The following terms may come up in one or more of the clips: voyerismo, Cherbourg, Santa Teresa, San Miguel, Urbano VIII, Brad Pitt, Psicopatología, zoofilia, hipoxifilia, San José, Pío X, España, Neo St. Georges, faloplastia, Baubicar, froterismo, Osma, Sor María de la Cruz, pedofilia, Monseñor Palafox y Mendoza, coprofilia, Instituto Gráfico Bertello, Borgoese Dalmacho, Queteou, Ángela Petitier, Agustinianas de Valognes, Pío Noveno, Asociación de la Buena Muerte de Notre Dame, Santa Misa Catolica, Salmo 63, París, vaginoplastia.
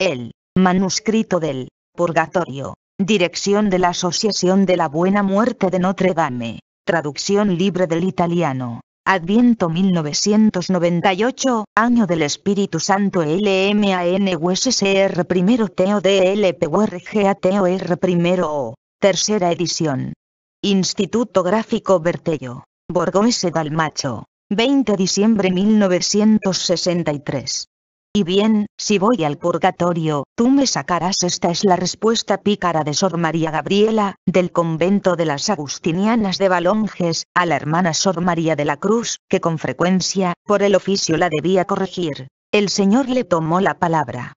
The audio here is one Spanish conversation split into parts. El manuscrito del Purgatorio, dirección de la Asociación de la Buena Muerte de Notre Dame, traducción libre del italiano. Adviento 1998, Año del Espíritu Santo LMANUSSR 1 TODLPURGATOR 1 O, tercera edición. Instituto Gráfico Bertello, Borgoese Dalmacho, 20 de diciembre 1963. Y bien, si voy al purgatorio, tú me sacarás. Esta es la respuesta pícara de Sor María Gabriela, del convento de las Agustinianas de Valognes, a la hermana Sor María de la Cruz, que con frecuencia, por el oficio la debía corregir. El Señor le tomó la palabra.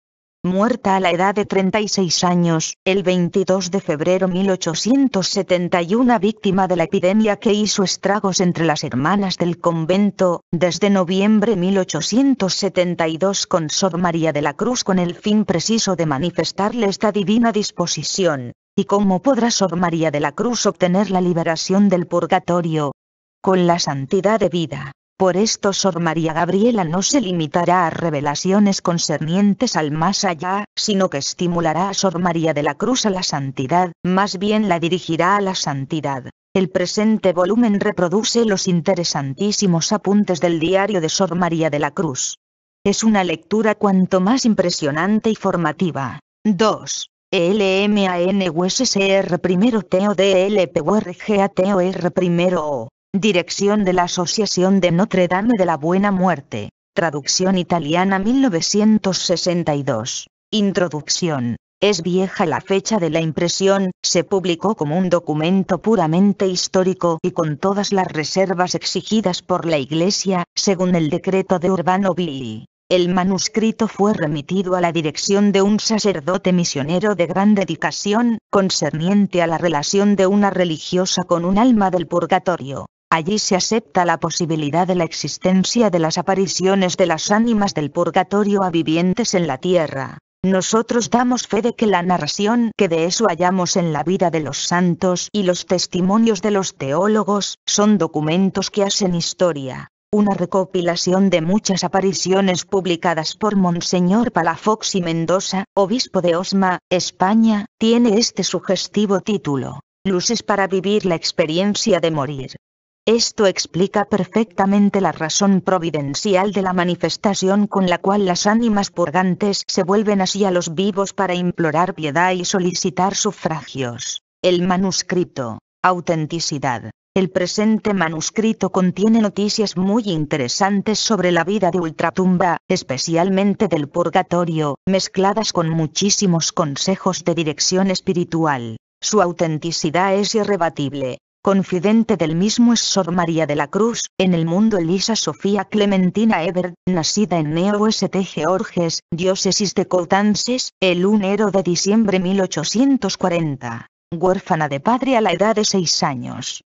Muerta a la edad de 36 años, el 22 de febrero 1871, víctima de la epidemia que hizo estragos entre las hermanas del convento, desde noviembre 1872 con Sor María de la Cruz con el fin preciso de manifestarle esta divina disposición. ¿Y cómo podrá Sor María de la Cruz obtener la liberación del purgatorio? Con la santidad de vida. Por esto Sor María Gabriela no se limitará a revelaciones concernientes al más allá, sino que estimulará a Sor María de la Cruz a la santidad, más bien la dirigirá a la santidad. El presente volumen reproduce los interesantísimos apuntes del diario de Sor María de la Cruz. Es una lectura cuanto más impresionante y formativa. 2. LMANUSSR 1 TODLPURGATOR 1 O. Dirección de la Asociación de Notre Dame de la Buena Muerte, traducción italiana 1962. Introducción. Es vieja la fecha de la impresión, se publicó como un documento puramente histórico y con todas las reservas exigidas por la Iglesia, según el decreto de Urbano VIII. El manuscrito fue remitido a la dirección de un sacerdote misionero de gran dedicación, concerniente a la relación de una religiosa con un alma del purgatorio. Allí se acepta la posibilidad de la existencia de las apariciones de las ánimas del purgatorio a vivientes en la tierra. Nosotros damos fe de que la narración que de eso hallamos en la vida de los santos y los testimonios de los teólogos, son documentos que hacen historia. Una recopilación de muchas apariciones publicadas por Monseñor Palafox y Mendoza, obispo de Osma, España, tiene este sugestivo título, Luces para vivir la experiencia de morir. Esto explica perfectamente la razón providencial de la manifestación con la cual las ánimas purgantes se vuelven hacia los vivos para implorar piedad y solicitar sufragios. El manuscrito. Autenticidad. El presente manuscrito contiene noticias muy interesantes sobre la vida de ultratumba, especialmente del purgatorio, mezcladas con muchísimos consejos de dirección espiritual. Su autenticidad es irrebatible. Confidente del mismo es Sor María de la Cruz, en el mundo Elisa Sofía Clementina Ebert, nacida en Neo St. Georges, diócesis de Coutances, el 1 de diciembre 1840. Huérfana de padre a la edad de 6 años.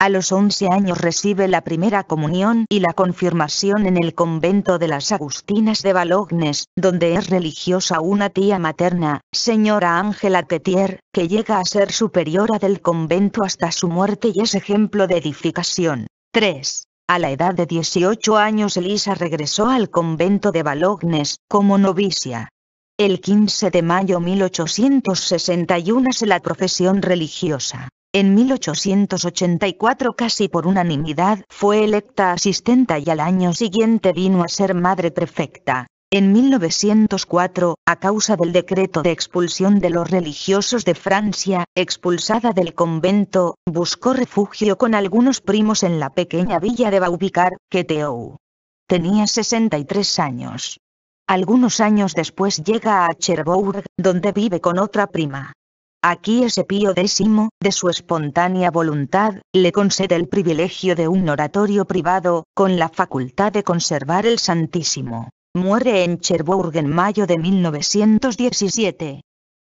A los 11 años recibe la primera comunión y la confirmación en el convento de las Agustinas de Valognes, donde es religiosa una tía materna, señora Ángela Petitier, que llega a ser superiora del convento hasta su muerte y es ejemplo de edificación. 3. A la edad de 18 años Elisa regresó al convento de Valognes, como novicia. El 15 de mayo 1861 hace la profesión religiosa. En 1884 casi por unanimidad fue electa asistenta y al año siguiente vino a ser madre prefecta. En 1904, a causa del decreto de expulsión de los religiosos de Francia, expulsada del convento, buscó refugio con algunos primos en la pequeña villa de Baubicar, Queteou. Tenía 63 años. Algunos años después llega a Cherbourg, donde vive con otra prima. Aquí ese Pío X, de su espontánea voluntad, le concede el privilegio de un oratorio privado, con la facultad de conservar el Santísimo. Muere en Cherbourg en mayo de 1917.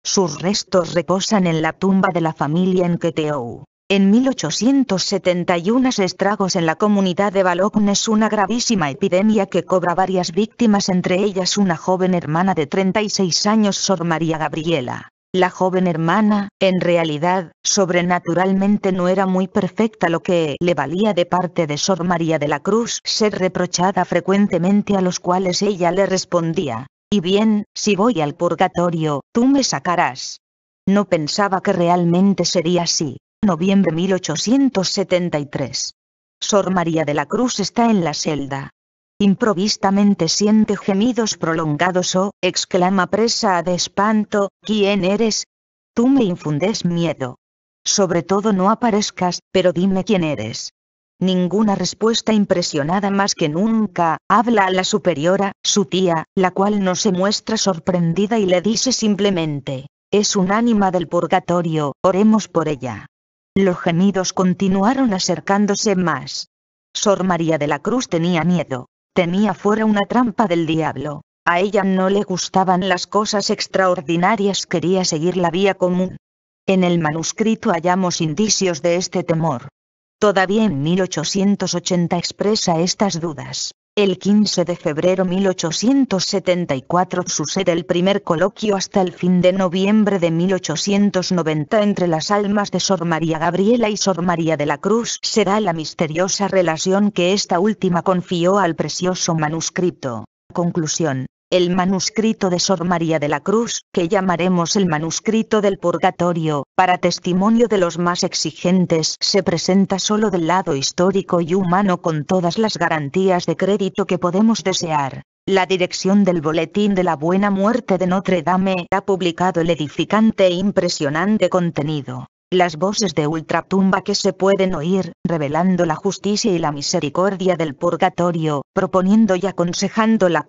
Sus restos reposan en la tumba de la familia en Queteou. En 1871 se estragos en la comunidad de Valognes una gravísima epidemia que cobra varias víctimas, entre ellas una joven hermana de 36 años Sor María Gabriela. La joven hermana, en realidad, sobrenaturalmente no era muy perfecta, lo que le valía de parte de Sor María de la Cruz ser reprochada frecuentemente, a los cuales ella le respondía. Y bien, si voy al purgatorio, tú me sacarás. No pensaba que realmente sería así. Noviembre 1873. Sor María de la Cruz está en la celda. Improvisamente siente gemidos prolongados. Oh, exclama presa de espanto, ¿quién eres? Tú me infundes miedo. Sobre todo no aparezcas, pero dime quién eres. Ninguna respuesta. Impresionada más que nunca, habla a la superiora, su tía, la cual no se muestra sorprendida y le dice simplemente: es un ánima del purgatorio, oremos por ella. Los gemidos continuaron acercándose más. Sor María de la Cruz tenía miedo. Temía fuera una trampa del diablo. A ella no le gustaban las cosas extraordinarias, quería seguir la vía común. En el manuscrito hallamos indicios de este temor. Todavía en 1880 expresa estas dudas. El 15 de febrero 1874 sucede el primer coloquio hasta el fin de noviembre de 1890 entre las almas de Sor María Gabriela y Sor María de la Cruz. Se da la misteriosa relación que esta última confió al precioso manuscrito. Conclusión. El manuscrito de Sor María de la Cruz, que llamaremos el manuscrito del purgatorio, para testimonio de los más exigentes, se presenta solo del lado histórico y humano con todas las garantías de crédito que podemos desear. La dirección del Boletín de la Buena Muerte de Notre Dame ha publicado el edificante e impresionante contenido. Las voces de ultratumba que se pueden oír, revelando la justicia y la misericordia del purgatorio, proponiendo y aconsejando la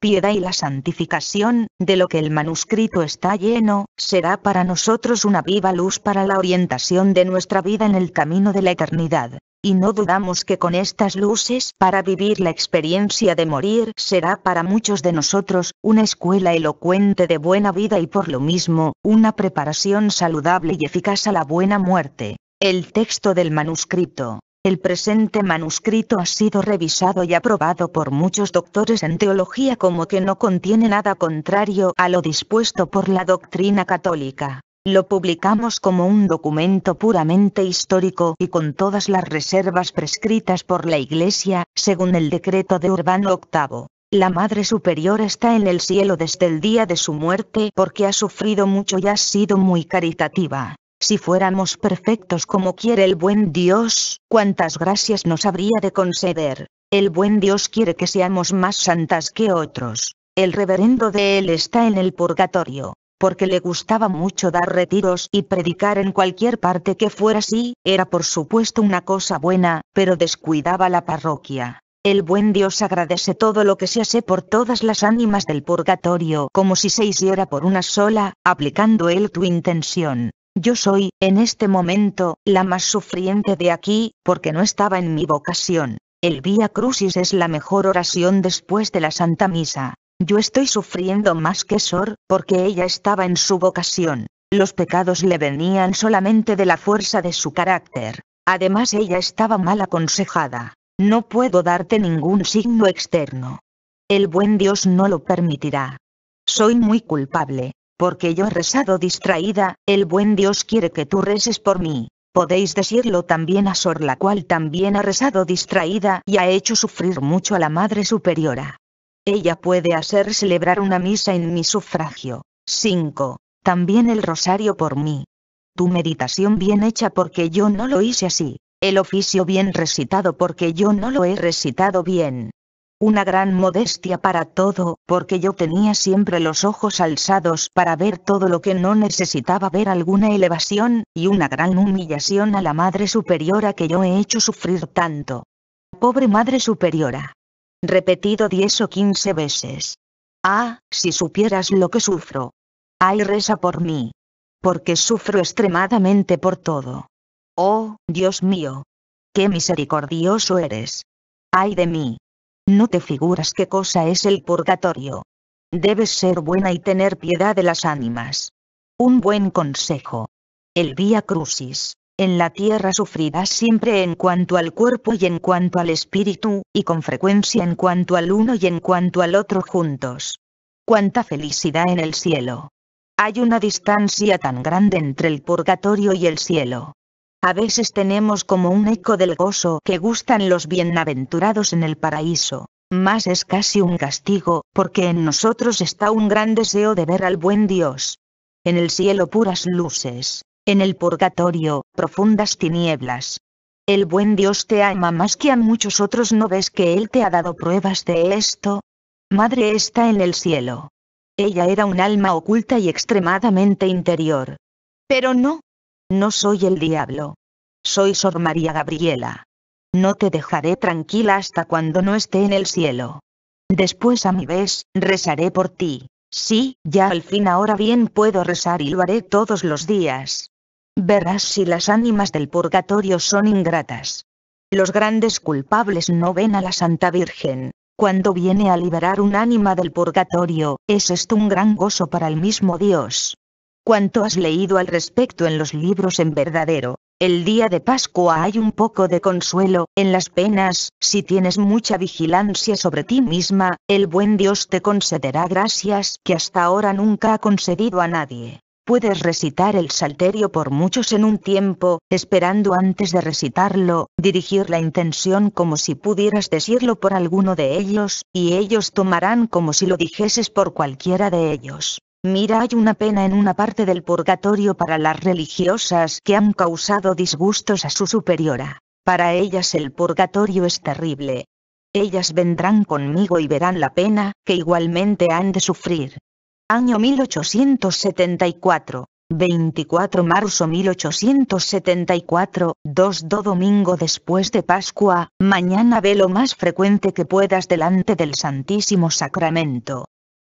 piedad y la santificación, de lo que el manuscrito está lleno, será para nosotros una viva luz para la orientación de nuestra vida en el camino de la eternidad. Y no dudamos que con estas luces para vivir la experiencia de morir será para muchos de nosotros una escuela elocuente de buena vida y por lo mismo, una preparación saludable y eficaz a la buena muerte. El texto del manuscrito. El presente manuscrito ha sido revisado y aprobado por muchos doctores en teología como que no contiene nada contrario a lo dispuesto por la doctrina católica. Lo publicamos como un documento puramente histórico y con todas las reservas prescritas por la Iglesia, según el decreto de Urbano VIII. La Madre Superior está en el cielo desde el día de su muerte porque ha sufrido mucho y ha sido muy caritativa. Si fuéramos perfectos como quiere el buen Dios, ¿cuántas gracias nos habría de conceder? El buen Dios quiere que seamos más santas que otros. El reverendo de él está en el purgatorio, porque le gustaba mucho dar retiros y predicar en cualquier parte que fuera así, era por supuesto una cosa buena, pero descuidaba la parroquia. El buen Dios agradece todo lo que se hace por todas las ánimas del purgatorio como si se hiciera por una sola, aplicando él tu intención. Yo soy, en este momento, la más sufriente de aquí, porque no estaba en mi vocación. El Vía Crucis es la mejor oración después de la Santa Misa. Yo estoy sufriendo más que Sor, porque ella estaba en su vocación. Los pecados le venían solamente de la fuerza de su carácter. Además ella estaba mal aconsejada. No puedo darte ningún signo externo. El buen Dios no lo permitirá. Soy muy culpable. Porque yo he rezado distraída, el buen Dios quiere que tú reces por mí. Podéis decirlo también a Sor, la cual también ha rezado distraída y ha hecho sufrir mucho a la Madre Superiora. Ella puede hacer celebrar una misa en mi sufragio. 5. También el rosario por mí. Tu meditación bien hecha porque yo no lo hice así. El oficio bien recitado porque yo no lo he recitado bien. Una gran modestia para todo, porque yo tenía siempre los ojos alzados para ver todo lo que no necesitaba ver, alguna elevación, y una gran humillación a la Madre Superiora que yo he hecho sufrir tanto. Pobre Madre Superiora. Repetido 10 o 15 veces. Ah, si supieras lo que sufro. Ay, reza por mí. Porque sufro extremadamente por todo. Oh, Dios mío. Qué misericordioso eres. Ay de mí. No te figuras qué cosa es el purgatorio. Debes ser buena y tener piedad de las ánimas. Un buen consejo. El Vía Crucis. En la tierra sufrirás siempre en cuanto al cuerpo y en cuanto al espíritu, y con frecuencia en cuanto al uno y en cuanto al otro juntos. ¡Cuánta felicidad en el cielo! Hay una distancia tan grande entre el purgatorio y el cielo. A veces tenemos como un eco del gozo que gustan los bienaventurados en el paraíso. más es casi un castigo, porque en nosotros está un gran deseo de ver al buen Dios. En el cielo puras luces, en el purgatorio, profundas tinieblas. El buen Dios te ama más que a muchos otros, ¿no ves que Él te ha dado pruebas de esto? Madre está en el cielo. Ella era un alma oculta y extremadamente interior. Pero no. No soy el diablo. Soy Sor María Gabriela. No te dejaré tranquila hasta cuando no esté en el cielo. Después a mi vez, rezaré por ti. Sí, ya al fin ahora bien puedo rezar y lo haré todos los días. Verás si las ánimas del purgatorio son ingratas. Los grandes culpables no ven a la Santa Virgen. Cuando viene a liberar un ánima del purgatorio, es esto un gran gozo para el mismo Dios. Cuanto has leído al respecto en los libros en verdadero, el día de Pascua hay un poco de consuelo, en las penas, si tienes mucha vigilancia sobre ti misma, el buen Dios te concederá gracias que hasta ahora nunca ha concedido a nadie. Puedes recitar el salterio por muchos en un tiempo, esperando antes de recitarlo, dirigir la intención como si pudieras decirlo por alguno de ellos, y ellos tomarán como si lo dijeses por cualquiera de ellos. Mira, hay una pena en una parte del purgatorio para las religiosas que han causado disgustos a su superiora. Para ellas el purgatorio es terrible. Ellas vendrán conmigo y verán la pena, que igualmente han de sufrir. Año 1874, 24 de marzo 1874, 2 domingo después de Pascua, mañana ve lo más frecuente que puedas delante del Santísimo Sacramento.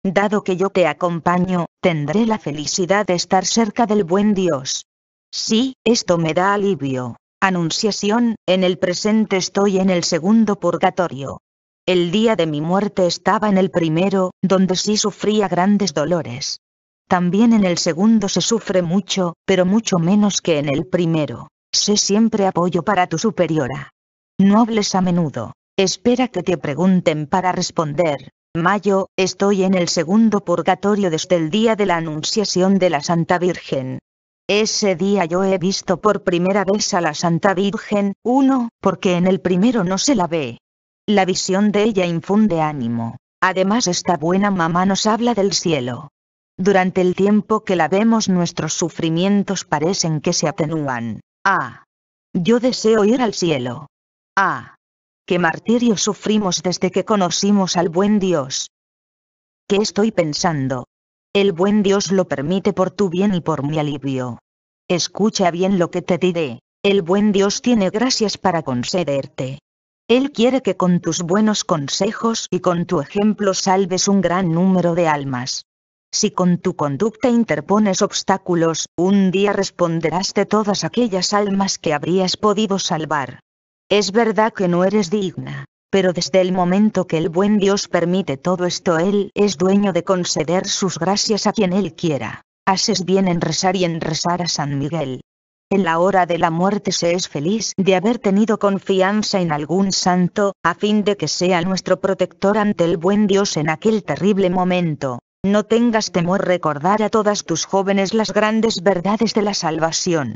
Dado que yo te acompaño, tendré la felicidad de estar cerca del buen Dios. Sí, esto me da alivio. Anunciación, en el presente estoy en el segundo purgatorio. El día de mi muerte estaba en el primero, donde sí sufría grandes dolores. También en el segundo se sufre mucho, pero mucho menos que en el primero. Sé siempre apoyo para tu superiora. No hables a menudo. Espera que te pregunten para responder. Mayo, estoy en el segundo purgatorio desde el día de la Anunciación de la Santa Virgen. Ese día yo he visto por primera vez a la Santa Virgen, uno, porque en el primero no se la ve. La visión de ella infunde ánimo. Además esta buena mamá nos habla del cielo. Durante el tiempo que la vemos nuestros sufrimientos parecen que se atenúan. Ah. Yo deseo ir al cielo. Ah. Qué martirio sufrimos desde que conocimos al buen Dios. ¿Qué estoy pensando? El buen Dios lo permite por tu bien y por mi alivio. Escucha bien lo que te diré. El buen Dios tiene gracias para concederte. Él quiere que con tus buenos consejos y con tu ejemplo salves un gran número de almas. Si con tu conducta interpones obstáculos, un día responderás de todas aquellas almas que habrías podido salvar. Es verdad que no eres digna, pero desde el momento que el buen Dios permite todo esto, Él es dueño de conceder sus gracias a quien Él quiera. Haces bien en rezar y en rezar a San Miguel. En la hora de la muerte se es feliz de haber tenido confianza en algún santo, a fin de que sea nuestro protector ante el buen Dios en aquel terrible momento. No tengas temor recordar a todas tus jóvenes las grandes verdades de la salvación.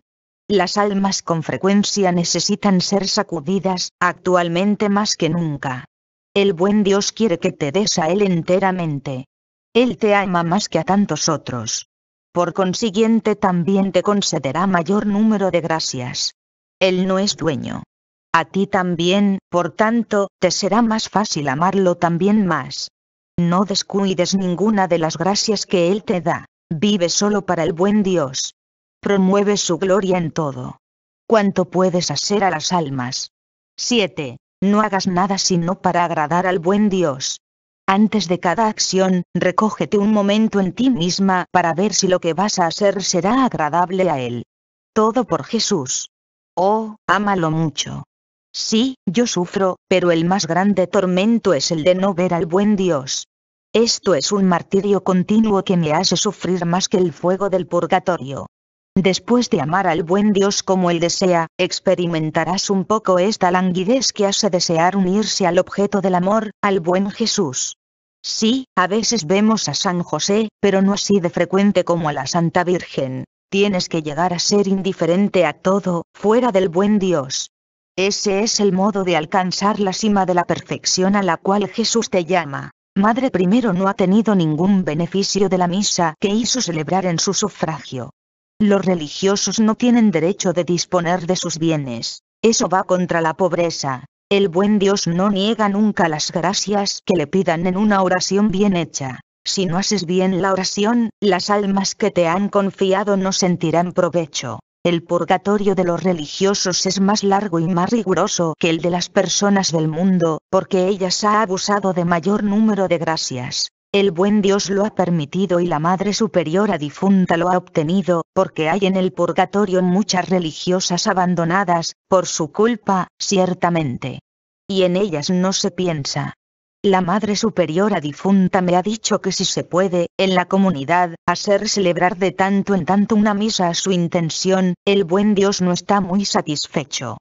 Las almas con frecuencia necesitan ser sacudidas, actualmente más que nunca. El buen Dios quiere que te des a Él enteramente. Él te ama más que a tantos otros. Por consiguiente también te concederá mayor número de gracias. Él no es dueño. A ti también, por tanto, te será más fácil amarlo también más. No descuides ninguna de las gracias que Él te da. Vive solo para el buen Dios. Promueve su gloria en todo. ¿Cuánto puedes hacer a las almas? 7. No hagas nada sino para agradar al buen Dios. Antes de cada acción, recógete un momento en ti misma para ver si lo que vas a hacer será agradable a Él. Todo por Jesús. Oh, ámalo mucho. Sí, yo sufro, pero el más grande tormento es el de no ver al buen Dios. Esto es un martirio continuo que me hace sufrir más que el fuego del purgatorio. Después de amar al buen Dios como Él desea, experimentarás un poco esta languidez que hace desear unirse al objeto del amor, al buen Jesús. Sí, a veces vemos a San José, pero no así de frecuente como a la Santa Virgen. Tienes que llegar a ser indiferente a todo, fuera del buen Dios. Ese es el modo de alcanzar la cima de la perfección a la cual Jesús te llama. Madre primero no ha tenido ningún beneficio de la misa que hizo celebrar en su sufragio. Los religiosos no tienen derecho de disponer de sus bienes. Eso va contra la pobreza. El buen Dios no niega nunca las gracias que le pidan en una oración bien hecha. Si no haces bien la oración, las almas que te han confiado no sentirán provecho. El purgatorio de los religiosos es más largo y más riguroso que el de las personas del mundo, porque ellas han abusado de mayor número de gracias. El buen Dios lo ha permitido y la Madre Superiora difunta lo ha obtenido, porque hay en el purgatorio muchas religiosas abandonadas, por su culpa, ciertamente. Y en ellas no se piensa. La Madre Superiora difunta me ha dicho que si se puede, en la comunidad, hacer celebrar de tanto en tanto una misa a su intención, el buen Dios no está muy satisfecho.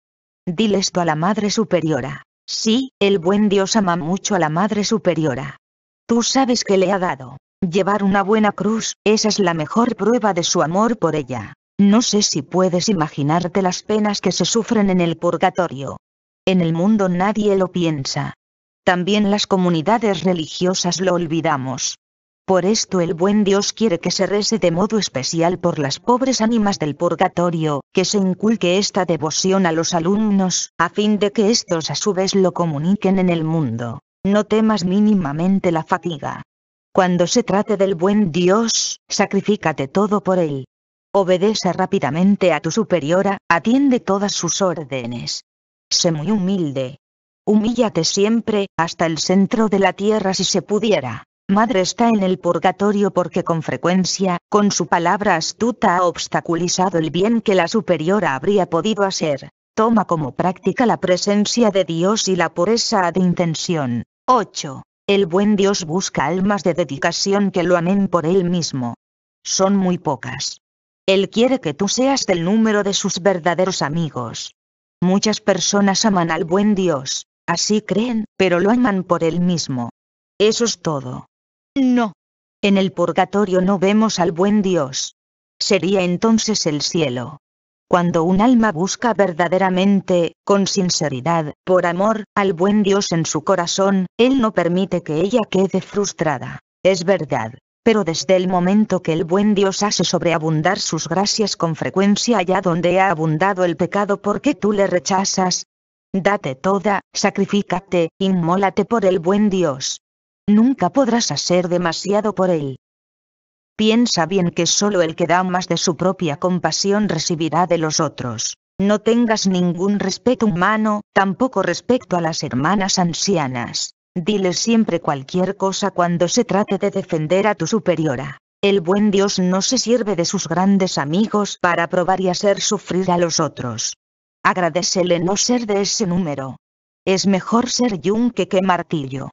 Dile esto a la Madre Superiora. Sí, el buen Dios ama mucho a la Madre Superiora. Tú sabes que le ha dado. Llevar una buena cruz, esa es la mejor prueba de su amor por ella. No sé si puedes imaginarte las penas que se sufren en el purgatorio. En el mundo nadie lo piensa. También las comunidades religiosas lo olvidamos. Por esto el buen Dios quiere que se rece de modo especial por las pobres ánimas del purgatorio, que se inculque esta devoción a los alumnos, a fin de que estos a su vez lo comuniquen en el mundo. No temas mínimamente la fatiga. Cuando se trate del buen Dios, sacrifícate todo por él. Obedece rápidamente a tu superiora, atiende todas sus órdenes. Sé muy humilde. Humíllate siempre, hasta el centro de la tierra si se pudiera. Madre está en el purgatorio porque con frecuencia, con su palabra astuta ha obstaculizado el bien que la superiora habría podido hacer. Toma como práctica la presencia de Dios y la pureza de intención. 8. El buen Dios busca almas de dedicación que lo amen por él mismo. Son muy pocas. Él quiere que tú seas del número de sus verdaderos amigos. Muchas personas aman al buen Dios, así creen, pero lo aman por él mismo. Eso es todo. No. En el purgatorio no vemos al buen Dios. Sería entonces el cielo. Cuando un alma busca verdaderamente, con sinceridad, por amor, al buen Dios en su corazón, él no permite que ella quede frustrada. Es verdad, pero desde el momento que el buen Dios hace sobreabundar sus gracias con frecuencia allá donde ha abundado el pecado porque tú le rechazas, date toda, sacrifícate, inmólate por el buen Dios. Nunca podrás hacer demasiado por él. Piensa bien que solo el que da más de su propia compasión recibirá de los otros. No tengas ningún respeto humano, tampoco respecto a las hermanas ancianas. Dile siempre cualquier cosa cuando se trate de defender a tu superiora. El buen Dios no se sirve de sus grandes amigos para probar y hacer sufrir a los otros. Agradécele no ser de ese número. Es mejor ser yunque que martillo.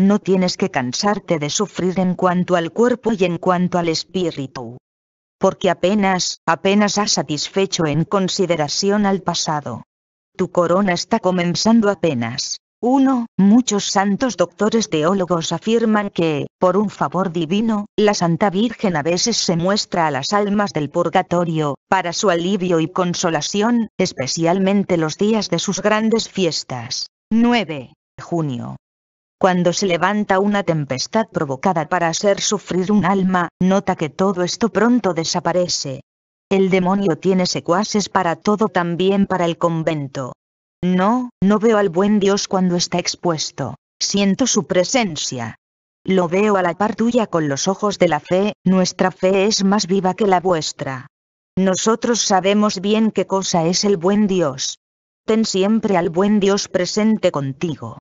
No tienes que cansarte de sufrir en cuanto al cuerpo y en cuanto al espíritu. Porque apenas has satisfecho en consideración al pasado. Tu corona está comenzando apenas. 1. Muchos santos doctores teólogos afirman que, por un favor divino, la Santa Virgen a veces se muestra a las almas del purgatorio, para su alivio y consolación, especialmente los días de sus grandes fiestas. 9. Junio. Cuando se levanta una tempestad provocada para hacer sufrir un alma, nota que todo esto pronto desaparece. El demonio tiene secuaces para todo, también para el convento. No veo al buen Dios cuando está expuesto. Siento su presencia. Lo veo a la par tuya con los ojos de la fe, nuestra fe es más viva que la vuestra. Nosotros sabemos bien qué cosa es el buen Dios. Ten siempre al buen Dios presente contigo.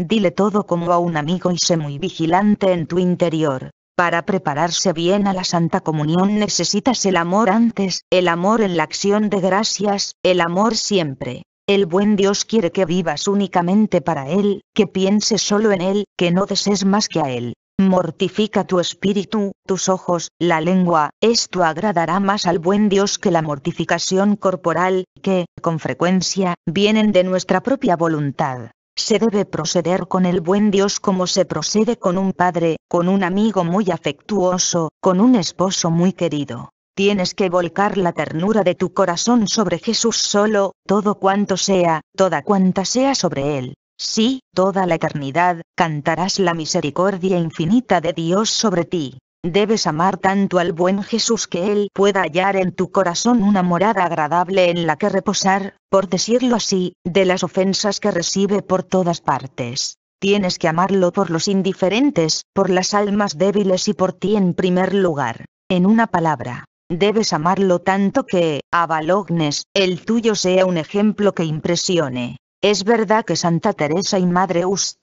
Dile todo como a un amigo y sé muy vigilante en tu interior. Para prepararse bien a la Santa Comunión necesitas el amor antes, el amor en la acción de gracias, el amor siempre. El buen Dios quiere que vivas únicamente para él, que pienses solo en él, que no desees más que a él. Mortifica tu espíritu, tus ojos, la lengua, esto agradará más al buen Dios que la mortificación corporal, que, con frecuencia, vienen de nuestra propia voluntad. Se debe proceder con el buen Dios como se procede con un padre, con un amigo muy afectuoso, con un esposo muy querido. tienes que volcar la ternura de tu corazón sobre Jesús solo, todo cuanto sea, toda cuanta sea sobre él. Sí, toda la eternidad, cantarás la misericordia infinita de Dios sobre ti. Debes amar tanto al buen Jesús que él pueda hallar en tu corazón una morada agradable en la que reposar, por decirlo así, de las ofensas que recibe por todas partes. Tienes que amarlo por los indiferentes, por las almas débiles y por ti en primer lugar. En una palabra, debes amarlo tanto que, a Valognes, el tuyo sea un ejemplo que impresione. Es verdad que Santa Teresa y Madre Ust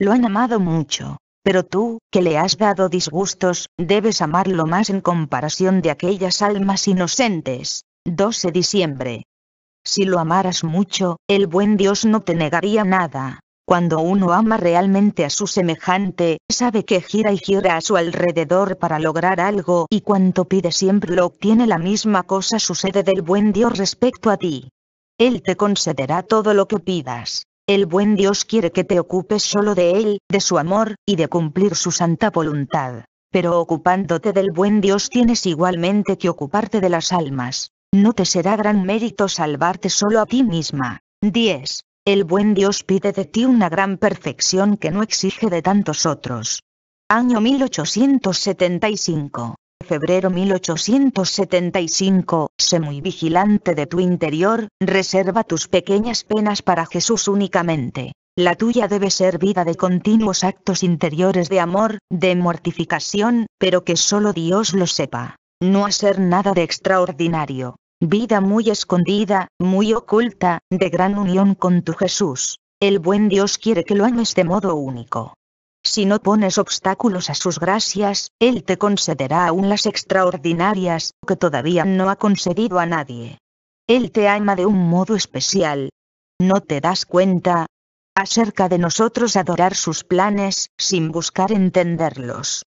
lo han amado mucho, pero tú, que le has dado disgustos, debes amarlo más en comparación de aquellas almas inocentes. 12 de diciembre. Si lo amaras mucho, el buen Dios no te negaría nada. Cuando uno ama realmente a su semejante, sabe que gira y gira a su alrededor para lograr algo, y cuanto pide siempre lo obtiene. La misma cosa sucede del buen Dios respecto a ti. Él te concederá todo lo que pidas. El buen Dios quiere que te ocupes solo de él, de su amor, y de cumplir su santa voluntad. Pero ocupándote del buen Dios tienes igualmente que ocuparte de las almas. No te será gran mérito salvarte solo a ti misma. 10. El buen Dios pide de ti una gran perfección que no exige de tantos otros. Año 1875. Febrero 1875. Sé muy vigilante de tu interior, reserva tus pequeñas penas para Jesús únicamente. La tuya debe ser vida de continuos actos interiores de amor, de mortificación, pero que solo Dios lo sepa. No hacer nada de extraordinario. Vida muy escondida, muy oculta, de gran unión con tu Jesús. El buen Dios quiere que lo ames de modo único. Si no pones obstáculos a sus gracias, él te concederá aún las extraordinarias, que todavía no ha concedido a nadie. Él te ama de un modo especial. ¿No te das cuenta? Acerca de nosotros adorar sus planes, sin buscar entenderlos.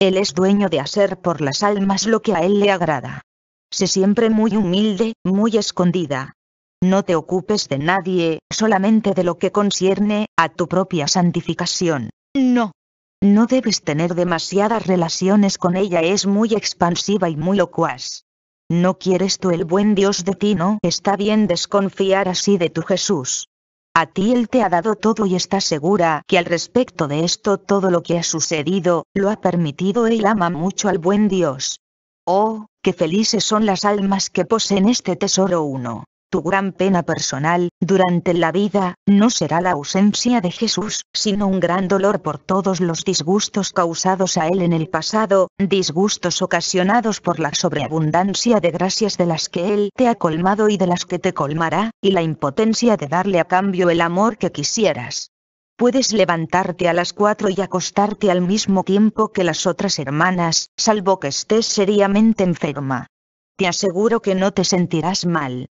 Él es dueño de hacer por las almas lo que a él le agrada. Sé siempre muy humilde, muy escondida. No te ocupes de nadie, solamente de lo que concierne a tu propia santificación. No. No debes tener demasiadas relaciones con ella, es muy expansiva y muy locuaz. No quieres tú el buen Dios de ti, no está bien desconfiar así de tu Jesús. A ti él te ha dado todo y estás segura que al respecto de esto todo lo que ha sucedido, lo ha permitido. Él ama mucho al buen Dios. Oh, qué felices son las almas que poseen este tesoro. 1. Tu gran pena personal, durante la vida, no será la ausencia de Jesús, sino un gran dolor por todos los disgustos causados a él en el pasado, disgustos ocasionados por la sobreabundancia de gracias de las que él te ha colmado y de las que te colmará, y la impotencia de darle a cambio el amor que quisieras. Puedes levantarte a las 4 y acostarte al mismo tiempo que las otras hermanas, salvo que estés seriamente enferma. Te aseguro que no te sentirás mal.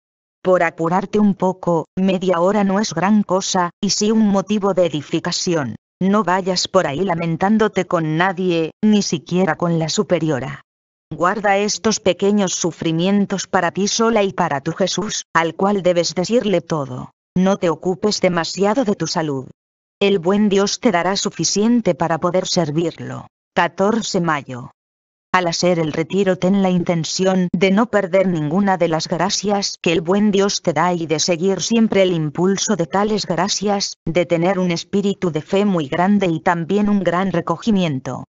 Por apurarte un poco, media hora no es gran cosa, y sí un motivo de edificación. No vayas por ahí lamentándote con nadie, ni siquiera con la superiora. Guarda estos pequeños sufrimientos para ti sola y para tu Jesús, al cual debes decirle todo. No te ocupes demasiado de tu salud. El buen Dios te dará suficiente para poder servirlo. 14 de mayo. Al hacer el retiro ten la intención de no perder ninguna de las gracias que el buen Dios te da y de seguir siempre el impulso de tales gracias, de tener un espíritu de fe muy grande y también un gran recogimiento.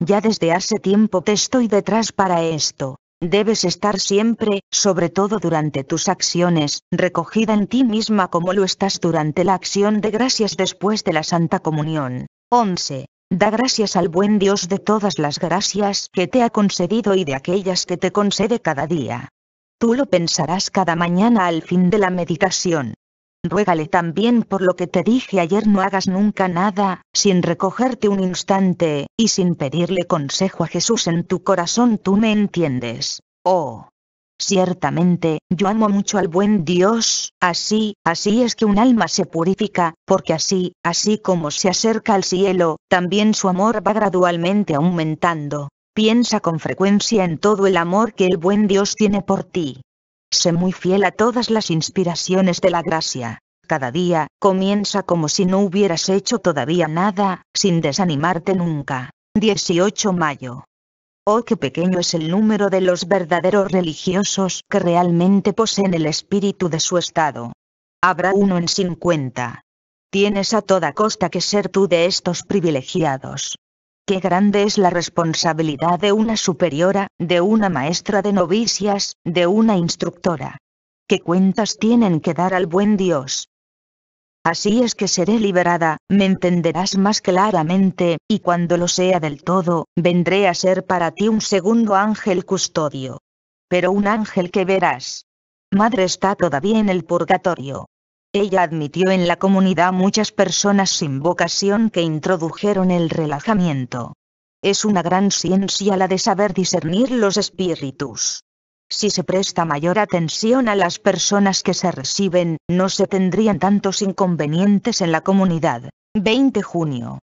Ya desde hace tiempo te estoy detrás para esto. Debes estar siempre, sobre todo durante tus acciones, recogida en ti misma como lo estás durante la acción de gracias después de la Santa Comunión. 11. Da gracias al buen Dios de todas las gracias que te ha concedido y de aquellas que te concede cada día. Tú lo pensarás cada mañana al fin de la meditación. Ruégale también por lo que te dije ayer: no hagas nunca nada, sin recogerte un instante, y sin pedirle consejo a Jesús en tu corazón. Tú me entiendes. Oh. Ciertamente, yo amo mucho al buen Dios, así es que un alma se purifica, porque así como se acerca al cielo, también su amor va gradualmente aumentando. Piensa con frecuencia en todo el amor que el buen Dios tiene por ti. Sé muy fiel a todas las inspiraciones de la gracia. Cada día, comienza como si no hubieras hecho todavía nada, sin desanimarte nunca. 18 de mayo. Oh, qué pequeño es el número de los verdaderos religiosos que realmente poseen el espíritu de su estado. Habrá uno en 50. Tienes a toda costa que ser tú de estos privilegiados. Qué grande es la responsabilidad de una superiora, de una maestra de novicias, de una instructora. ¿Qué cuentas tienen que dar al buen Dios? Así es que seré liberada, me entenderás más claramente, y cuando lo sea del todo, vendré a ser para ti un segundo ángel custodio. Pero un ángel que verás. Madre está todavía en el purgatorio. Ella admitió en la comunidad muchas personas sin vocación que introdujeron el relajamiento. Es una gran ciencia la de saber discernir los espíritus. Si se presta mayor atención a las personas que se reciben, no se tendrían tantos inconvenientes en la comunidad. 20 de junio.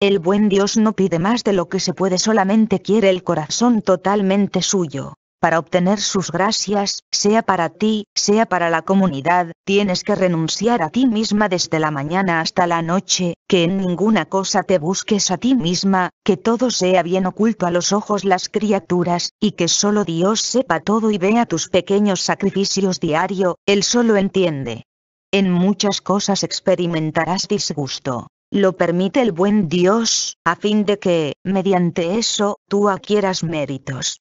El buen Dios no pide más de lo que se puede, solamente quiere el corazón totalmente suyo. Para obtener sus gracias, sea para ti, sea para la comunidad, tienes que renunciar a ti misma desde la mañana hasta la noche, que en ninguna cosa te busques a ti misma, que todo sea bien oculto a los ojos las criaturas, y que solo Dios sepa todo y vea tus pequeños sacrificios diario, Él solo entiende. En muchas cosas experimentarás disgusto. Lo permite el buen Dios, a fin de que, mediante eso, tú adquieras méritos.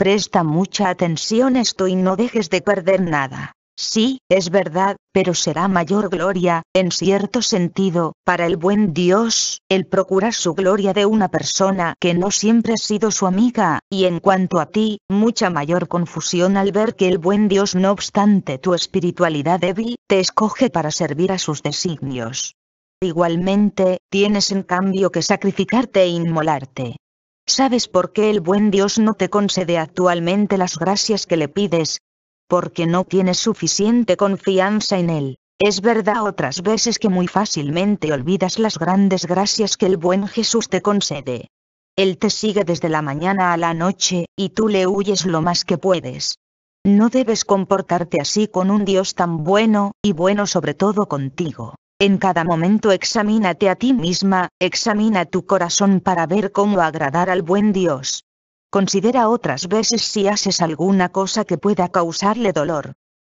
Presta mucha atención a esto y no dejes de perder nada. Sí, es verdad, pero será mayor gloria, en cierto sentido, para el buen Dios, el procurar su gloria de una persona que no siempre ha sido su amiga, y en cuanto a ti, mucha mayor confusión al ver que el buen Dios, no obstante tu espiritualidad débil, te escoge para servir a sus designios. Igualmente, tienes en cambio que sacrificarte e inmolarte. ¿Sabes por qué el buen Dios no te concede actualmente las gracias que le pides? Porque no tienes suficiente confianza en Él. Es verdad otras veces que muy fácilmente olvidas las grandes gracias que el buen Jesús te concede. Él te sigue desde la mañana a la noche, y tú le huyes lo más que puedes. No debes comportarte así con un Dios tan bueno, y bueno sobre todo contigo. En cada momento examínate a ti misma, examina tu corazón para ver cómo agradar al buen Dios. Considera otras veces si haces alguna cosa que pueda causarle dolor.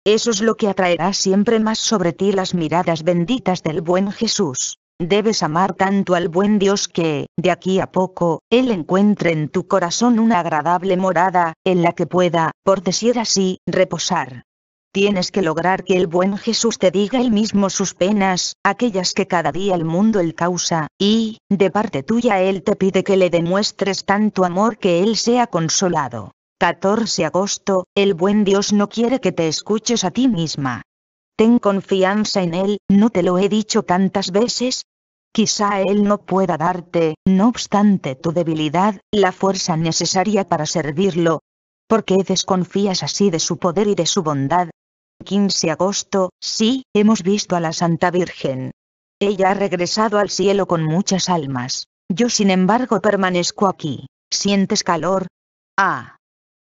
Eso es lo que atraerá siempre más sobre ti las miradas benditas del buen Jesús. Debes amar tanto al buen Dios que, de aquí a poco, Él encuentre en tu corazón una agradable morada, en la que pueda, por decir así, reposar. Tienes que lograr que el buen Jesús te diga él mismo sus penas, aquellas que cada día el mundo él causa, y, de parte tuya él te pide que le demuestres tanto amor que él sea consolado. 14 de agosto, el buen Dios no quiere que te escuches a ti misma. Ten confianza en él, ¿no te lo he dicho tantas veces? Quizá él no pueda darte, no obstante tu debilidad, la fuerza necesaria para servirlo. ¿Por qué desconfías así de su poder y de su bondad? 15 de agosto, sí, hemos visto a la Santa Virgen. Ella ha regresado al cielo con muchas almas. Yo sin embargo permanezco aquí. ¿Sientes calor? Ah,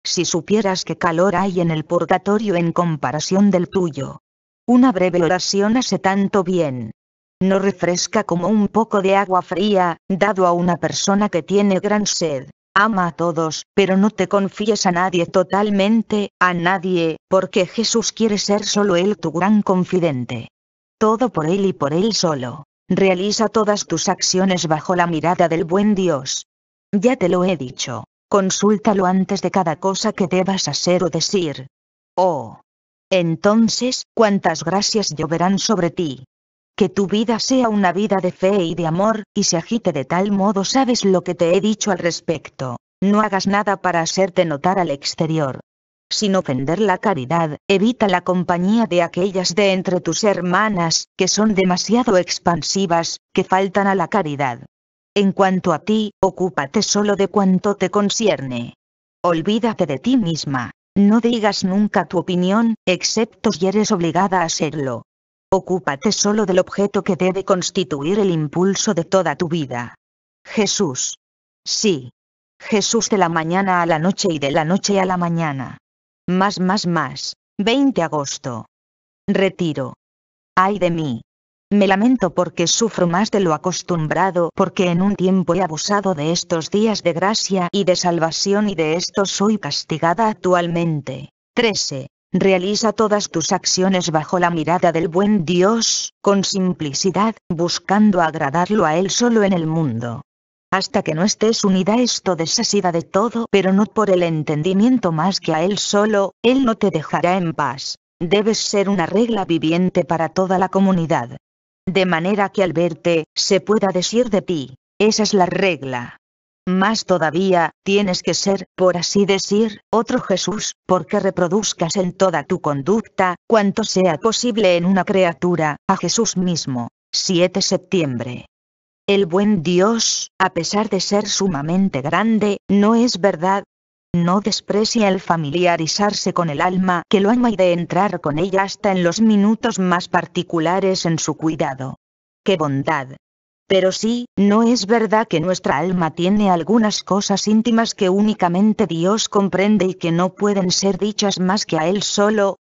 si supieras qué calor hay en el purgatorio en comparación del tuyo. Una breve oración hace tanto bien. No refresca como un poco de agua fría, dado a una persona que tiene gran sed. Ama a todos, pero no te confíes a nadie totalmente, a nadie, porque Jesús quiere ser solo Él tu gran confidente. Todo por Él y por Él solo. Realiza todas tus acciones bajo la mirada del buen Dios. Ya te lo he dicho. Consúltalo antes de cada cosa que debas hacer o decir. Oh. Entonces, cuántas gracias lloverán sobre ti. Que tu vida sea una vida de fe y de amor, y se agite de tal modo, sabes lo que te he dicho al respecto. No hagas nada para hacerte notar al exterior. Sin ofender la caridad, evita la compañía de aquellas de entre tus hermanas, que son demasiado expansivas, que faltan a la caridad. En cuanto a ti, ocúpate solo de cuanto te concierne. Olvídate de ti misma. No digas nunca tu opinión, excepto si eres obligada a hacerlo. Ocúpate solo del objeto que debe constituir el impulso de toda tu vida. Jesús. Sí. Jesús de la mañana a la noche y de la noche a la mañana. Más. 20 de agosto. Retiro. Ay de mí. Me lamento porque sufro más de lo acostumbrado, porque en un tiempo he abusado de estos días de gracia y de salvación y de esto soy castigada actualmente. 13. Realiza todas tus acciones bajo la mirada del buen Dios, con simplicidad, buscando agradarlo a Él solo en el mundo. Hasta que no estés unida a esto desasida de todo, pero no por el entendimiento más que a Él solo, Él no te dejará en paz. Debes ser una regla viviente para toda la comunidad. De manera que al verte, se pueda decir de ti, esa es la regla. Más todavía, tienes que ser, por así decir, otro Jesús, porque reproduzcas en toda tu conducta, cuanto sea posible en una criatura, a Jesús mismo. 7 de septiembre. El buen Dios, a pesar de ser sumamente grande, no es verdad. No desprecia el familiarizarse con el alma que lo ama y de entrar con ella hasta en los minutos más particulares en su cuidado. ¡Qué bondad! Pero sí, ¿no es verdad que nuestra alma tiene algunas cosas íntimas que únicamente Dios comprende y que no pueden ser dichas más que a Él solo?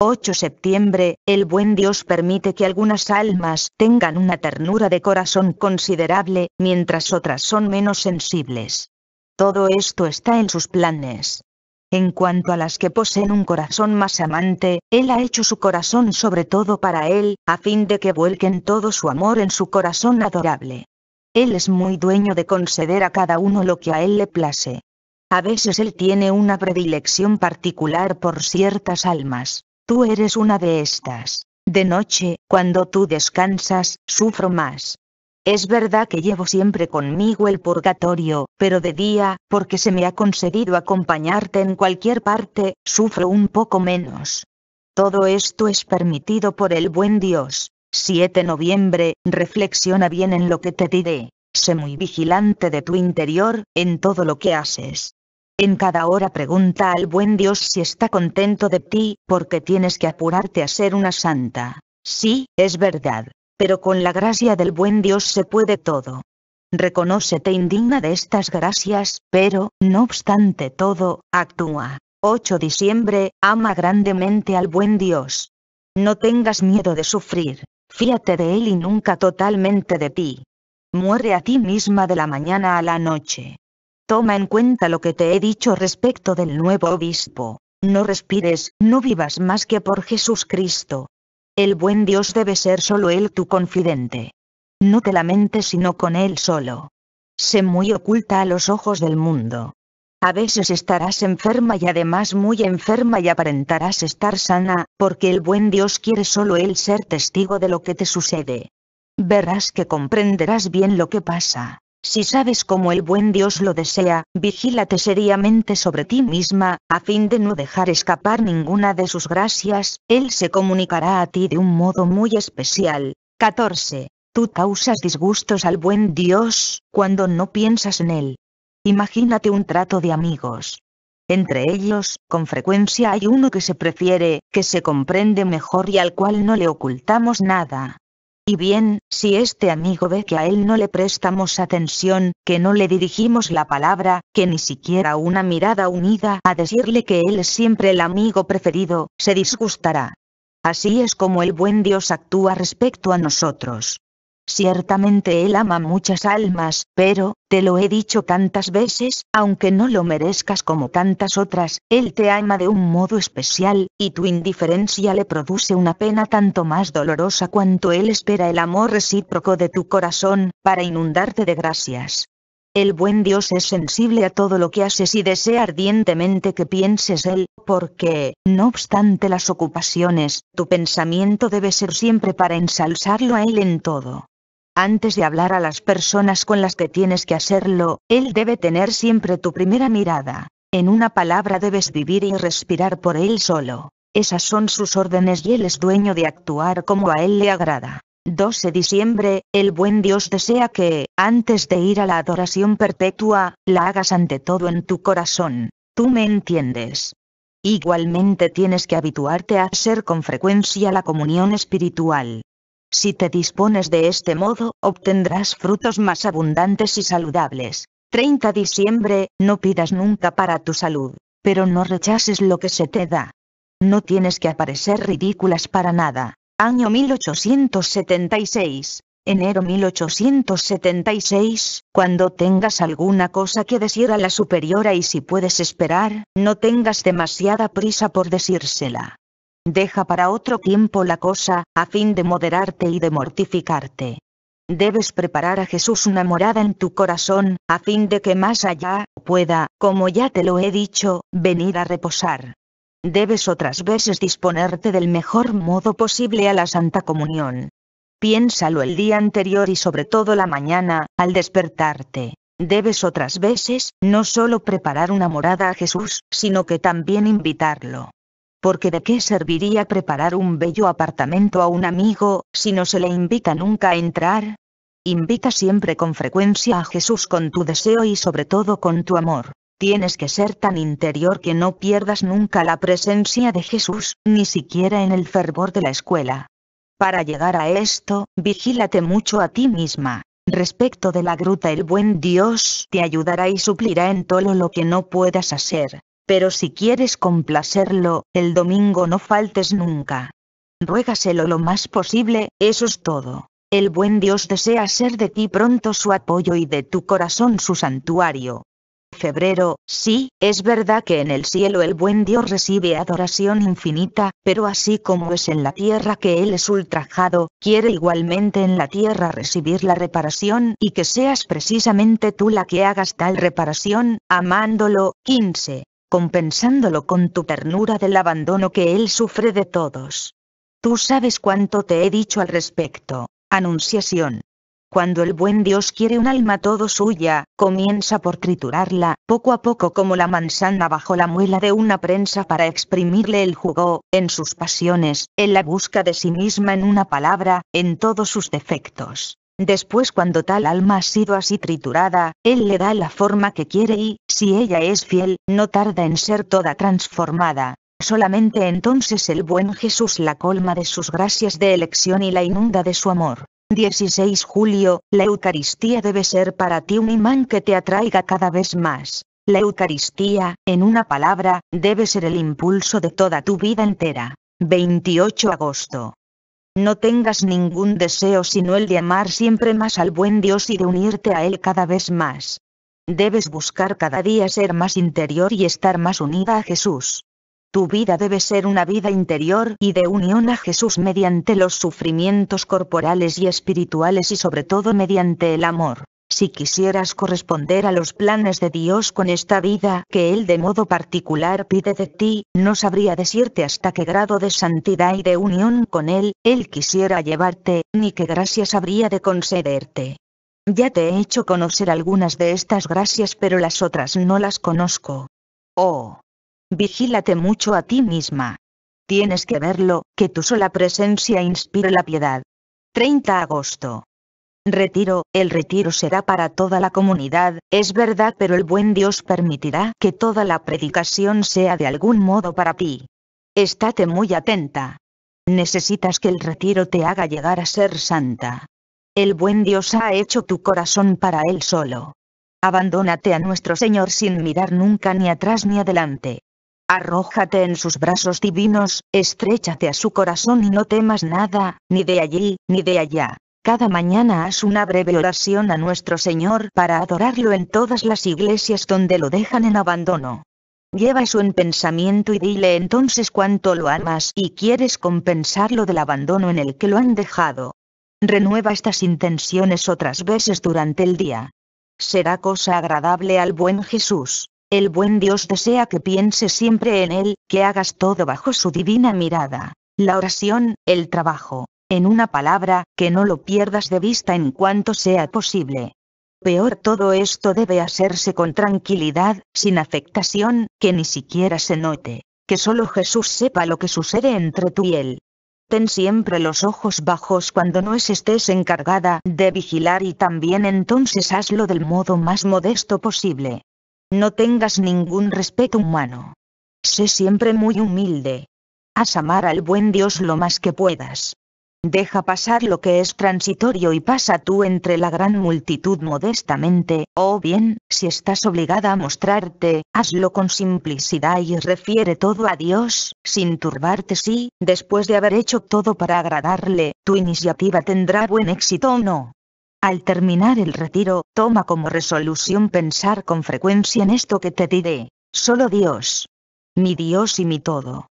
8 de septiembre, el buen Dios permite que algunas almas tengan una ternura de corazón considerable, mientras otras son menos sensibles. Todo esto está en sus planes. En cuanto a las que poseen un corazón más amante, Él ha hecho su corazón sobre todo para Él, a fin de que vuelquen todo su amor en su corazón adorable. Él es muy dueño de conceder a cada uno lo que a Él le place. A veces Él tiene una predilección particular por ciertas almas. Tú eres una de estas. De noche, cuando tú descansas, sufro más. Es verdad que llevo siempre conmigo el purgatorio, pero de día, porque se me ha concedido acompañarte en cualquier parte, sufro un poco menos. Todo esto es permitido por el buen Dios. 7 de noviembre, reflexiona bien en lo que te diré. Sé muy vigilante de tu interior, en todo lo que haces. En cada hora pregunta al buen Dios si está contento de ti, porque tienes que apurarte a ser una santa. Sí, es verdad. Pero con la gracia del buen Dios se puede todo. Reconócete indigna de estas gracias, pero, no obstante todo, actúa. 8 de diciembre, ama grandemente al buen Dios. No tengas miedo de sufrir, fíate de Él y nunca totalmente de ti. Muere a ti misma de la mañana a la noche. Toma en cuenta lo que te he dicho respecto del nuevo obispo. No respires, no vivas más que por Jesús Cristo. El buen Dios debe ser solo Él tu confidente. No te lamentes sino con Él solo. Sé muy oculta a los ojos del mundo. A veces estarás enferma y además muy enferma y aparentarás estar sana, porque el buen Dios quiere solo Él ser testigo de lo que te sucede. Verás que comprenderás bien lo que pasa. Si sabes cómo el buen Dios lo desea, vigílate seriamente sobre ti misma, a fin de no dejar escapar ninguna de sus gracias, Él se comunicará a ti de un modo muy especial. 14. Tú causas disgustos al buen Dios, cuando no piensas en Él. Imagínate un trato de amigos. Entre ellos, con frecuencia hay uno que se prefiere, que se comprende mejor y al cual no le ocultamos nada. Y bien, si este amigo ve que a él no le prestamos atención, que no le dirigimos la palabra, que ni siquiera una mirada unida a decirle que él es siempre el amigo preferido, se disgustará. Así es como el buen Dios actúa respecto a nosotros. Ciertamente Él ama muchas almas, pero, te lo he dicho tantas veces, aunque no lo merezcas como tantas otras, Él te ama de un modo especial, y tu indiferencia le produce una pena tanto más dolorosa cuanto Él espera el amor recíproco de tu corazón, para inundarte de gracias. El buen Dios es sensible a todo lo que haces y desea ardientemente que pienses Él, porque, no obstante las ocupaciones, tu pensamiento debe ser siempre para ensalzarlo a Él en todo. Antes de hablar a las personas con las que tienes que hacerlo, Él debe tener siempre tu primera mirada. En una palabra debes vivir y respirar por Él solo. Esas son sus órdenes y Él es dueño de actuar como a Él le agrada. 12 de diciembre, el buen Dios desea que, antes de ir a la adoración perpetua, la hagas ante todo en tu corazón. Tú me entiendes. Igualmente tienes que habituarte a hacer con frecuencia la comunión espiritual. Si te dispones de este modo, obtendrás frutos más abundantes y saludables. 30 de diciembre, no pidas nunca para tu salud, pero no rechaces lo que se te da. No tienes que aparecer ridículas para nada. Año 1876, enero 1876, cuando tengas alguna cosa que decir a la superiora y si puedes esperar, no tengas demasiada prisa por decírsela. Deja para otro tiempo la cosa, a fin de moderarte y de mortificarte. Debes preparar a Jesús una morada en tu corazón, a fin de que más allá pueda, como ya te lo he dicho, venir a reposar. Debes otras veces disponerte del mejor modo posible a la Santa Comunión. Piénsalo el día anterior y sobre todo la mañana, al despertarte. Debes otras veces, no solo preparar una morada a Jesús, sino que también invitarlo. Porque ¿de qué serviría preparar un bello apartamento a un amigo, si no se le invita nunca a entrar? Invita siempre con frecuencia a Jesús con tu deseo y sobre todo con tu amor. Tienes que ser tan interior que no pierdas nunca la presencia de Jesús, ni siquiera en el fervor de la escuela. Para llegar a esto, vigílate mucho a ti misma. Respecto de la gruta, el buen Dios te ayudará y suplirá en todo lo que no puedas hacer. Pero si quieres complacerlo, el domingo no faltes nunca. Ruégaselo lo más posible, eso es todo. El buen Dios desea ser de ti pronto su apoyo y de tu corazón su santuario. Febrero, sí, es verdad que en el cielo el buen Dios recibe adoración infinita, pero así como es en la tierra que Él es ultrajado, quiere igualmente en la tierra recibir la reparación y que seas precisamente tú la que hagas tal reparación, amándolo, 15, compensándolo con tu ternura del abandono que Él sufre de todos. Tú sabes cuánto te he dicho al respecto. Anunciación. Cuando el buen Dios quiere un alma todo suya, comienza por triturarla, poco a poco como la manzana bajo la muela de una prensa para exprimirle el jugo, en sus pasiones, en la busca de sí misma, en una palabra, en todos sus defectos. Después, cuando tal alma ha sido así triturada, Él le da la forma que quiere y, si ella es fiel, no tarda en ser toda transformada. Solamente entonces el buen Jesús la colma de sus gracias de elección y la inunda de su amor. 16 de julio, la Eucaristía debe ser para ti un imán que te atraiga cada vez más. La Eucaristía, en una palabra, debe ser el impulso de toda tu vida entera. 28 de agosto. No tengas ningún deseo sino el de amar siempre más al buen Dios y de unirte a Él cada vez más. Debes buscar cada día ser más interior y estar más unida a Jesús. Tu vida debe ser una vida interior y de unión a Jesús mediante los sufrimientos corporales y espirituales y sobre todo mediante el amor. Si quisieras corresponder a los planes de Dios con esta vida que Él de modo particular pide de ti, no sabría decirte hasta qué grado de santidad y de unión con Él, Él quisiera llevarte, ni qué gracias habría de concederte. Ya te he hecho conocer algunas de estas gracias, pero las otras no las conozco. Oh. Vigílate mucho a ti misma. Tienes que verlo, que tu sola presencia inspire la piedad. 30 de agosto. Retiro, el retiro será para toda la comunidad, es verdad, pero el buen Dios permitirá que toda la predicación sea de algún modo para ti. Estate muy atenta. Necesitas que el retiro te haga llegar a ser santa. El buen Dios ha hecho tu corazón para Él solo. Abandónate a nuestro Señor sin mirar nunca ni atrás ni adelante. Arrójate en sus brazos divinos, estréchate a su corazón y no temas nada, ni de allí, ni de allá. Cada mañana haz una breve oración a nuestro Señor para adorarlo en todas las iglesias donde lo dejan en abandono. Lleva eso en pensamiento y dile entonces cuánto lo amas y quieres compensarlo del abandono en el que lo han dejado. Renueva estas intenciones otras veces durante el día. Será cosa agradable al buen Jesús. El buen Dios desea que pienses siempre en Él, que hagas todo bajo su divina mirada. La oración, el trabajo. En una palabra, que no lo pierdas de vista en cuanto sea posible. Peor, todo esto debe hacerse con tranquilidad, sin afectación, que ni siquiera se note. Que solo Jesús sepa lo que sucede entre tú y Él. Ten siempre los ojos bajos cuando no estés encargada de vigilar y también entonces hazlo del modo más modesto posible. No tengas ningún respeto humano. Sé siempre muy humilde. Haz amar al buen Dios lo más que puedas. Deja pasar lo que es transitorio y pasa tú entre la gran multitud modestamente, o bien, si estás obligada a mostrarte, hazlo con simplicidad y refiere todo a Dios, sin turbarte si, después de haber hecho todo para agradarle, tu iniciativa tendrá buen éxito o no. Al terminar el retiro, toma como resolución pensar con frecuencia en esto que te diré, solo Dios. Mi Dios y mi todo.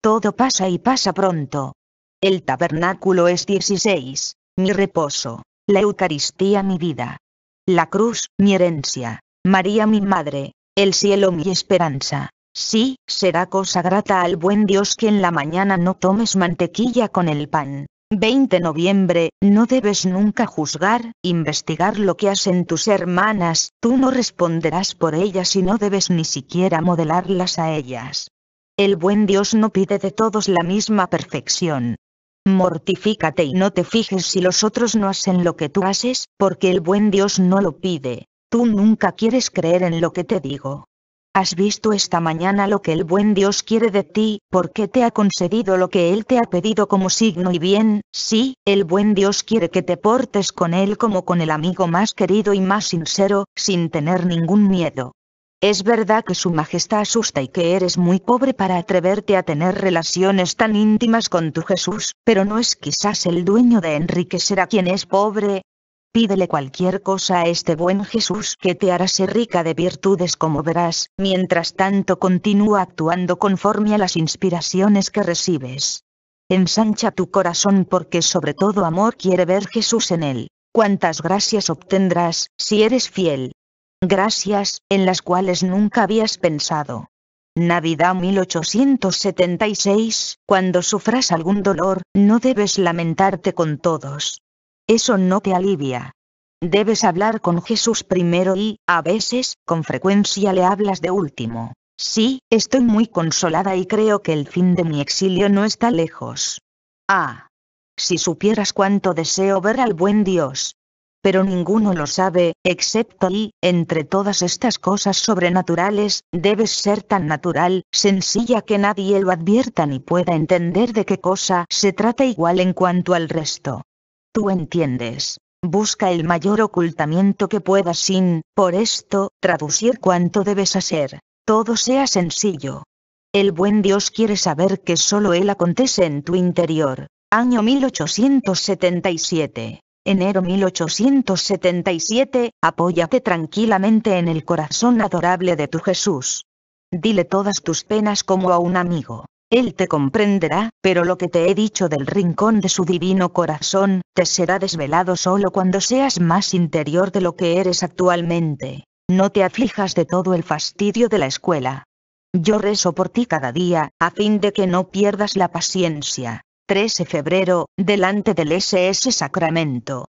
Todo pasa y pasa pronto. El tabernáculo es 16, mi reposo, la Eucaristía mi vida, la cruz, mi herencia, María mi madre, el cielo mi esperanza. Sí, será cosa grata al buen Dios que en la mañana no tomes mantequilla con el pan. 20 de noviembre, no debes nunca juzgar, investigar lo que hacen tus hermanas, tú no responderás por ellas y no debes ni siquiera modelarlas a ellas. El buen Dios no pide de todos la misma perfección. Mortifícate y no te fijes si los otros no hacen lo que tú haces, porque el buen Dios no lo pide. Tú nunca quieres creer en lo que te digo. Has visto esta mañana lo que el buen Dios quiere de ti, porque te ha concedido lo que Él te ha pedido como signo y bien. Sí, el buen Dios quiere que te portes con Él como con el amigo más querido y más sincero, sin tener ningún miedo. Es verdad que su majestad asusta y que eres muy pobre para atreverte a tener relaciones tan íntimas con tu Jesús, pero ¿no es quizás el dueño de enriquecer a quien es pobre? Pídele cualquier cosa a este buen Jesús que te hará ser rica de virtudes como verás, mientras tanto continúa actuando conforme a las inspiraciones que recibes. Ensancha tu corazón porque sobre todo amor quiere ver Jesús en él. ¿Cuántas gracias obtendrás si eres fiel? Gracias, en las cuales nunca habías pensado. Navidad 1876, cuando sufras algún dolor, no debes lamentarte con todos. Eso no te alivia. Debes hablar con Jesús primero y, a veces, con frecuencia le hablas de último. Sí, estoy muy consolada y creo que el fin de mi exilio no está lejos. Ah, si supieras cuánto deseo ver al buen Dios. Pero ninguno lo sabe, excepto y, entre todas estas cosas sobrenaturales, debes ser tan natural, sencilla que nadie lo advierta ni pueda entender de qué cosa se trata igual en cuanto al resto. Tú entiendes. Busca el mayor ocultamiento que puedas sin, por esto, traducir cuánto debes hacer. Todo sea sencillo. El buen Dios quiere saber que solo Él acontece en tu interior. Año 1877. Enero 1877, apóyate tranquilamente en el corazón adorable de tu Jesús. Dile todas tus penas como a un amigo. Él te comprenderá, pero lo que te he dicho del rincón de su divino corazón, te será desvelado solo cuando seas más interior de lo que eres actualmente. No te aflijas de todo el fastidio de la escuela. Yo rezo por ti cada día, a fin de que no pierdas la paciencia. 13 de febrero, delante del SS Sacramento.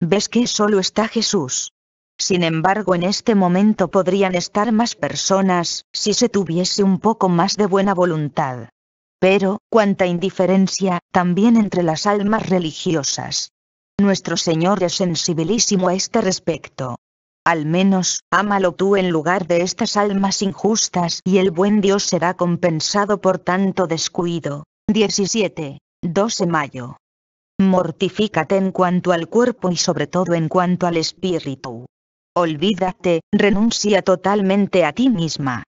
¿Ves que solo está Jesús? Sin embargo, en este momento podrían estar más personas, si se tuviese un poco más de buena voluntad. Pero, cuánta indiferencia, también entre las almas religiosas. Nuestro Señor es sensibilísimo a este respecto. Al menos, ámalo tú en lugar de estas almas injustas y el buen Dios será compensado por tanto descuido. 17 de mayo. Mortifícate en cuanto al cuerpo y sobre todo en cuanto al espíritu. Olvídate, renuncia totalmente a ti misma.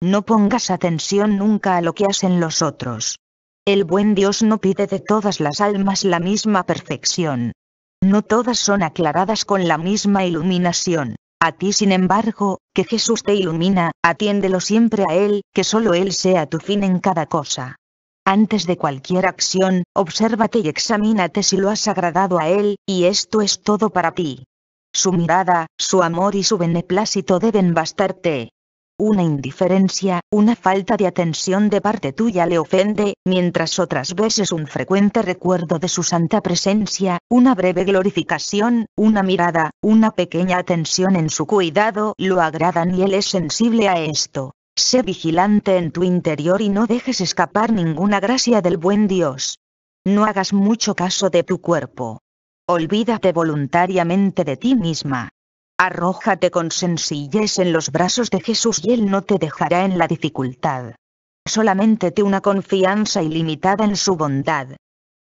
No pongas atención nunca a lo que hacen los otros. El buen Dios no pide de todas las almas la misma perfección. No todas son aclaradas con la misma iluminación. A ti, sin embargo, que Jesús te ilumina, atiéndelo siempre a Él, que solo Él sea tu fin en cada cosa. Antes de cualquier acción, obsérvate y examínate si lo has agradado a Él, y esto es todo para ti. Su mirada, su amor y su beneplácito deben bastarte. Una indiferencia, una falta de atención de parte tuya le ofende, mientras otras veces un frecuente recuerdo de su santa presencia, una breve glorificación, una mirada, una pequeña atención en su cuidado lo agradan y Él es sensible a esto. Sé vigilante en tu interior y no dejes escapar ninguna gracia del buen Dios. No hagas mucho caso de tu cuerpo. Olvídate voluntariamente de ti misma. Arrójate con sencillez en los brazos de Jesús y Él no te dejará en la dificultad. Solamente ten una confianza ilimitada en su bondad.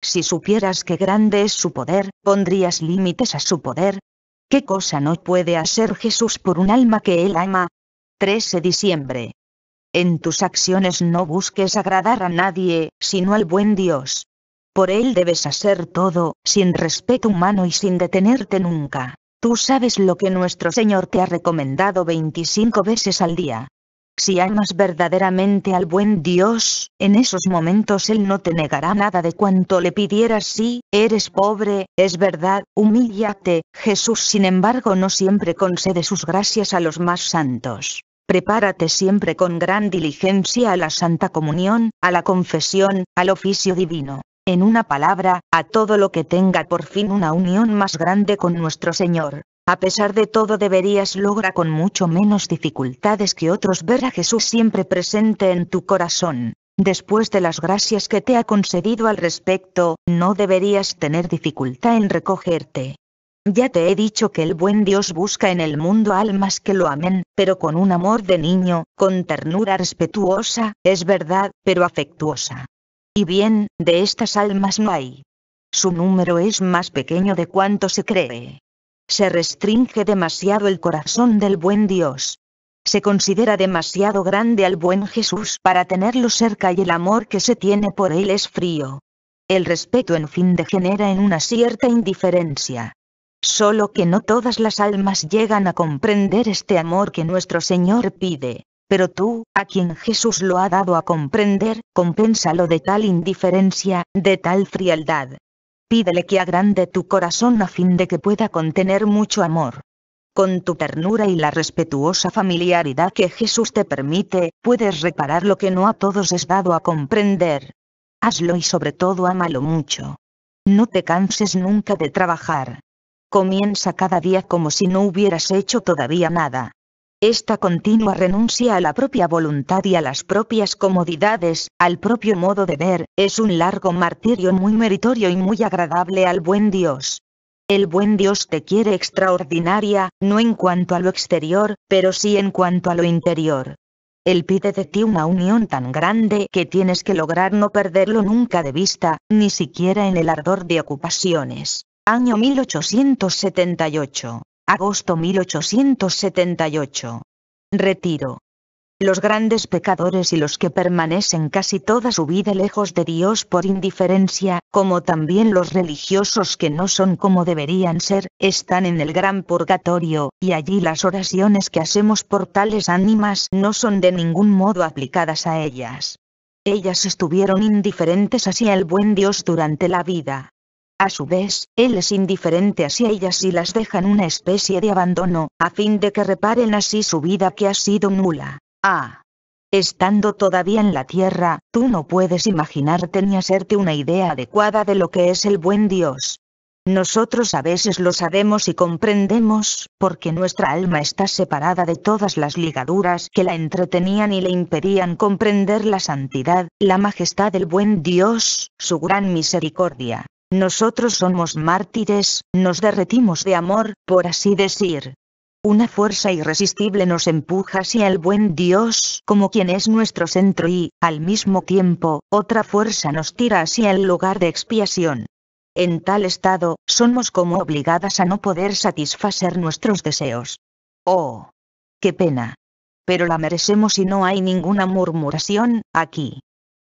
Si supieras que grande es su poder, ¿pondrías límites a su poder? ¿Qué cosa no puede hacer Jesús por un alma que Él ama? 13 de diciembre. En tus acciones no busques agradar a nadie, sino al buen Dios. Por Él debes hacer todo, sin respeto humano y sin detenerte nunca. Tú sabes lo que nuestro Señor te ha recomendado 25 veces al día. Si amas verdaderamente al buen Dios, en esos momentos Él no te negará nada de cuanto le pidieras. Si eres pobre, es verdad, humíllate. Jesús sin embargo no siempre concede sus gracias a los más santos. Prepárate siempre con gran diligencia a la Santa Comunión, a la confesión, al oficio divino. En una palabra, a todo lo que tenga por fin una unión más grande con nuestro Señor. A pesar de todo deberías lograr con mucho menos dificultades que otros ver a Jesús siempre presente en tu corazón. Después de las gracias que te ha concedido al respecto, no deberías tener dificultad en recogerte. Ya te he dicho que el buen Dios busca en el mundo almas que lo amen, pero con un amor de niño, con ternura respetuosa, es verdad, pero afectuosa. Y bien, de estas almas no hay. Su número es más pequeño de cuanto se cree. Se restringe demasiado el corazón del buen Dios. Se considera demasiado grande al buen Jesús para tenerlo cerca y el amor que se tiene por él es frío. El respeto en fin degenera en una cierta indiferencia. Solo que no todas las almas llegan a comprender este amor que nuestro Señor pide. Pero tú, a quien Jesús lo ha dado a comprender, compénsalo de tal indiferencia, de tal frialdad. Pídele que agrande tu corazón a fin de que pueda contener mucho amor. Con tu ternura y la respetuosa familiaridad que Jesús te permite, puedes reparar lo que no a todos es dado a comprender. Hazlo y sobre todo ámalo mucho. No te canses nunca de trabajar. Comienza cada día como si no hubieras hecho todavía nada. Esta continua renuncia a la propia voluntad y a las propias comodidades, al propio modo de ver, es un largo martirio muy meritorio y muy agradable al buen Dios. El buen Dios te quiere extraordinaria, no en cuanto a lo exterior, pero sí en cuanto a lo interior. Él pide de ti una unión tan grande que tienes que lograr no perderlo nunca de vista, ni siquiera en el ardor de ocupaciones. Año 1878. Agosto 1878. Retiro. Los grandes pecadores y los que permanecen casi toda su vida lejos de Dios por indiferencia, como también los religiosos que no son como deberían ser, están en el gran purgatorio, y allí las oraciones que hacemos por tales ánimas no son de ningún modo aplicadas a ellas. Ellas estuvieron indiferentes hacia el buen Dios durante la vida. A su vez, Él es indiferente hacia ellas y las deja en una especie de abandono, a fin de que reparen así su vida que ha sido nula. Estando todavía en la tierra, tú no puedes imaginarte ni hacerte una idea adecuada de lo que es el buen Dios. Nosotros a veces lo sabemos y comprendemos, porque nuestra alma está separada de todas las ligaduras que la entretenían y le impedían comprender la santidad, la majestad del buen Dios, su gran misericordia. Nosotros somos mártires, nos derretimos de amor, por así decir. Una fuerza irresistible nos empuja hacia el buen Dios como quien es nuestro centro y, al mismo tiempo, otra fuerza nos tira hacia el lugar de expiación. En tal estado, somos como obligadas a no poder satisfacer nuestros deseos. ¡Oh! ¡Qué pena! Pero la merecemos y no hay ninguna murmuración aquí.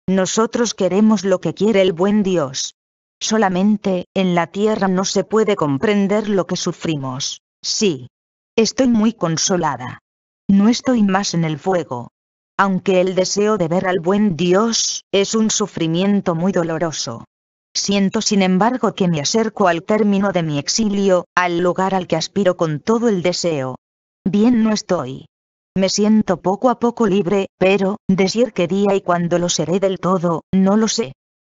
Nosotros queremos lo que quiere el buen Dios. Solamente, en la tierra no se puede comprender lo que sufrimos. Sí. Estoy muy consolada. No estoy más en el fuego. Aunque el deseo de ver al buen Dios es un sufrimiento muy doloroso. Siento sin embargo que me acerco al término de mi exilio, al lugar al que aspiro con todo el deseo. Bien no estoy. Me siento poco a poco libre, pero, decir qué día y cuándo lo seré del todo, no lo sé.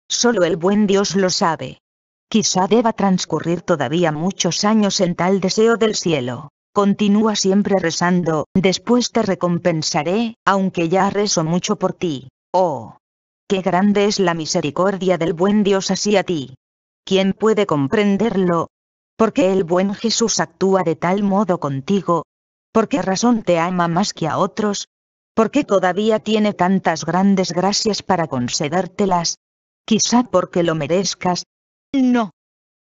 Solo el buen Dios lo sabe. Quizá deba transcurrir todavía muchos años en tal deseo del cielo. Continúa siempre rezando, después te recompensaré, aunque ya rezo mucho por ti. ¡Oh! ¡Qué grande es la misericordia del buen Dios hacia ti! ¿Quién puede comprenderlo? ¿Por qué el buen Jesús actúa de tal modo contigo? ¿Por qué razón te ama más que a otros? ¿Por qué todavía tiene tantas grandes gracias para concedértelas? Quizá porque lo merezcas, No.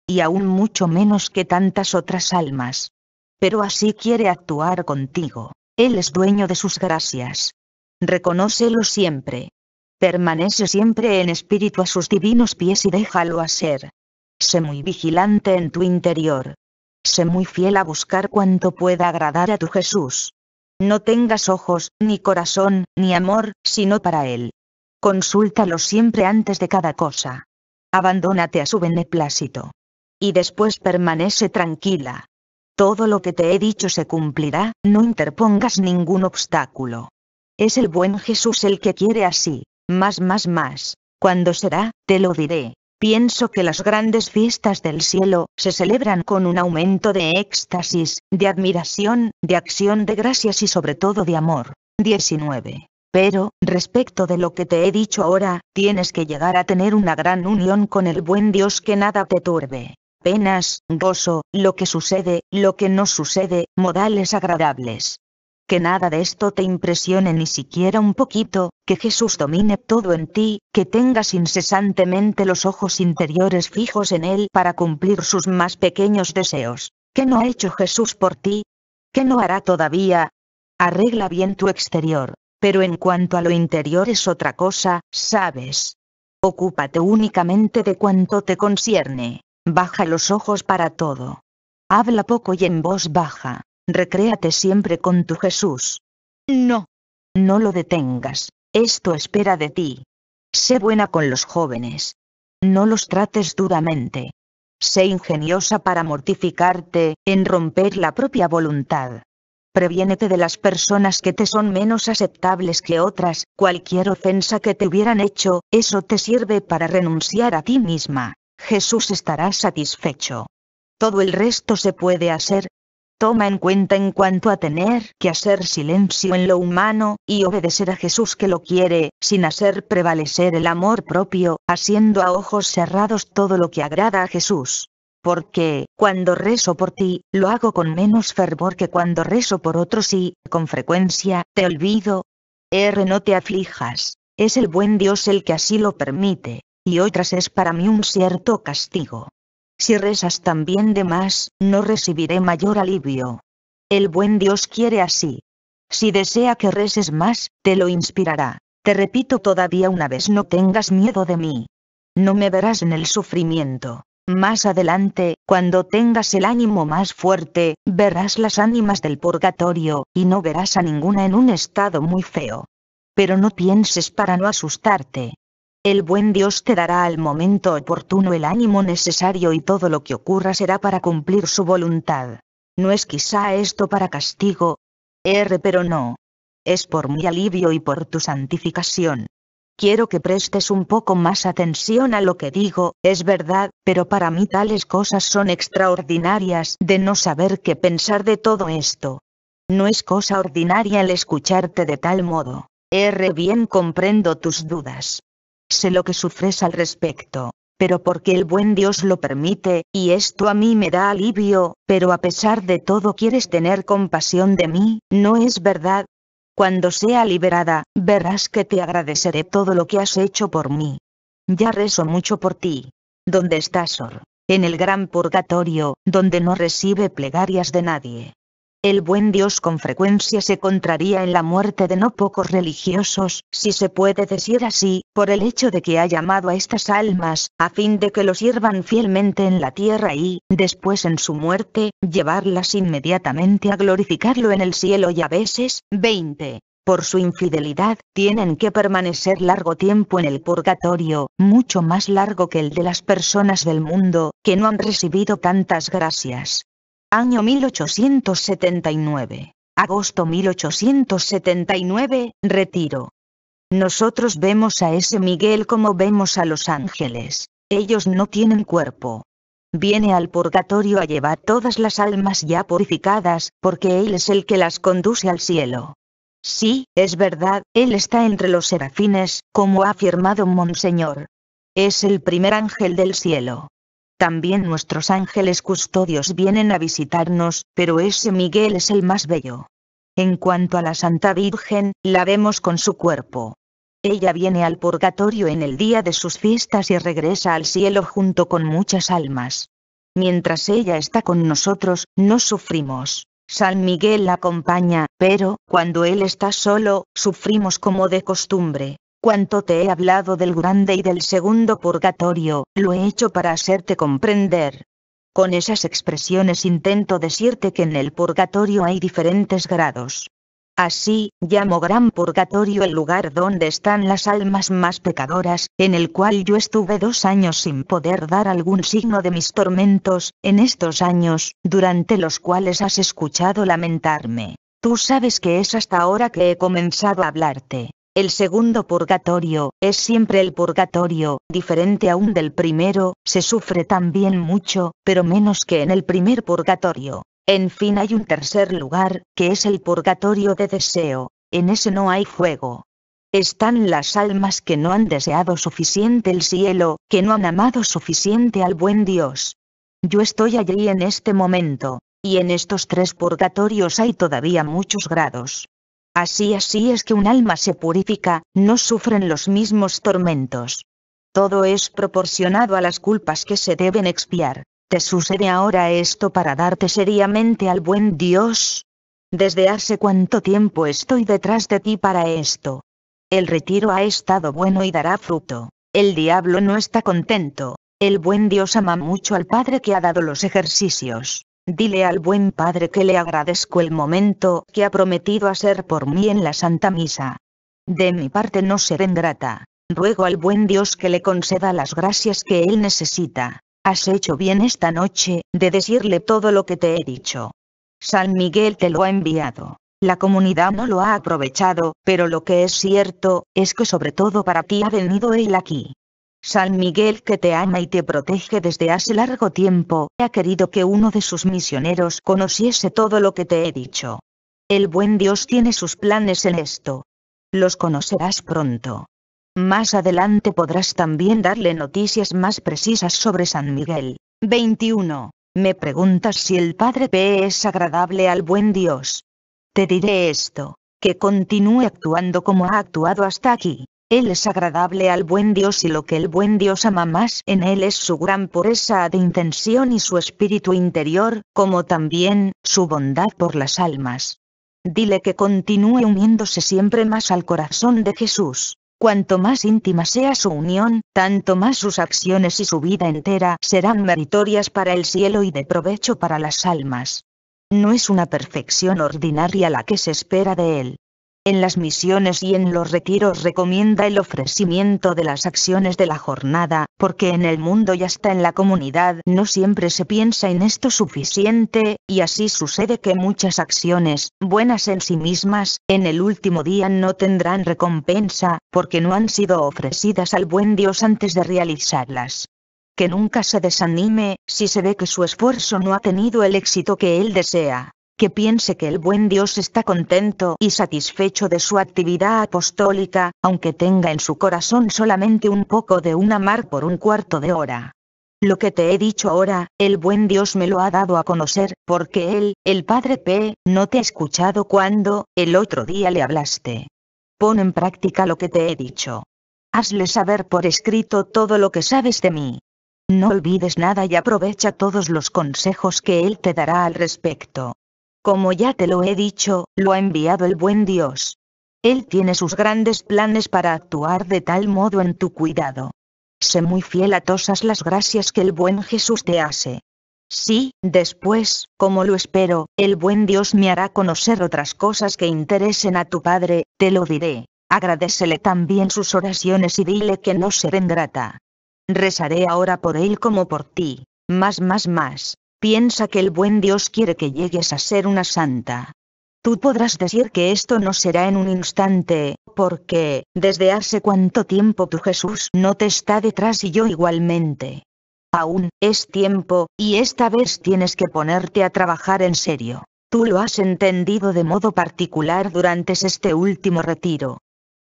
Y aún mucho menos que tantas otras almas. Pero así quiere actuar contigo. Él es dueño de sus gracias. Reconócelo siempre. Permanece siempre en espíritu a sus divinos pies y déjalo hacer. Sé muy vigilante en tu interior. Sé muy fiel a buscar cuanto pueda agradar a tu Jesús. No tengas ojos, ni corazón, ni amor, sino para Él. Consúltalo siempre antes de cada cosa. Abandónate a su beneplácito. Y después permanece tranquila. Todo lo que te he dicho se cumplirá, no interpongas ningún obstáculo. Es el buen Jesús el que quiere así, más. Cuando será, te lo diré. Pienso que las grandes fiestas del cielo se celebran con un aumento de éxtasis, de admiración, de acción de gracias y sobre todo de amor. 19. Pero, respecto de lo que te he dicho ahora, tienes que llegar a tener una gran unión con el buen Dios que nada te turbe. Penas, gozo, lo que sucede, lo que no sucede, modales agradables. Que nada de esto te impresione ni siquiera un poquito, que Jesús domine todo en ti, que tengas incesantemente los ojos interiores fijos en Él para cumplir sus más pequeños deseos. ¿Qué no ha hecho Jesús por ti? ¿Qué no hará todavía? Arregla bien tu exterior, pero en cuanto a lo interior es otra cosa, ¿sabes? Ocúpate únicamente de cuanto te concierne. Baja los ojos para todo. Habla poco y en voz baja. Recréate siempre con tu Jesús. No. No lo detengas. Esto espera de ti. Sé buena con los jóvenes. No los trates duramente. Sé ingeniosa para mortificarte, en romper la propia voluntad. Previénete de las personas que te son menos aceptables que otras, cualquier ofensa que te hubieran hecho, eso te sirve para renunciar a ti misma. Jesús estará satisfecho. Todo el resto se puede hacer. Toma en cuenta en cuanto a tener que hacer silencio en lo humano, y obedecer a Jesús que lo quiere, sin hacer prevalecer el amor propio, haciendo a ojos cerrados todo lo que agrada a Jesús. Porque, cuando rezo por ti, lo hago con menos fervor que cuando rezo por otros y, con frecuencia, te olvido. No te aflijas, es el buen Dios el que así lo permite, y otras es para mí un cierto castigo. Si rezas también de más, no recibiré mayor alivio. El buen Dios quiere así. Si desea que reces más, te lo inspirará. Te repito todavía una vez, no tengas miedo de mí. No me verás en el sufrimiento. Más adelante, cuando tengas el ánimo más fuerte, verás las ánimas del purgatorio, y no verás a ninguna en un estado muy feo. Pero no pienses para no asustarte. El buen Dios te dará al momento oportuno el ánimo necesario y todo lo que ocurra será para cumplir su voluntad. No es quizá esto para castigo, pero no. Es por mi alivio y por tu santificación. Quiero que prestes un poco más atención a lo que digo, es verdad, pero para mí tales cosas son extraordinarias de no saber qué pensar de todo esto. No es cosa ordinaria el escucharte de tal modo. Bien comprendo tus dudas. Sé lo que sufres al respecto, pero porque el buen Dios lo permite, y esto a mí me da alivio, pero a pesar de todo quieres tener compasión de mí, ¿no es verdad? Cuando sea liberada, verás que te agradeceré todo lo que has hecho por mí. Ya rezo mucho por ti. ¿Dónde estás, Sor? En el gran purgatorio, donde no recibe plegarias de nadie. El buen Dios con frecuencia se contraría en la muerte de no pocos religiosos, si se puede decir así, por el hecho de que ha llamado a estas almas, a fin de que lo sirvan fielmente en la tierra y, después en su muerte, llevarlas inmediatamente a glorificarlo en el cielo y a veces, 20. Por su infidelidad, tienen que permanecer largo tiempo en el purgatorio, mucho más largo que el de las personas del mundo, que no han recibido tantas gracias. Año 1879. Agosto 1879, retiro. Nosotros vemos a ese Miguel como vemos a los ángeles. Ellos no tienen cuerpo. Viene al purgatorio a llevar todas las almas ya purificadas, porque Él es el que las conduce al cielo. Sí, es verdad, Él está entre los serafines, como ha afirmado Monseñor. Es el primer ángel del cielo. También nuestros ángeles custodios vienen a visitarnos, pero ese Miguel es el más bello. En cuanto a la Santa Virgen, la vemos con su cuerpo. Ella viene al purgatorio en el día de sus fiestas y regresa al cielo junto con muchas almas. Mientras ella está con nosotros, no sufrimos. San Miguel la acompaña, pero, cuando él está solo, sufrimos como de costumbre. Cuanto te he hablado del grande y del segundo purgatorio, lo he hecho para hacerte comprender. Con esas expresiones intento decirte que en el purgatorio hay diferentes grados. Así, llamo gran purgatorio el lugar donde están las almas más pecadoras, en el cual yo estuve 2 años sin poder dar algún signo de mis tormentos, en estos años, durante los cuales has escuchado lamentarme. Tú sabes que es hasta ahora que he comenzado a hablarte. El segundo purgatorio, es siempre el purgatorio, diferente aún del primero, se sufre también mucho, pero menos que en el primer purgatorio. En fin, hay un tercer lugar, que es el purgatorio de deseo, en ese no hay fuego. Están las almas que no han deseado suficiente el cielo, que no han amado suficiente al buen Dios. Yo estoy allí en este momento, y en estos 3 purgatorios hay todavía muchos grados. Así es que un alma se purifica, no sufren los mismos tormentos. Todo es proporcionado a las culpas que se deben expiar. ¿Te sucede ahora esto para darte seriamente al buen Dios? ¿Desde hace cuánto tiempo estoy detrás de ti para esto? El retiro ha estado bueno y dará fruto. El diablo no está contento. El buen Dios ama mucho al Padre que ha dado los ejercicios. Dile al buen Padre que le agradezco el momento que ha prometido hacer por mí en la Santa Misa. De mi parte no seré ingrata. Ruego al buen Dios que le conceda las gracias que él necesita. Has hecho bien esta noche, de decirle todo lo que te he dicho. San Miguel te lo ha enviado. La comunidad no lo ha aprovechado, pero lo que es cierto, es que sobre todo para ti ha venido él aquí. San Miguel, que te ama y te protege desde hace largo tiempo, ha querido que uno de sus misioneros conociese todo lo que te he dicho. El buen Dios tiene sus planes en esto. Los conocerás pronto. Más adelante podrás también darle noticias más precisas sobre San Miguel. 21. Me preguntas si el Padre P. es agradable al buen Dios. Te diré esto, que continúe actuando como ha actuado hasta aquí. Él es agradable al buen Dios y lo que el buen Dios ama más en él es su gran pureza de intención y su espíritu interior, como también, su bondad por las almas. Dile que continúe uniéndose siempre más al corazón de Jesús. Cuanto más íntima sea su unión, tanto más sus acciones y su vida entera serán meritorias para el cielo y de provecho para las almas. No es una perfección ordinaria la que se espera de él. En las misiones y en los retiros recomienda el ofrecimiento de las acciones de la jornada, porque en el mundo y hasta en la comunidad no siempre se piensa en esto suficiente, y así sucede que muchas acciones, buenas en sí mismas, en el último día no tendrán recompensa, porque no han sido ofrecidas al buen Dios antes de realizarlas. Que nunca se desanime, si se ve que su esfuerzo no ha tenido el éxito que él desea. Que piense que el buen Dios está contento y satisfecho de su actividad apostólica, aunque tenga en su corazón solamente un poco de un amar por un cuarto de hora. Lo que te he dicho ahora, el buen Dios me lo ha dado a conocer, porque él, el Padre P., no te ha escuchado cuando, el otro día le hablaste. Pon en práctica lo que te he dicho. Hazle saber por escrito todo lo que sabes de mí. No olvides nada y aprovecha todos los consejos que él te dará al respecto. Como ya te lo he dicho, lo ha enviado el buen Dios. Él tiene sus grandes planes para actuar de tal modo en tu cuidado. Sé muy fiel a todas las gracias que el buen Jesús te hace. Sí, después, como lo espero, el buen Dios me hará conocer otras cosas que interesen a tu Padre, te lo diré. Agradécele también sus oraciones y dile que no seré ingrata. Rezaré ahora por él como por ti. Más. Piensa que el buen Dios quiere que llegues a ser una santa. Tú podrás decir que esto no será en un instante, porque, desde hace cuánto tiempo tu Jesús no te está detrás y yo igualmente. Aún, es tiempo, y esta vez tienes que ponerte a trabajar en serio. Tú lo has entendido de modo particular durante este último retiro.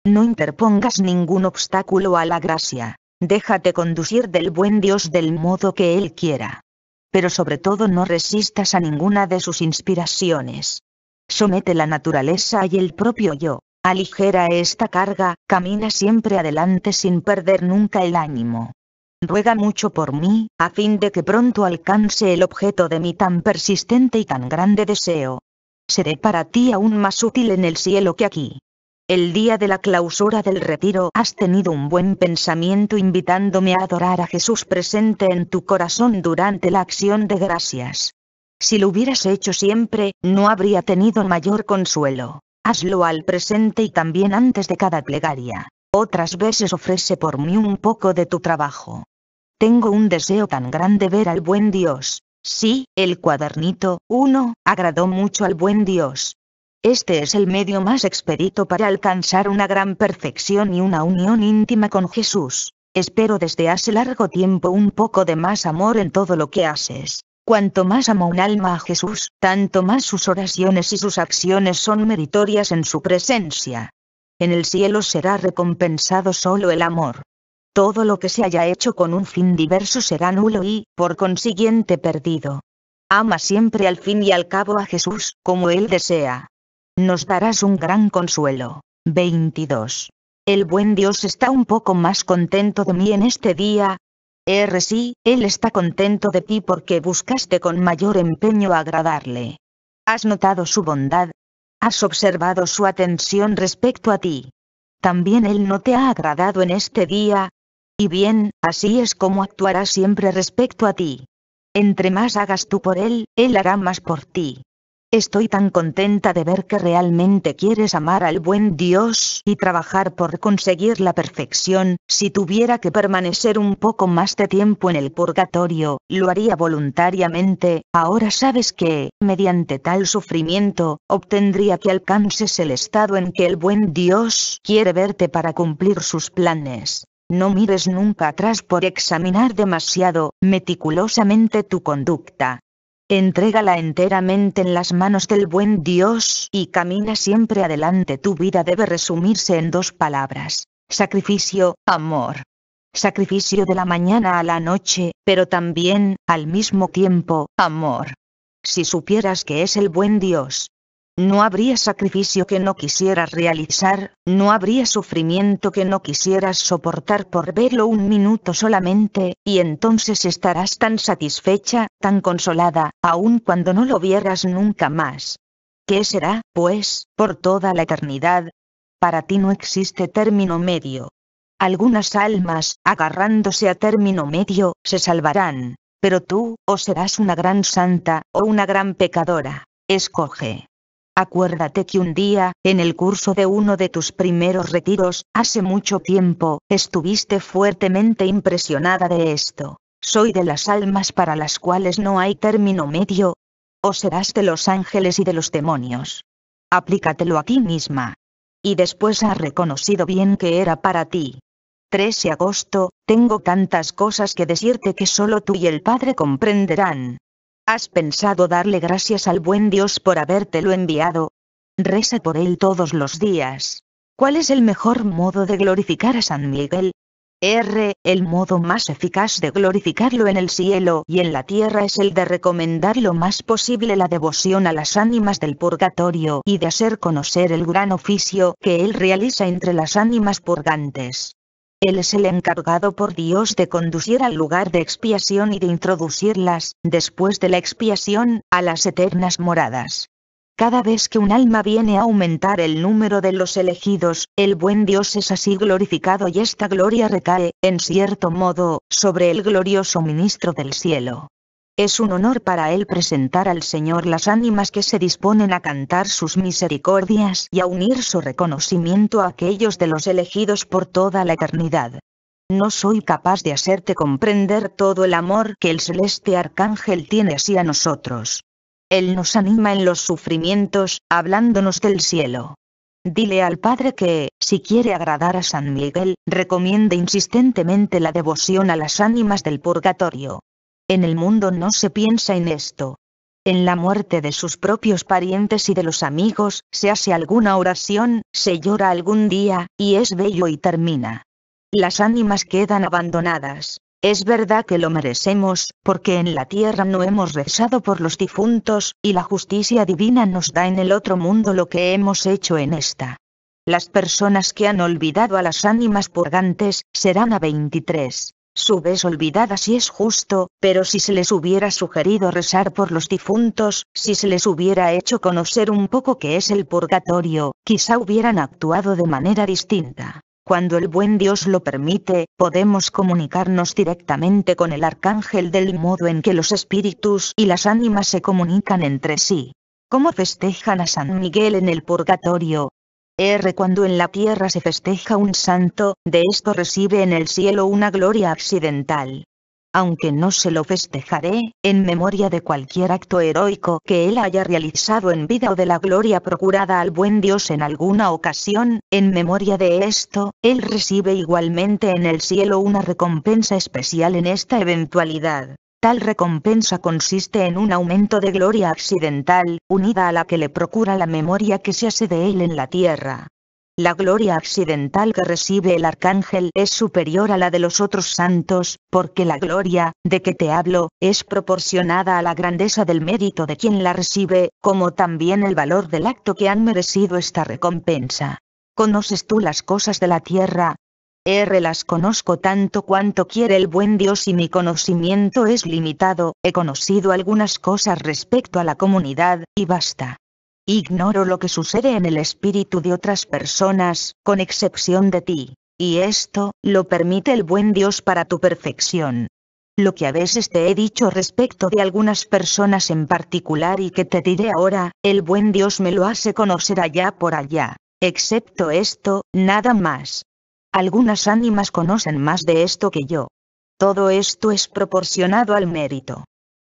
No interpongas ningún obstáculo a la gracia. Déjate conducir del buen Dios del modo que él quiera. Pero sobre todo no resistas a ninguna de sus inspiraciones. Somete la naturaleza y el propio yo. Aligera esta carga, camina siempre adelante sin perder nunca el ánimo. Ruega mucho por mí, a fin de que pronto alcance el objeto de mi tan persistente y tan grande deseo. Seré para ti aún más útil en el cielo que aquí. El día de la clausura del retiro has tenido un buen pensamiento invitándome a adorar a Jesús presente en tu corazón durante la acción de gracias. Si lo hubieras hecho siempre, no habría tenido mayor consuelo. Hazlo al presente y también antes de cada plegaria. Otras veces ofrece por mí un poco de tu trabajo. Tengo un deseo tan grande ver al buen Dios. Sí, el cuadernito 1 agradó mucho al buen Dios. Este es el medio más expedito para alcanzar una gran perfección y una unión íntima con Jesús. Espero desde hace largo tiempo un poco de más amor en todo lo que haces. Cuanto más ama un alma a Jesús, tanto más sus oraciones y sus acciones son meritorias en su presencia. En el cielo será recompensado solo el amor. Todo lo que se haya hecho con un fin diverso será nulo y, por consiguiente, perdido. Ama siempre al fin y al cabo a Jesús, como Él desea. Nos darás un gran consuelo. 22. El buen Dios está un poco más contento de mí en este día. Sí, Él está contento de ti porque buscaste con mayor empeño agradarle. Has notado su bondad. Has observado su atención respecto a ti. También Él no te ha agradado en este día. Y bien, así es como actuará siempre respecto a ti. Entre más hagas tú por Él, Él hará más por ti. Estoy tan contenta de ver que realmente quieres amar al buen Dios y trabajar por conseguir la perfección. Si tuviera que permanecer un poco más de tiempo en el purgatorio, lo haría voluntariamente. Ahora sabes que, mediante tal sufrimiento, obtendría que alcances el estado en que el buen Dios quiere verte para cumplir sus planes. No mires nunca atrás por examinar demasiado, meticulosamente tu conducta. Entrégala enteramente en las manos del buen Dios y camina siempre adelante. Tu vida debe resumirse en dos palabras: sacrificio, amor. Sacrificio de la mañana a la noche, pero también, al mismo tiempo, amor. Si supieras que es el buen Dios, no habría sacrificio que no quisieras realizar, no habría sufrimiento que no quisieras soportar por verlo un minuto solamente, y entonces estarás tan satisfecha, tan consolada, aun cuando no lo vieras nunca más. ¿Qué será, pues, por toda la eternidad? Para ti no existe término medio. Algunas almas, agarrándose a término medio, se salvarán, pero tú, o serás una gran santa, o una gran pecadora. Escoge. Acuérdate que un día, en el curso de uno de tus primeros retiros, hace mucho tiempo, estuviste fuertemente impresionada de esto. ¿Soy de las almas para las cuales no hay término medio? ¿O serás de los ángeles y de los demonios? Aplícatelo a ti misma. Y después has reconocido bien que era para ti. 13 de agosto, tengo tantas cosas que decirte que solo tú y el Padre comprenderán. ¿Has pensado darle gracias al buen Dios por habértelo enviado? Reza por él todos los días. ¿Cuál es el mejor modo de glorificar a San Miguel? El modo más eficaz de glorificarlo en el cielo y en la tierra es el de recomendar lo más posible la devoción a las ánimas del purgatorio y de hacer conocer el gran oficio que él realiza entre las ánimas purgantes. Él es el encargado por Dios de conducir al lugar de expiación y de introducirlas, después de la expiación, a las eternas moradas. Cada vez que un alma viene a aumentar el número de los elegidos, el buen Dios es así glorificado y esta gloria recae, en cierto modo, sobre el glorioso ministro del cielo. Es un honor para él presentar al Señor las ánimas que se disponen a cantar sus misericordias y a unir su reconocimiento a aquellos de los elegidos por toda la eternidad. No soy capaz de hacerte comprender todo el amor que el celeste arcángel tiene hacia nosotros. Él nos anima en los sufrimientos, hablándonos del cielo. Dile al Padre que, si quiere agradar a San Miguel, recomiende insistentemente la devoción a las ánimas del purgatorio. En el mundo no se piensa en esto. En la muerte de sus propios parientes y de los amigos, se hace alguna oración, se llora algún día, y es bello y termina. Las ánimas quedan abandonadas. Es verdad que lo merecemos, porque en la tierra no hemos rezado por los difuntos, y la justicia divina nos da en el otro mundo lo que hemos hecho en esta. Las personas que han olvidado a las ánimas purgantes serán a 23. Su vez olvidada si es justo, pero si se les hubiera sugerido rezar por los difuntos, si se les hubiera hecho conocer un poco qué es el purgatorio, quizá hubieran actuado de manera distinta. Cuando el buen Dios lo permite, podemos comunicarnos directamente con el arcángel del modo en que los espíritus y las ánimas se comunican entre sí. ¿Cómo festejan a San Miguel en el purgatorio? Cuando en la tierra se festeja un santo, de esto recibe en el cielo una gloria accidental. Aunque no se lo festejaré, en memoria de cualquier acto heroico que él haya realizado en vida o de la gloria procurada al buen Dios en alguna ocasión, en memoria de esto, él recibe igualmente en el cielo una recompensa especial en esta eventualidad. Tal recompensa consiste en un aumento de gloria accidental, unida a la que le procura la memoria que se hace de él en la tierra. La gloria accidental que recibe el arcángel es superior a la de los otros santos, porque la gloria, de que te hablo, es proporcionada a la grandeza del mérito de quien la recibe, como también el valor del acto que han merecido esta recompensa. ¿Conoces tú las cosas de la tierra? Las conozco tanto cuanto quiere el buen Dios y mi conocimiento es limitado, he conocido algunas cosas respecto a la comunidad, y basta. Ignoro lo que sucede en el espíritu de otras personas, con excepción de ti, y esto, lo permite el buen Dios para tu perfección. Lo que a veces te he dicho respecto de algunas personas en particular y que te diré ahora, el buen Dios me lo hace conocer allá por allá, excepto esto, nada más. Algunas ánimas conocen más de esto que yo. Todo esto es proporcionado al mérito.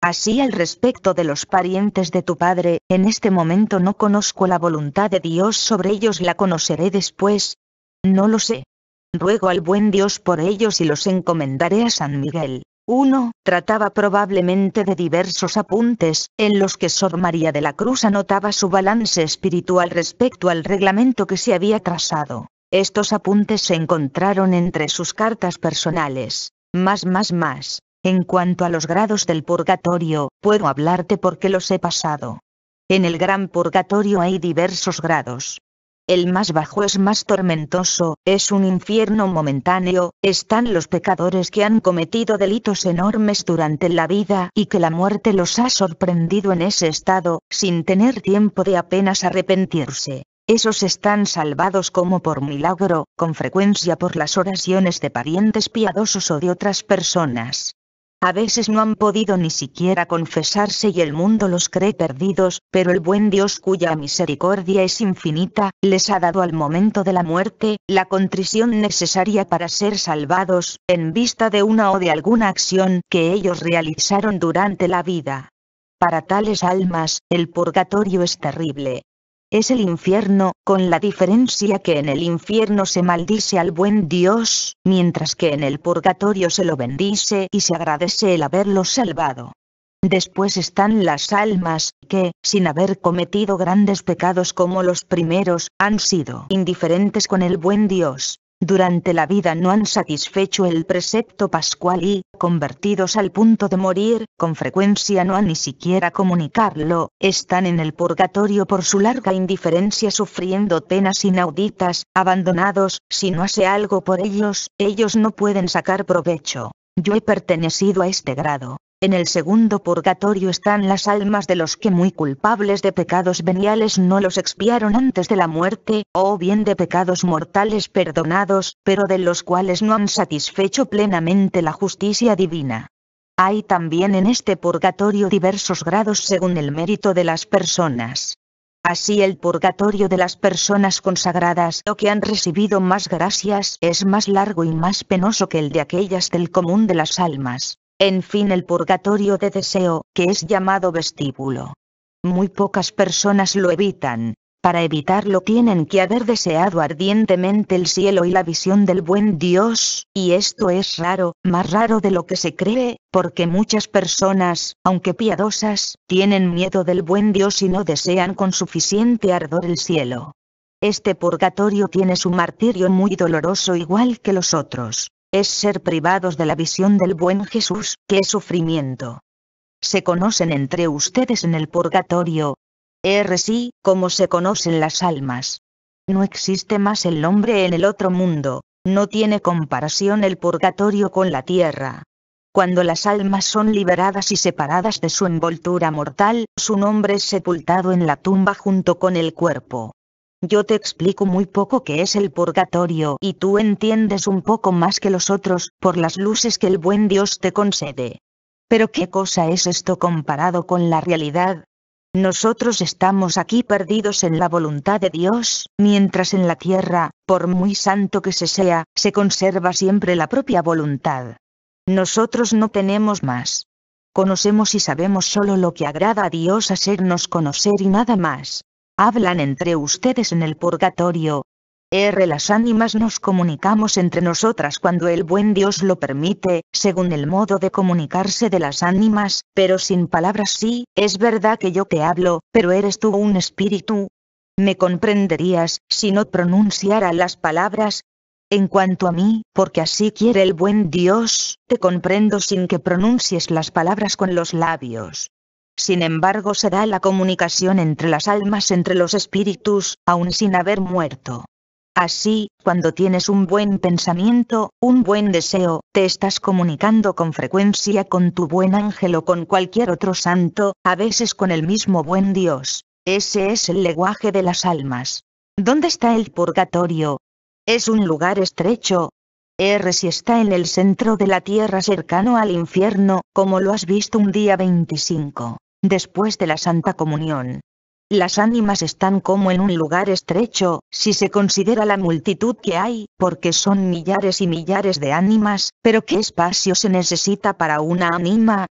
Así al respecto de los parientes de tu padre, en este momento no conozco la voluntad de Dios sobre ellos, la conoceré después. No lo sé. Ruego al buen Dios por ellos y los encomendaré a San Miguel. 1. Trataba probablemente de diversos apuntes, en los que Sor María de la Cruz anotaba su balance espiritual respecto al reglamento que se había trazado. Estos apuntes se encontraron entre sus cartas personales. En cuanto a los grados del purgatorio, puedo hablarte porque los he pasado. En el gran purgatorio hay diversos grados. El más bajo es más tormentoso, es un infierno momentáneo, están los pecadores que han cometido delitos enormes durante la vida y que la muerte los ha sorprendido en ese estado, sin tener tiempo de apenas arrepentirse. Esos están salvados como por milagro, con frecuencia por las oraciones de parientes piadosos o de otras personas. A veces no han podido ni siquiera confesarse y el mundo los cree perdidos, pero el buen Dios, cuya misericordia es infinita, les ha dado al momento de la muerte la contrición necesaria para ser salvados, en vista de una o de alguna acción que ellos realizaron durante la vida. Para tales almas, el purgatorio es terrible. Es el infierno, con la diferencia que en el infierno se maldice al buen Dios, mientras que en el purgatorio se lo bendice y se agradece el haberlo salvado. Después están las almas que, sin haber cometido grandes pecados como los primeros, han sido indiferentes con el buen Dios. Durante la vida no han satisfecho el precepto pascual y, convertidos al punto de morir, con frecuencia no han ni siquiera comunicarlo, están en el purgatorio por su larga indiferencia sufriendo penas inauditas, abandonados, si no hace algo por ellos, ellos no pueden sacar provecho. Yo he pertenecido a este grado. En el segundo purgatorio están las almas de los que muy culpables de pecados veniales no los expiaron antes de la muerte, o bien de pecados mortales perdonados, pero de los cuales no han satisfecho plenamente la justicia divina. Hay también en este purgatorio diversos grados según el mérito de las personas. Así el purgatorio de las personas consagradas o que han recibido más gracias es más largo y más penoso que el de aquellas del común de las almas. En fin, el purgatorio de deseo, que es llamado vestíbulo. Muy pocas personas lo evitan. Para evitarlo tienen que haber deseado ardientemente el cielo y la visión del buen Dios, y esto es raro, más raro de lo que se cree, porque muchas personas, aunque piadosas, tienen miedo del buen Dios y no desean con suficiente ardor el cielo. Este purgatorio tiene su martirio muy doloroso igual que los otros. Es ser privados de la visión del buen Jesús, qué sufrimiento. ¿Se conocen entre ustedes en el purgatorio? Sí, como se conocen las almas. No existe más el hombre en el otro mundo, no tiene comparación el purgatorio con la tierra. Cuando las almas son liberadas y separadas de su envoltura mortal, su nombre es sepultado en la tumba junto con el cuerpo. Yo te explico muy poco qué es el purgatorio y tú entiendes un poco más que los otros, por las luces que el buen Dios te concede. Pero ¿qué cosa es esto comparado con la realidad? Nosotros estamos aquí perdidos en la voluntad de Dios, mientras en la tierra, por muy santo que se sea, se conserva siempre la propia voluntad. Nosotros no tenemos más. Conocemos y sabemos solo lo que agrada a Dios hacernos conocer y nada más. Hablan entre ustedes en el purgatorio. Las ánimas nos comunicamos entre nosotras cuando el buen Dios lo permite, según el modo de comunicarse de las ánimas, pero sin palabras. Sí, es verdad que yo te hablo, pero eres tú un espíritu. ¿Me comprenderías si no pronunciara las palabras? En cuanto a mí, porque así quiere el buen Dios, te comprendo sin que pronuncies las palabras con los labios. Sin embargo, se da la comunicación entre las almas, entre los espíritus, aún sin haber muerto. Así, cuando tienes un buen pensamiento, un buen deseo, te estás comunicando con frecuencia con tu buen ángel o con cualquier otro santo, a veces con el mismo buen Dios. Ese es el lenguaje de las almas. ¿Dónde está el purgatorio? Es un lugar estrecho. Si está en el centro de la tierra, cercano al infierno, como lo has visto un día 25, después de la Santa Comunión. Las ánimas están como en un lugar estrecho, si se considera la multitud que hay, porque son millares y millares de ánimas, pero ¿qué espacio se necesita para una ánima?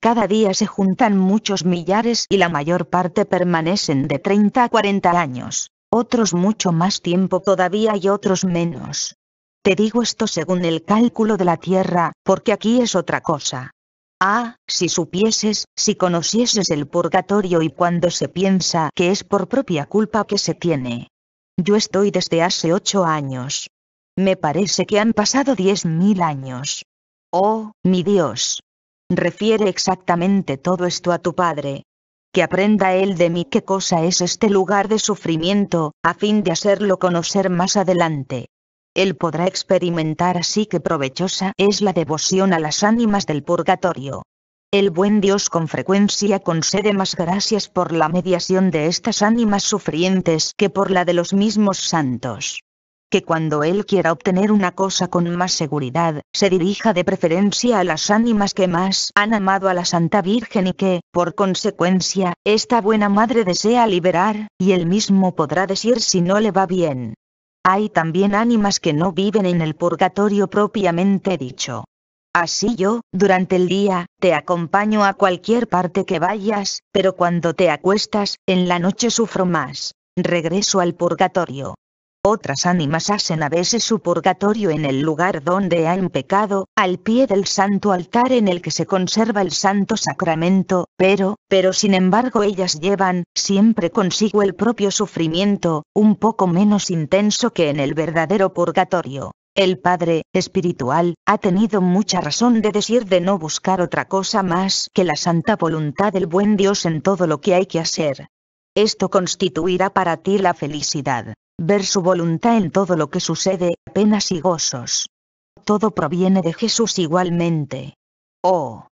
Cada día se juntan muchos millares y la mayor parte permanecen de 30 a 40 años. Otros mucho más tiempo todavía y otros menos. Te digo esto según el cálculo de la tierra, porque aquí es otra cosa. Si supieses, si conocieses el purgatorio y cuando se piensa que es por propia culpa que se tiene. Yo estoy desde hace 8 años. Me parece que han pasado 10.000 años. Oh, mi Dios. Refiere exactamente todo esto a tu padre. Que aprenda él de mí qué cosa es este lugar de sufrimiento, a fin de hacerlo conocer más adelante. Él podrá experimentar así que provechosa es la devoción a las ánimas del purgatorio. El buen Dios con frecuencia concede más gracias por la mediación de estas ánimas sufrientes que por la de los mismos santos. Que cuando él quiera obtener una cosa con más seguridad, se dirija de preferencia a las ánimas que más han amado a la Santa Virgen y que, por consecuencia, esta buena madre desea liberar, y él mismo podrá decir si no le va bien. Hay también ánimas que no viven en el purgatorio propiamente dicho. Así yo, durante el día, te acompaño a cualquier parte que vayas, pero cuando te acuestas, en la noche sufro más, regreso al purgatorio. Otras ánimas hacen a veces su purgatorio en el lugar donde han pecado, al pie del santo altar en el que se conserva el santo sacramento, pero sin embargo ellas llevan, siempre consigo el propio sufrimiento, un poco menos intenso que en el verdadero purgatorio. El Padre, espiritual, ha tenido mucha razón de decir de no buscar otra cosa más que la santa voluntad del buen Dios en todo lo que hay que hacer. Esto constituirá para ti la felicidad. Ver su voluntad en todo lo que sucede, penas y gozos. Todo proviene de Jesús igualmente. Oh,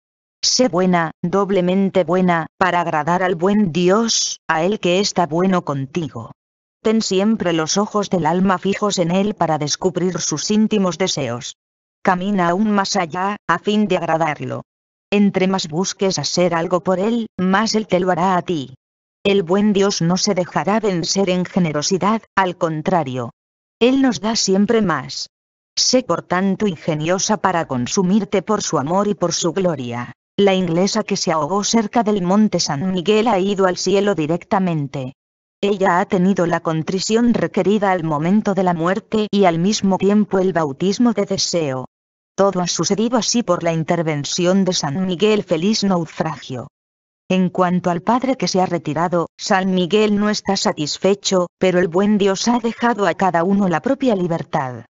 sé buena, doblemente buena, para agradar al buen Dios, a Él que está bueno contigo. Ten siempre los ojos del alma fijos en Él para descubrir sus íntimos deseos. Camina aún más allá, a fin de agradarlo. Entre más busques hacer algo por Él, más Él te lo hará a ti. El buen Dios no se dejará vencer en generosidad, al contrario. Él nos da siempre más. Sé por tanto ingeniosa para consumirte por su amor y por su gloria. La inglesa que se ahogó cerca del monte San Miguel ha ido al cielo directamente. Ella ha tenido la contrición requerida al momento de la muerte y al mismo tiempo el bautismo de deseo. Todo ha sucedido así por la intervención de San Miguel. Feliz naufragio. En cuanto al padre que se ha retirado, San Miguel no está satisfecho, pero el buen Dios ha dejado a cada uno la propia libertad.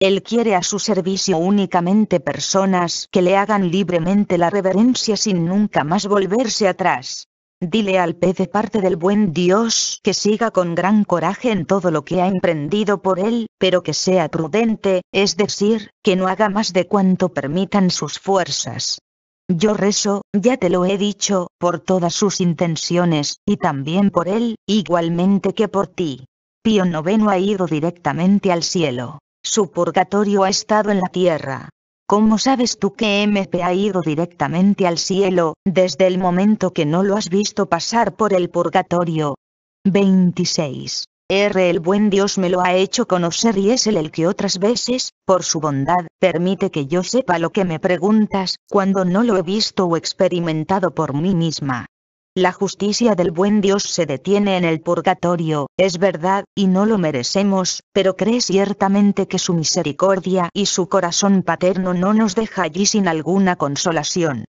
Él quiere a su servicio únicamente personas que le hagan libremente la reverencia sin nunca más volverse atrás. Dile al pez de parte del buen Dios que siga con gran coraje en todo lo que ha emprendido por él, pero que sea prudente, es decir, que no haga más de cuanto permitan sus fuerzas. Yo rezo, ya te lo he dicho, por todas sus intenciones, y también por él, igualmente que por ti. Pío IX ha ido directamente al cielo. Su purgatorio ha estado en la tierra. ¿Cómo sabes tú que MP ha ido directamente al cielo, desde el momento que no lo has visto pasar por el purgatorio? 26. El buen Dios me lo ha hecho conocer y es él el que otras veces, por su bondad, permite que yo sepa lo que me preguntas, cuando no lo he visto o experimentado por mí misma. La justicia del buen Dios se detiene en el purgatorio, es verdad, y no lo merecemos, pero cree ciertamente que su misericordia y su corazón paterno no nos deja allí sin alguna consolación.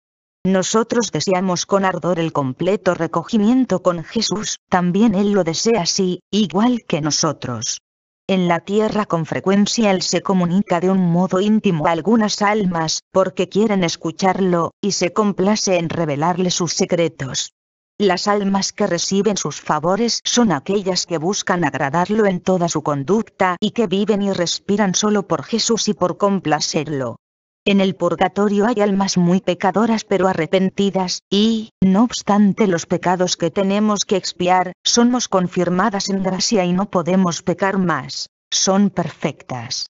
Nosotros deseamos con ardor el completo recogimiento con Jesús, también Él lo desea así, igual que nosotros. En la tierra con frecuencia Él se comunica de un modo íntimo a algunas almas, porque quieren escucharlo, y se complace en revelarle sus secretos. Las almas que reciben sus favores son aquellas que buscan agradarlo en toda su conducta y que viven y respiran solo por Jesús y por complacerlo. En el purgatorio hay almas muy pecadoras pero arrepentidas, y, no obstante los pecados que tenemos que expiar, somos confirmadas en gracia y no podemos pecar más. Son perfectas.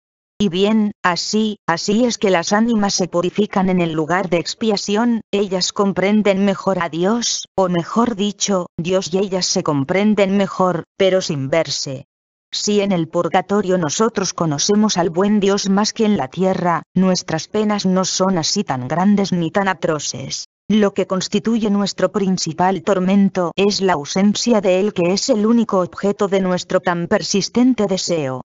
Y bien, así es que las ánimas se purifican en el lugar de expiación, ellas comprenden mejor a Dios, o mejor dicho, Dios y ellas se comprenden mejor, pero sin verse. Si en el purgatorio nosotros conocemos al buen Dios más que en la tierra, nuestras penas no son así tan grandes ni tan atroces. Lo que constituye nuestro principal tormento es la ausencia de Él, que es el único objeto de nuestro tan persistente deseo.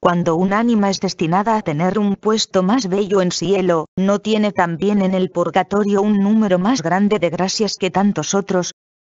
Cuando un ánima es destinada a tener un puesto más bello en cielo, ¿no tiene también en el purgatorio un número más grande de gracias que tantos otros?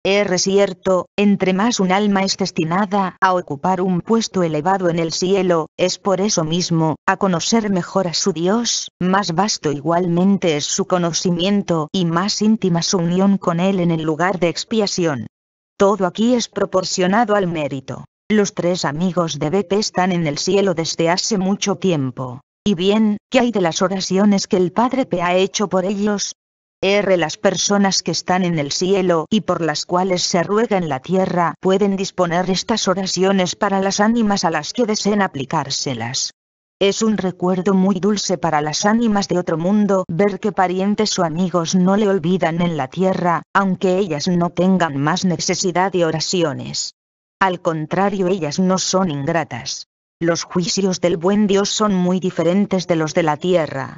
Es cierto, entre más un alma es destinada a ocupar un puesto elevado en el cielo, es por eso mismo, a conocer mejor a su Dios, más vasto igualmente es su conocimiento y más íntima su unión con Él en el lugar de expiación. Todo aquí es proporcionado al mérito. Los tres amigos de BP están en el cielo desde hace mucho tiempo. Y bien, ¿qué hay de las oraciones que el Padre P ha hecho por ellos? Las personas que están en el cielo y por las cuales se ruega en la tierra pueden disponer estas oraciones para las ánimas a las que deseen aplicárselas. Es un recuerdo muy dulce para las ánimas de otro mundo ver que parientes o amigos no le olvidan en la tierra, aunque ellas no tengan más necesidad de oraciones. Al contrario, ellas no son ingratas. Los juicios del buen Dios son muy diferentes de los de la tierra.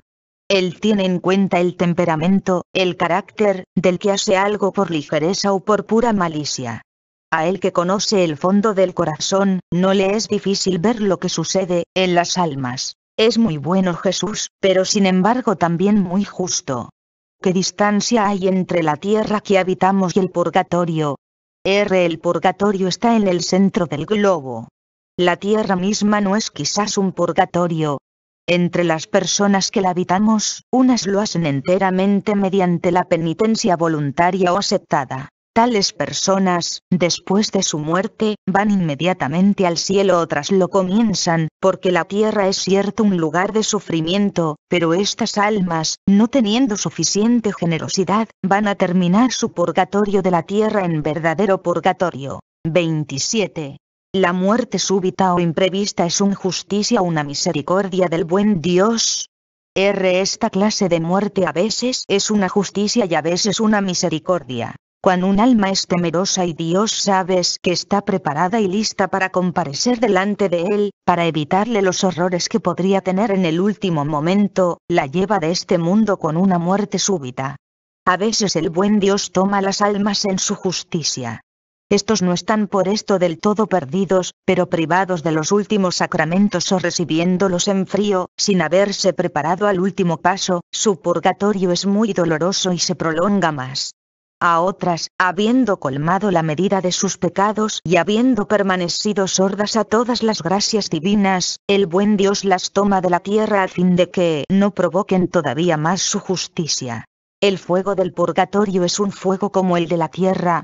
Él tiene en cuenta el temperamento, el carácter, del que hace algo por ligereza o por pura malicia. A él que conoce el fondo del corazón, no le es difícil ver lo que sucede en las almas. Es muy bueno Jesús, pero sin embargo también muy justo. ¿Qué distancia hay entre la tierra que habitamos y el purgatorio? El purgatorio está en el centro del globo. La tierra misma no es quizás un purgatorio. Entre las personas que la habitamos, unas lo hacen enteramente mediante la penitencia voluntaria o aceptada. Tales personas, después de su muerte, van inmediatamente al cielo, otras lo comienzan, porque la tierra es cierto un lugar de sufrimiento, pero estas almas, no teniendo suficiente generosidad, van a terminar su purgatorio de la tierra en verdadero purgatorio. 27. La muerte súbita o imprevista es una justicia o una misericordia del buen Dios. Esta clase de muerte a veces es una justicia y a veces una misericordia. Cuando un alma es temerosa y Dios sabes que está preparada y lista para comparecer delante de Él, para evitarle los horrores que podría tener en el último momento, la lleva de este mundo con una muerte súbita. A veces el buen Dios toma las almas en su justicia. Estos no están por esto del todo perdidos, pero privados de los últimos sacramentos o recibiéndolos en frío, sin haberse preparado al último paso, su purgatorio es muy doloroso y se prolonga más. A otras, habiendo colmado la medida de sus pecados y habiendo permanecido sordas a todas las gracias divinas, el buen Dios las toma de la tierra a fin de que no provoquen todavía más su justicia. El fuego del purgatorio es un fuego como el de la tierra.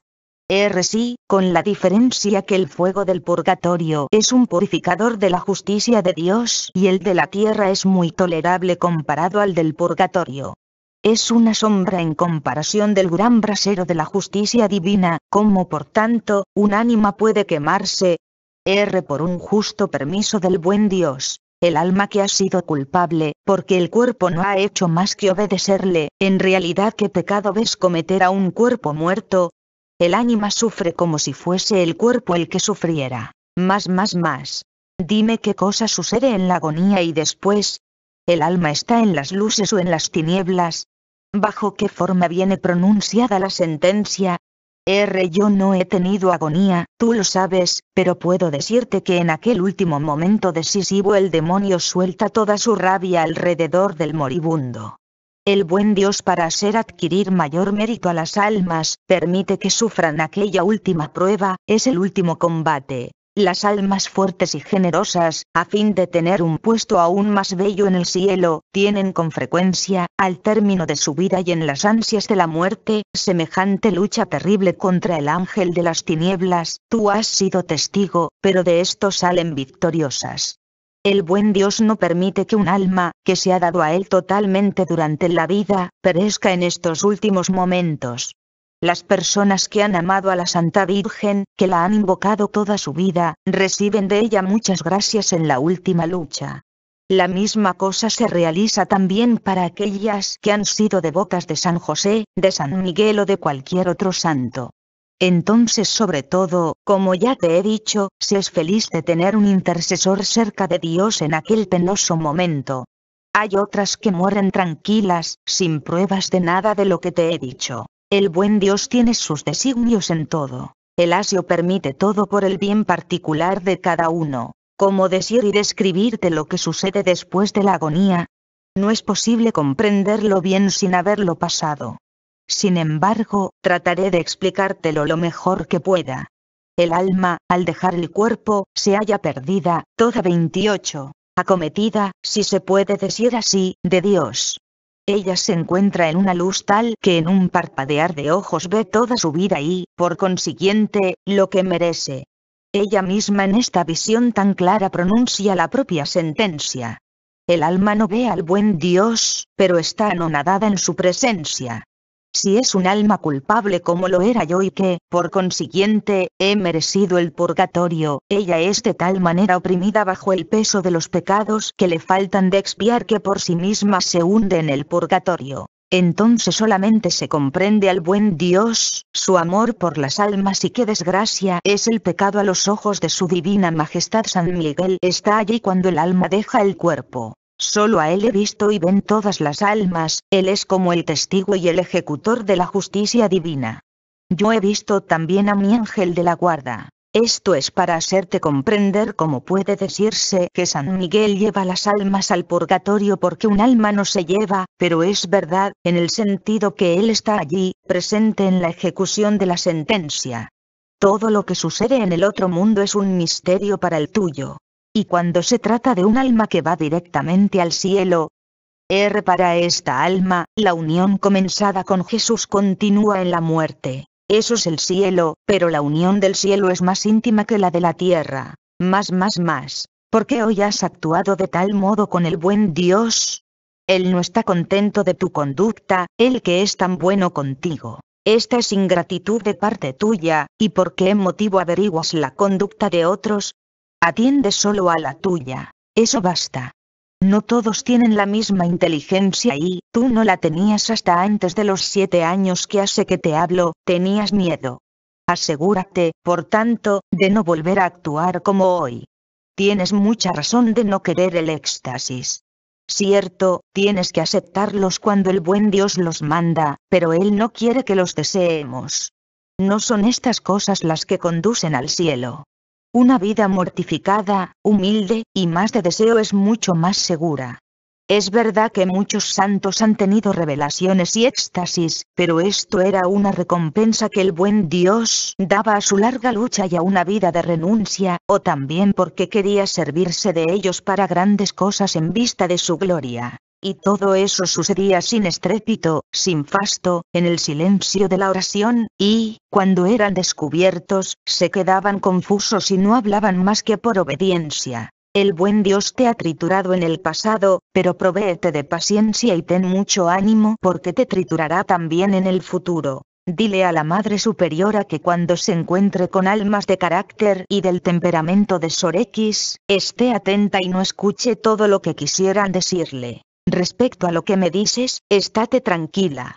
Sí, con la diferencia que el fuego del purgatorio es un purificador de la justicia de Dios y el de la tierra es muy tolerable comparado al del purgatorio. Es una sombra en comparación del gran brasero de la justicia divina, como por tanto, un ánima puede quemarse, por un justo permiso del buen Dios, el alma que ha sido culpable, porque el cuerpo no ha hecho más que obedecerle, en realidad ¿qué pecado ves cometer a un cuerpo muerto? El ánima sufre como si fuese el cuerpo el que sufriera, más. Dime qué cosa sucede en la agonía y después, el alma está en las luces o en las tinieblas. ¿Bajo qué forma viene pronunciada la sentencia? Yo no he tenido agonía, tú lo sabes, pero puedo decirte que en aquel último momento decisivo el demonio suelta toda su rabia alrededor del moribundo. El buen Dios, para hacer adquirir mayor mérito a las almas, permite que sufran aquella última prueba, es el último combate. Las almas fuertes y generosas, a fin de tener un puesto aún más bello en el cielo, tienen con frecuencia, al término de su vida y en las ansias de la muerte, semejante lucha terrible contra el ángel de las tinieblas. Tú has sido testigo, pero de esto salen victoriosas. El buen Dios no permite que un alma, que se ha dado a él totalmente durante la vida, perezca en estos últimos momentos. Las personas que han amado a la Santa Virgen, que la han invocado toda su vida, reciben de ella muchas gracias en la última lucha. La misma cosa se realiza también para aquellas que han sido devotas de San José, de San Miguel o de cualquier otro santo. Entonces, sobre todo, como ya te he dicho, se es feliz de tener un intercesor cerca de Dios en aquel penoso momento. Hay otras que mueren tranquilas, sin pruebas de nada de lo que te he dicho. El buen Dios tiene sus designios en todo. El asio permite todo por el bien particular de cada uno. ¿Cómo decir y describirte lo que sucede después de la agonía? No es posible comprenderlo bien sin haberlo pasado. Sin embargo, trataré de explicártelo lo mejor que pueda. El alma, al dejar el cuerpo, se halla perdida, toda 28, acometida, si se puede decir así, de Dios. Ella se encuentra en una luz tal que en un parpadear de ojos ve toda su vida y, por consiguiente, lo que merece. Ella misma en esta visión tan clara pronuncia la propia sentencia. El alma no ve al buen Dios, pero está anonadada en su presencia. Si es un alma culpable como lo era yo y que, por consiguiente, he merecido el purgatorio, ella es de tal manera oprimida bajo el peso de los pecados que le faltan de expiar que por sí misma se hunde en el purgatorio. Entonces solamente se comprende al buen Dios, su amor por las almas y qué desgracia es el pecado a los ojos de su divina majestad. San Miguel está allí cuando el alma deja el cuerpo. Solo a él he visto y ven todas las almas, él es como el testigo y el ejecutor de la justicia divina. Yo he visto también a mi ángel de la guarda. Esto es para hacerte comprender cómo puede decirse que San Miguel lleva las almas al purgatorio, porque un alma no se lleva, pero es verdad, en el sentido que él está allí, presente en la ejecución de la sentencia. Todo lo que sucede en el otro mundo es un misterio para el tuyo. Y cuando se trata de un alma que va directamente al cielo, para esta alma, la unión comenzada con Jesús continúa en la muerte. Eso es el cielo, pero la unión del cielo es más íntima que la de la tierra. Más. ¿Por qué hoy has actuado de tal modo con el buen Dios? Él no está contento de tu conducta, él que es tan bueno contigo. Esta es ingratitud de parte tuya, ¿y por qué motivo averiguas la conducta de otros? Atiende solo a la tuya, eso basta. No todos tienen la misma inteligencia y, tú no la tenías hasta antes de los 7 años que hace que te hablo, tenías miedo. Asegúrate, por tanto, de no volver a actuar como hoy. Tienes mucha razón de no querer el éxtasis. Cierto, tienes que aceptarlos cuando el buen Dios los manda, pero él no quiere que los deseemos. No son estas cosas las que conducen al cielo. Una vida mortificada, humilde, y más de deseo es mucho más segura. Es verdad que muchos santos han tenido revelaciones y éxtasis, pero esto era una recompensa que el buen Dios daba a su larga lucha y a una vida de renuncia, o también porque quería servirse de ellos para grandes cosas en vista de su gloria. y todo eso sucedía sin estrépito, sin fasto, en el silencio de la oración, y, cuando eran descubiertos, se quedaban confusos y no hablaban más que por obediencia. El buen Dios te ha triturado en el pasado, pero provéete de paciencia y ten mucho ánimo porque te triturará también en el futuro. Dile a la Madre Superiora que cuando se encuentre con almas de carácter y del temperamento de Sor X, esté atenta y no escuche todo lo que quisieran decirle. Respecto a lo que me dices, estate tranquila.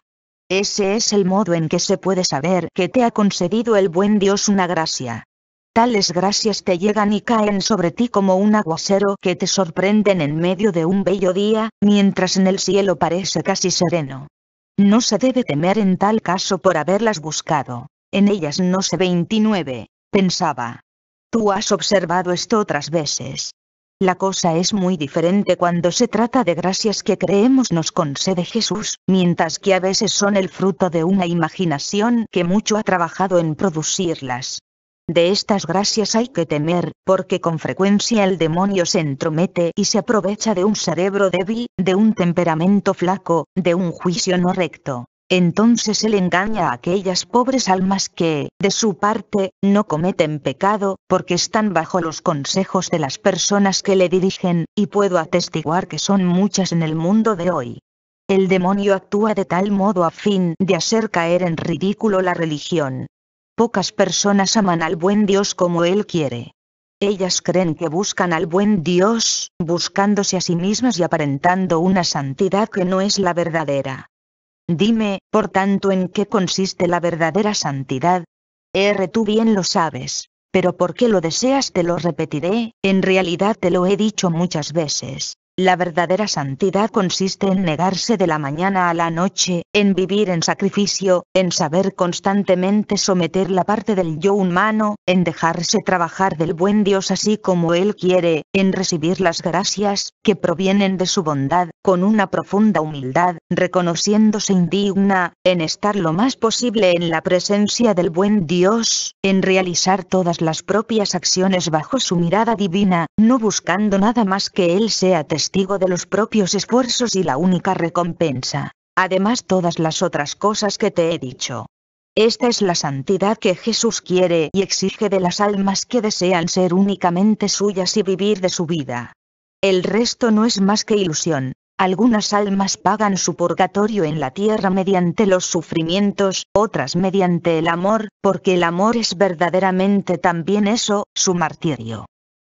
Ese es el modo en que se puede saber que te ha concedido el buen Dios una gracia. Tales gracias te llegan y caen sobre ti como un aguacero que te sorprenden en medio de un bello día, mientras en el cielo parece casi sereno. No se debe temer en tal caso por haberlas buscado. En ellas no se ve 29, pensaba. Tú has observado esto otras veces. La cosa es muy diferente cuando se trata de gracias que creemos nos concede Jesús, mientras que a veces son el fruto de una imaginación que mucho ha trabajado en producirlas. De estas gracias hay que temer, porque con frecuencia el demonio se entromete y se aprovecha de un cerebro débil, de un temperamento flaco, de un juicio no recto. Entonces él engaña a aquellas pobres almas que, de su parte, no cometen pecado, porque están bajo los consejos de las personas que le dirigen, y puedo atestiguar que son muchas en el mundo de hoy. El demonio actúa de tal modo a fin de hacer caer en ridículo la religión. Pocas personas aman al buen Dios como Él quiere. Ellas creen que buscan al buen Dios, buscándose a sí mismas y aparentando una santidad que no es la verdadera. Dime, por tanto, ¿en qué consiste la verdadera santidad? Tú bien lo sabes, pero ¿por qué lo deseas? Te lo repetiré, en realidad te lo he dicho muchas veces. La verdadera santidad consiste en negarse de la mañana a la noche, en vivir en sacrificio, en saber constantemente someter la parte del yo humano, en dejarse trabajar del buen Dios así como Él quiere, en recibir las gracias, que provienen de su bondad, con una profunda humildad, reconociéndose indigna, en estar lo más posible en la presencia del buen Dios, en realizar todas las propias acciones bajo su mirada divina, no buscando nada más que Él sea testigo de los propios esfuerzos y la única recompensa, además todas las otras cosas que te he dicho. Esta es la santidad que Jesús quiere y exige de las almas que desean ser únicamente suyas y vivir de su vida. El resto no es más que ilusión. Algunas almas pagan su purgatorio en la tierra mediante los sufrimientos, otras mediante el amor, porque el amor es verdaderamente también eso, su martirio.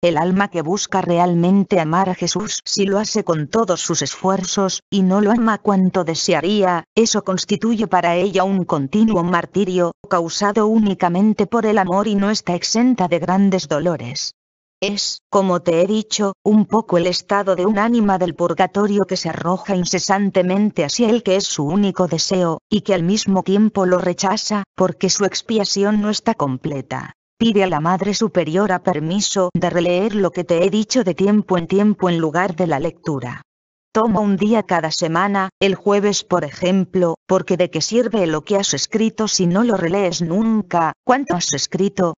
El alma que busca realmente amar a Jesús, si lo hace con todos sus esfuerzos, y no lo ama cuanto desearía, eso constituye para ella un continuo martirio, causado únicamente por el amor y no está exenta de grandes dolores. Es, como te he dicho, un poco el estado de un ánima del purgatorio que se arroja incesantemente hacia el que es su único deseo, y que al mismo tiempo lo rechaza, porque su expiación no está completa. Pide a la Madre Superiora permiso de releer lo que te he dicho de tiempo en tiempo en lugar de la lectura. Toma un día cada semana, el jueves por ejemplo, porque ¿de qué sirve lo que has escrito si no lo relees nunca? ¿Cuánto has escrito?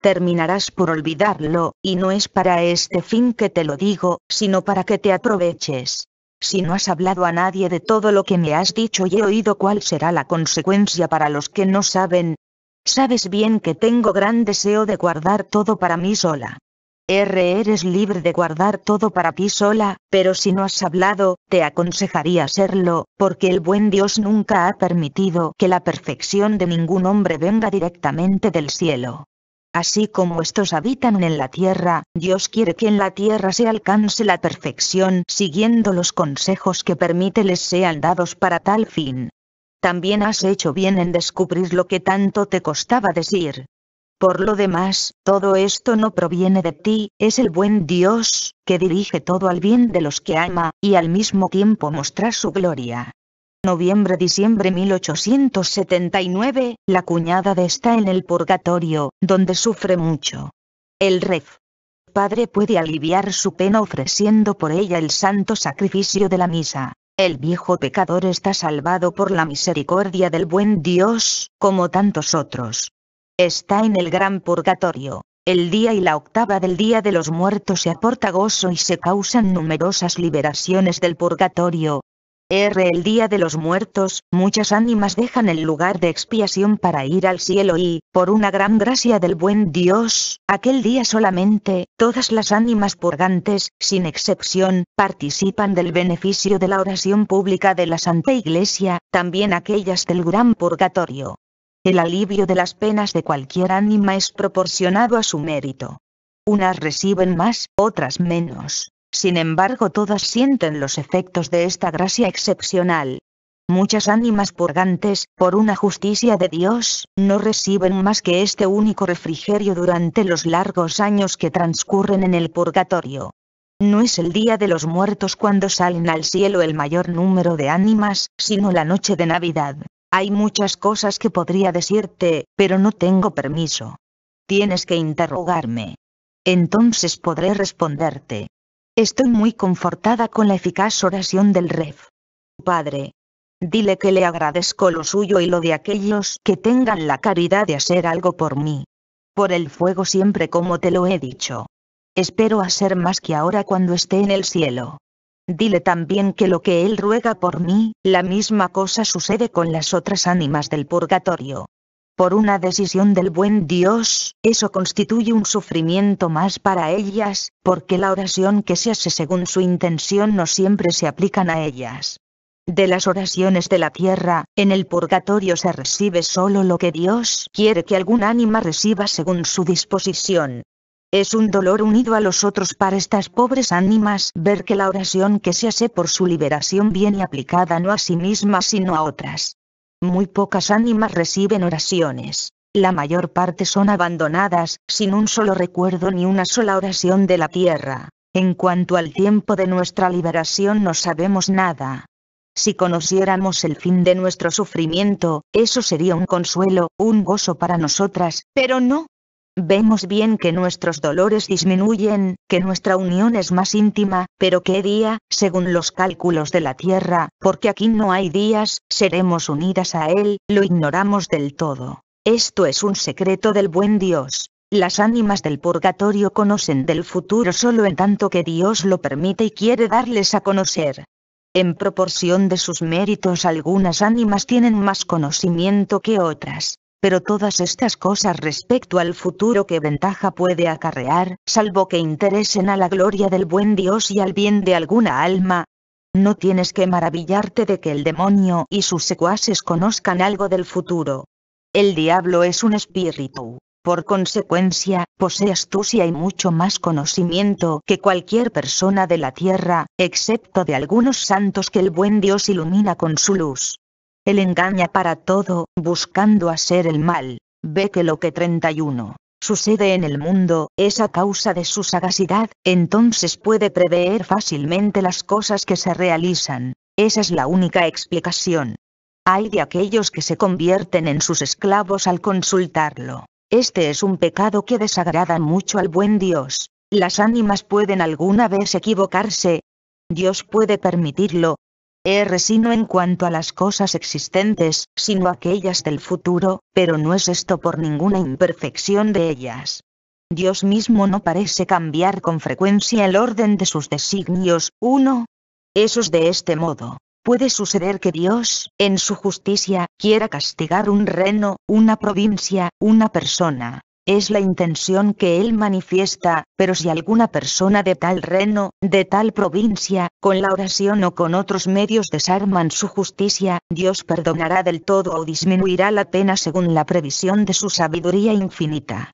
Terminarás por olvidarlo, y no es para este fin que te lo digo, sino para que te aproveches. Si no has hablado a nadie de todo lo que me has dicho y he oído, ¿cuál será la consecuencia para los que no saben? Sabes bien que tengo gran deseo de guardar todo para mí sola. Eres libre de guardar todo para ti sola, pero si no has hablado, te aconsejaría hacerlo, porque el buen Dios nunca ha permitido que la perfección de ningún hombre venga directamente del cielo. Así como estos habitan en la tierra, Dios quiere que en la tierra se alcance la perfección siguiendo los consejos que permite les sean dados para tal fin. También has hecho bien en descubrir lo que tanto te costaba decir. Por lo demás, todo esto no proviene de ti, es el buen Dios, que dirige todo al bien de los que ama, y al mismo tiempo mostrar su gloria. Noviembre-diciembre 1879, la cuñada de está en el purgatorio, donde sufre mucho. El Rev. Padre puede aliviar su pena ofreciendo por ella el santo sacrificio de la misa. El viejo pecador está salvado por la misericordia del buen Dios, como tantos otros. Está en el gran purgatorio. El día y la octava del Día de los Muertos se aporta gozo y se causan numerosas liberaciones del purgatorio. R. El Día de los Muertos, muchas ánimas dejan el lugar de expiación para ir al cielo y, por una gran gracia del buen Dios, aquel día solamente, todas las ánimas purgantes, sin excepción, participan del beneficio de la oración pública de la Santa Iglesia, también aquellas del gran purgatorio. El alivio de las penas de cualquier ánima es proporcionado a su mérito. Unas reciben más, otras menos. Sin embargo, todas sienten los efectos de esta gracia excepcional. Muchas ánimas purgantes, por una justicia de Dios, no reciben más que este único refrigerio durante los largos años que transcurren en el purgatorio. No es el Día de los Muertos cuando salen al cielo el mayor número de ánimas, sino la noche de Navidad. Hay muchas cosas que podría decirte, pero no tengo permiso. Tienes que interrogarme. Entonces podré responderte. Estoy muy confortada con la eficaz oración del Ref. Padre, dile que le agradezco lo suyo y lo de aquellos que tengan la caridad de hacer algo por mí. Por el fuego siempre, como te lo he dicho. Espero hacer más que ahora cuando esté en el cielo. Dile también que lo que él ruega por mí, la misma cosa sucede con las otras ánimas del purgatorio. Por una decisión del buen Dios, eso constituye un sufrimiento más para ellas, porque la oración que se hace según su intención no siempre se aplican a ellas. De las oraciones de la tierra, en el purgatorio se recibe solo lo que Dios quiere que algún ánima reciba según su disposición. Es un dolor unido a los otros para estas pobres ánimas ver que la oración que se hace por su liberación viene aplicada no a sí misma sino a otras. Muy pocas ánimas reciben oraciones. La mayor parte son abandonadas, sin un solo recuerdo ni una sola oración de la tierra. En cuanto al tiempo de nuestra liberación no sabemos nada. Si conociéramos el fin de nuestro sufrimiento, eso sería un consuelo, un gozo para nosotras, pero no. Vemos bien que nuestros dolores disminuyen, que nuestra unión es más íntima, pero ¿qué día, según los cálculos de la tierra, porque aquí no hay días, seremos unidas a él? Lo ignoramos del todo. Esto es un secreto del buen Dios. Las ánimas del purgatorio conocen del futuro solo en tanto que Dios lo permite y quiere darles a conocer. En proporción de sus méritos, algunas ánimas tienen más conocimiento que otras. Pero todas estas cosas respecto al futuro, ¿qué ventaja puede acarrear, salvo que interesen a la gloria del buen Dios y al bien de alguna alma? No tienes que maravillarte de que el demonio y sus secuaces conozcan algo del futuro. El diablo es un espíritu. Por consecuencia, posee astucia y mucho más conocimiento que cualquier persona de la tierra, excepto de algunos santos que el buen Dios ilumina con su luz. Él engaña para todo, buscando hacer el mal. Ve que lo que 31 sucede en el mundo es a causa de su sagacidad, entonces puede prever fácilmente las cosas que se realizan. Esa es la única explicación. Hay de aquellos que se convierten en sus esclavos al consultarlo. Este es un pecado que desagrada mucho al buen Dios. Las ánimas pueden alguna vez equivocarse. Dios puede permitirlo. Sino en cuanto a las cosas existentes, sino aquellas del futuro, pero no es esto por ninguna imperfección de ellas. Dios mismo no parece cambiar con frecuencia el orden de sus designios. 1. Esos de este modo. Puede suceder que Dios, en su justicia, quiera castigar un reino, una provincia, una persona. Es la intención que él manifiesta, pero si alguna persona de tal reino, de tal provincia, con la oración o con otros medios desarman su justicia, Dios perdonará del todo o disminuirá la pena según la previsión de su sabiduría infinita.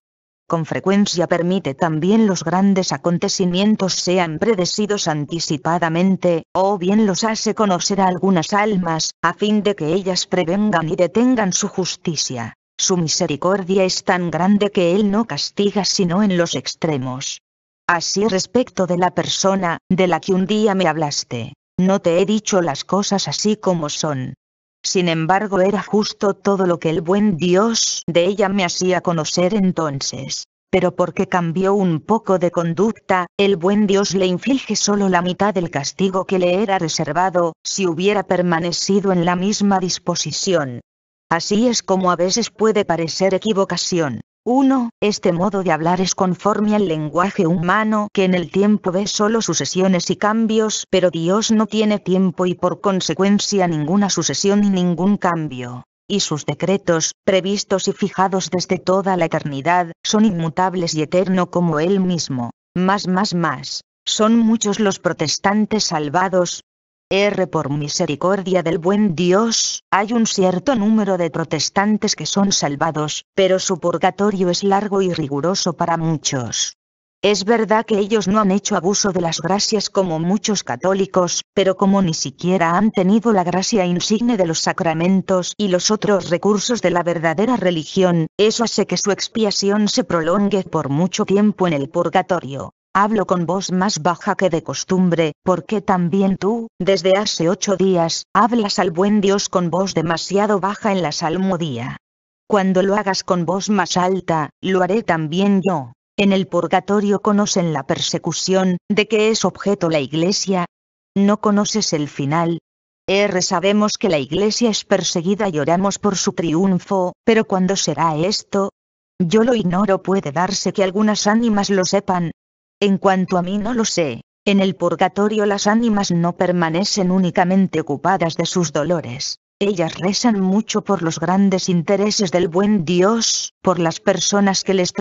Con frecuencia permite también los grandes acontecimientos sean predecidos anticipadamente, o bien los hace conocer a algunas almas, a fin de que ellas prevengan y detengan su justicia. Su misericordia es tan grande que él no castiga sino en los extremos. Así respecto de la persona, de la que un día me hablaste, no te he dicho las cosas así como son. Sin embargo, era justo todo lo que el buen Dios de ella me hacía conocer entonces. Pero porque cambió un poco de conducta, el buen Dios le inflige solo la mitad del castigo que le era reservado, si hubiera permanecido en la misma disposición. Así es como a veces puede parecer equivocación. 1. Este modo de hablar es conforme al lenguaje humano que en el tiempo ve solo sucesiones y cambios, pero Dios no tiene tiempo y por consecuencia ninguna sucesión y ningún cambio. Y sus decretos, previstos y fijados desde toda la eternidad, son inmutables y eterno como Él mismo. Más. Son muchos los protestantes salvados. Por misericordia del buen Dios, hay un cierto número de protestantes que son salvados, pero su purgatorio es largo y riguroso para muchos. Es verdad que ellos no han hecho abuso de las gracias como muchos católicos, pero como ni siquiera han tenido la gracia insigne de los sacramentos y los otros recursos de la verdadera religión, eso hace que su expiación se prolongue por mucho tiempo en el purgatorio. Hablo con voz más baja que de costumbre, porque también tú, desde hace 8 días, hablas al buen Dios con voz demasiado baja en la salmodia. Cuando lo hagas con voz más alta, lo haré también yo. En el purgatorio conocen la persecución, de que es objeto la Iglesia. ¿No conoces el final? Sabemos que la Iglesia es perseguida y oramos por su triunfo, pero ¿cuándo será esto? Yo lo ignoro, puede darse que algunas ánimas lo sepan. En cuanto a mí no lo sé. En el purgatorio las ánimas no permanecen únicamente ocupadas de sus dolores. Ellas rezan mucho por los grandes intereses del buen Dios, por las personas que les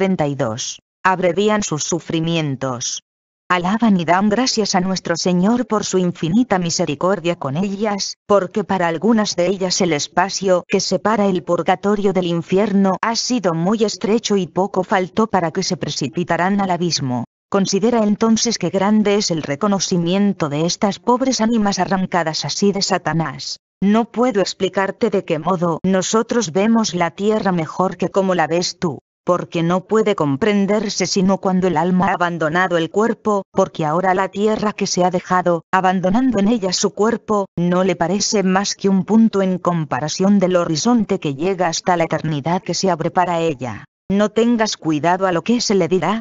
abrevían sus sufrimientos. Alaban y dan gracias a nuestro Señor por su infinita misericordia con ellas, porque para algunas de ellas el espacio que separa el purgatorio del infierno ha sido muy estrecho y poco faltó para que se precipitaran al abismo. Considera entonces que grande es el reconocimiento de estas pobres ánimas arrancadas así de Satanás. No puedo explicarte de qué modo nosotros vemos la tierra mejor que como la ves tú, porque no puede comprenderse sino cuando el alma ha abandonado el cuerpo, porque ahora la tierra que se ha dejado, abandonando en ella su cuerpo, no le parece más que un punto en comparación del horizonte que llega hasta la eternidad que se abre para ella. No tengas cuidado a lo que se le dirá.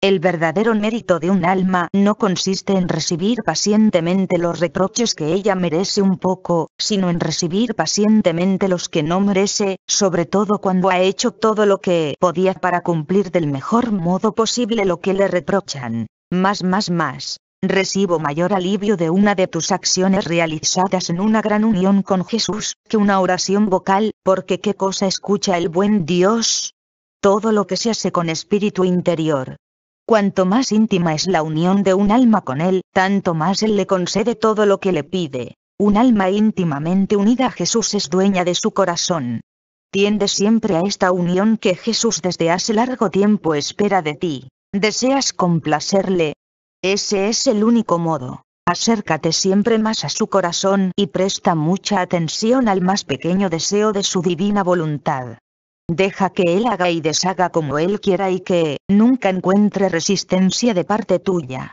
El verdadero mérito de un alma no consiste en recibir pacientemente los reproches que ella merece un poco, sino en recibir pacientemente los que no merece, sobre todo cuando ha hecho todo lo que podía para cumplir del mejor modo posible lo que le reprochan. Más. Recibo mayor alivio de una de tus acciones realizadas en una gran unión con Jesús, que una oración vocal, porque ¿qué cosa escucha el buen Dios? Todo lo que se hace con espíritu interior. Cuanto más íntima es la unión de un alma con Él, tanto más Él le concede todo lo que le pide. Un alma íntimamente unida a Jesús es dueña de su corazón. Tiende siempre a esta unión que Jesús desde hace largo tiempo espera de ti. ¿Deseas complacerle? Ese es el único modo. Acércate siempre más a su corazón y presta mucha atención al más pequeño deseo de su divina voluntad. Deja que Él haga y deshaga como Él quiera y que nunca encuentre resistencia de parte tuya.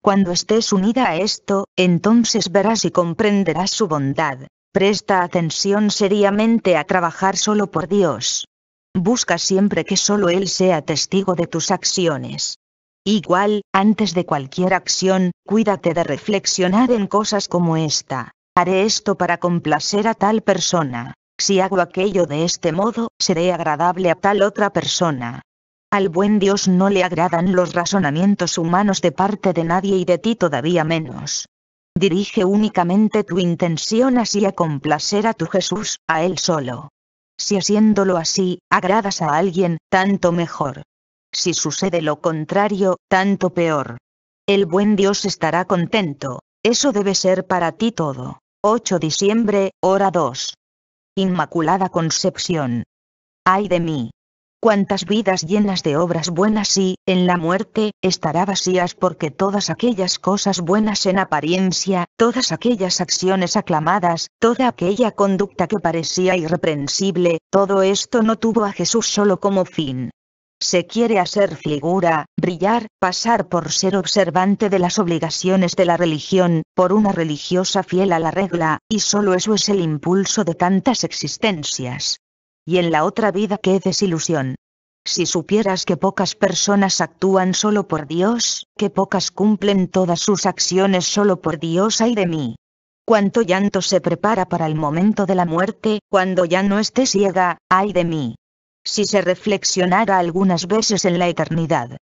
Cuando estés unida a esto, entonces verás y comprenderás su bondad. Presta atención seriamente a trabajar solo por Dios. Busca siempre que solo Él sea testigo de tus acciones. Igual, antes de cualquier acción, cuídate de reflexionar en cosas como esta. Haré esto para complacer a tal persona. Si hago aquello de este modo, seré agradable a tal otra persona. Al buen Dios no le agradan los razonamientos humanos de parte de nadie y de ti todavía menos. Dirige únicamente tu intención así a complacer a tu Jesús, a Él solo. Si haciéndolo así, agradas a alguien, tanto mejor. Si sucede lo contrario, tanto peor. El buen Dios estará contento. Eso debe ser para ti todo. 8 de diciembre, hora 2. Inmaculada Concepción. ¡Ay de mí! Cuántas vidas llenas de obras buenas y, en la muerte, estará vacías porque todas aquellas cosas buenas en apariencia, todas aquellas acciones aclamadas, toda aquella conducta que parecía irreprensible, todo esto no tuvo a Jesús solo como fin. Se quiere hacer figura, brillar, pasar por ser observante de las obligaciones de la religión, por una religiosa fiel a la regla, y solo eso es el impulso de tantas existencias. Y en la otra vida qué desilusión. Si supieras que pocas personas actúan solo por Dios, que pocas cumplen todas sus acciones solo por Dios, ay de mí. Cuánto llanto se prepara para el momento de la muerte, cuando ya no esté ciega, ay de mí. si se reflexionara algunas veces en la eternidad.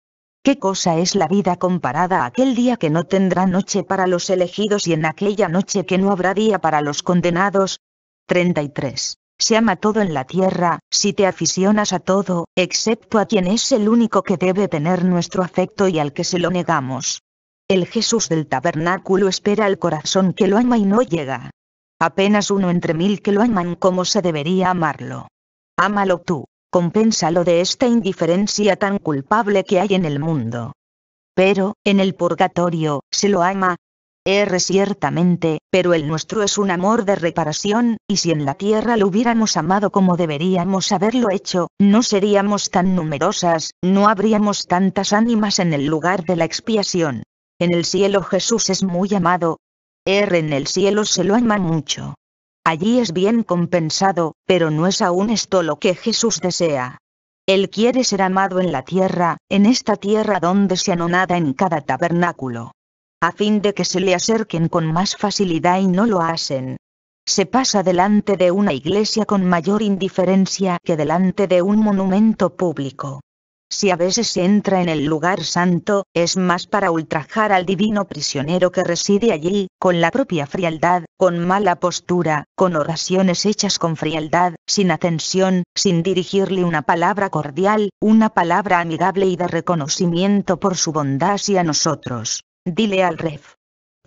¿Qué cosa es la vida comparada a aquel día que no tendrá noche para los elegidos y en aquella noche que no habrá día para los condenados? 33. Se ama todo en la tierra, si te aficionas a todo, excepto a quien es el único que debe tener nuestro afecto y al que se lo negamos. El Jesús del tabernáculo espera al corazón que lo ama y no llega. Apenas uno entre mil que lo aman como se debería amarlo. Ámalo tú. Compénsalo de esta indiferencia tan culpable que hay en el mundo. Pero, en el purgatorio, se lo ama. Erre ciertamente, pero el nuestro es un amor de reparación, y si en la tierra lo hubiéramos amado como deberíamos haberlo hecho, no seríamos tan numerosas, no habríamos tantas ánimas en el lugar de la expiación. En el cielo Jesús es muy amado. Erre en el cielo se lo ama mucho. Allí es bien compensado, pero no es aún esto lo que Jesús desea. Él quiere ser amado en la tierra, en esta tierra donde se anonada en cada tabernáculo, a fin de que se le acerquen con más facilidad y no lo hacen. Se pasa delante de una iglesia con mayor indiferencia que delante de un monumento público. Si a veces se entra en el lugar santo, es más para ultrajar al divino prisionero que reside allí, con la propia frialdad, con mala postura, con oraciones hechas con frialdad, sin atención, sin dirigirle una palabra cordial, una palabra amigable y de reconocimiento por su bondad hacia nosotros. Dile al Ref.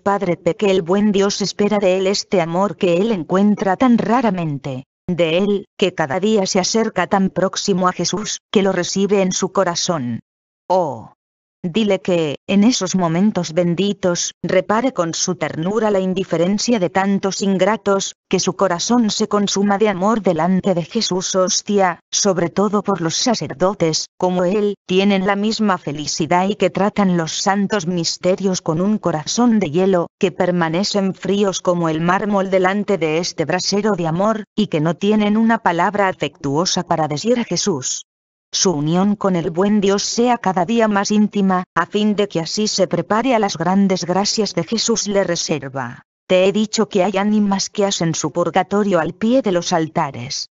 Padre P. que el buen Dios espera de él este amor que él encuentra tan raramente. De él, que cada día se acerca tan próximo a Jesús, que lo recibe en su corazón. Oh, dile que, en esos momentos benditos, repare con su ternura la indiferencia de tantos ingratos, que su corazón se consuma de amor delante de Jesús. Hostia, sobre todo por los sacerdotes, como él, tienen la misma felicidad y que tratan los santos misterios con un corazón de hielo, que permanecen fríos como el mármol delante de este brasero de amor, y que no tienen una palabra afectuosa para decir a Jesús. Su unión con el buen Dios sea cada día más íntima, a fin de que así se prepare a las grandes gracias que Jesús le reserva. Te he dicho que hay ánimas que hacen su purgatorio al pie de los altares.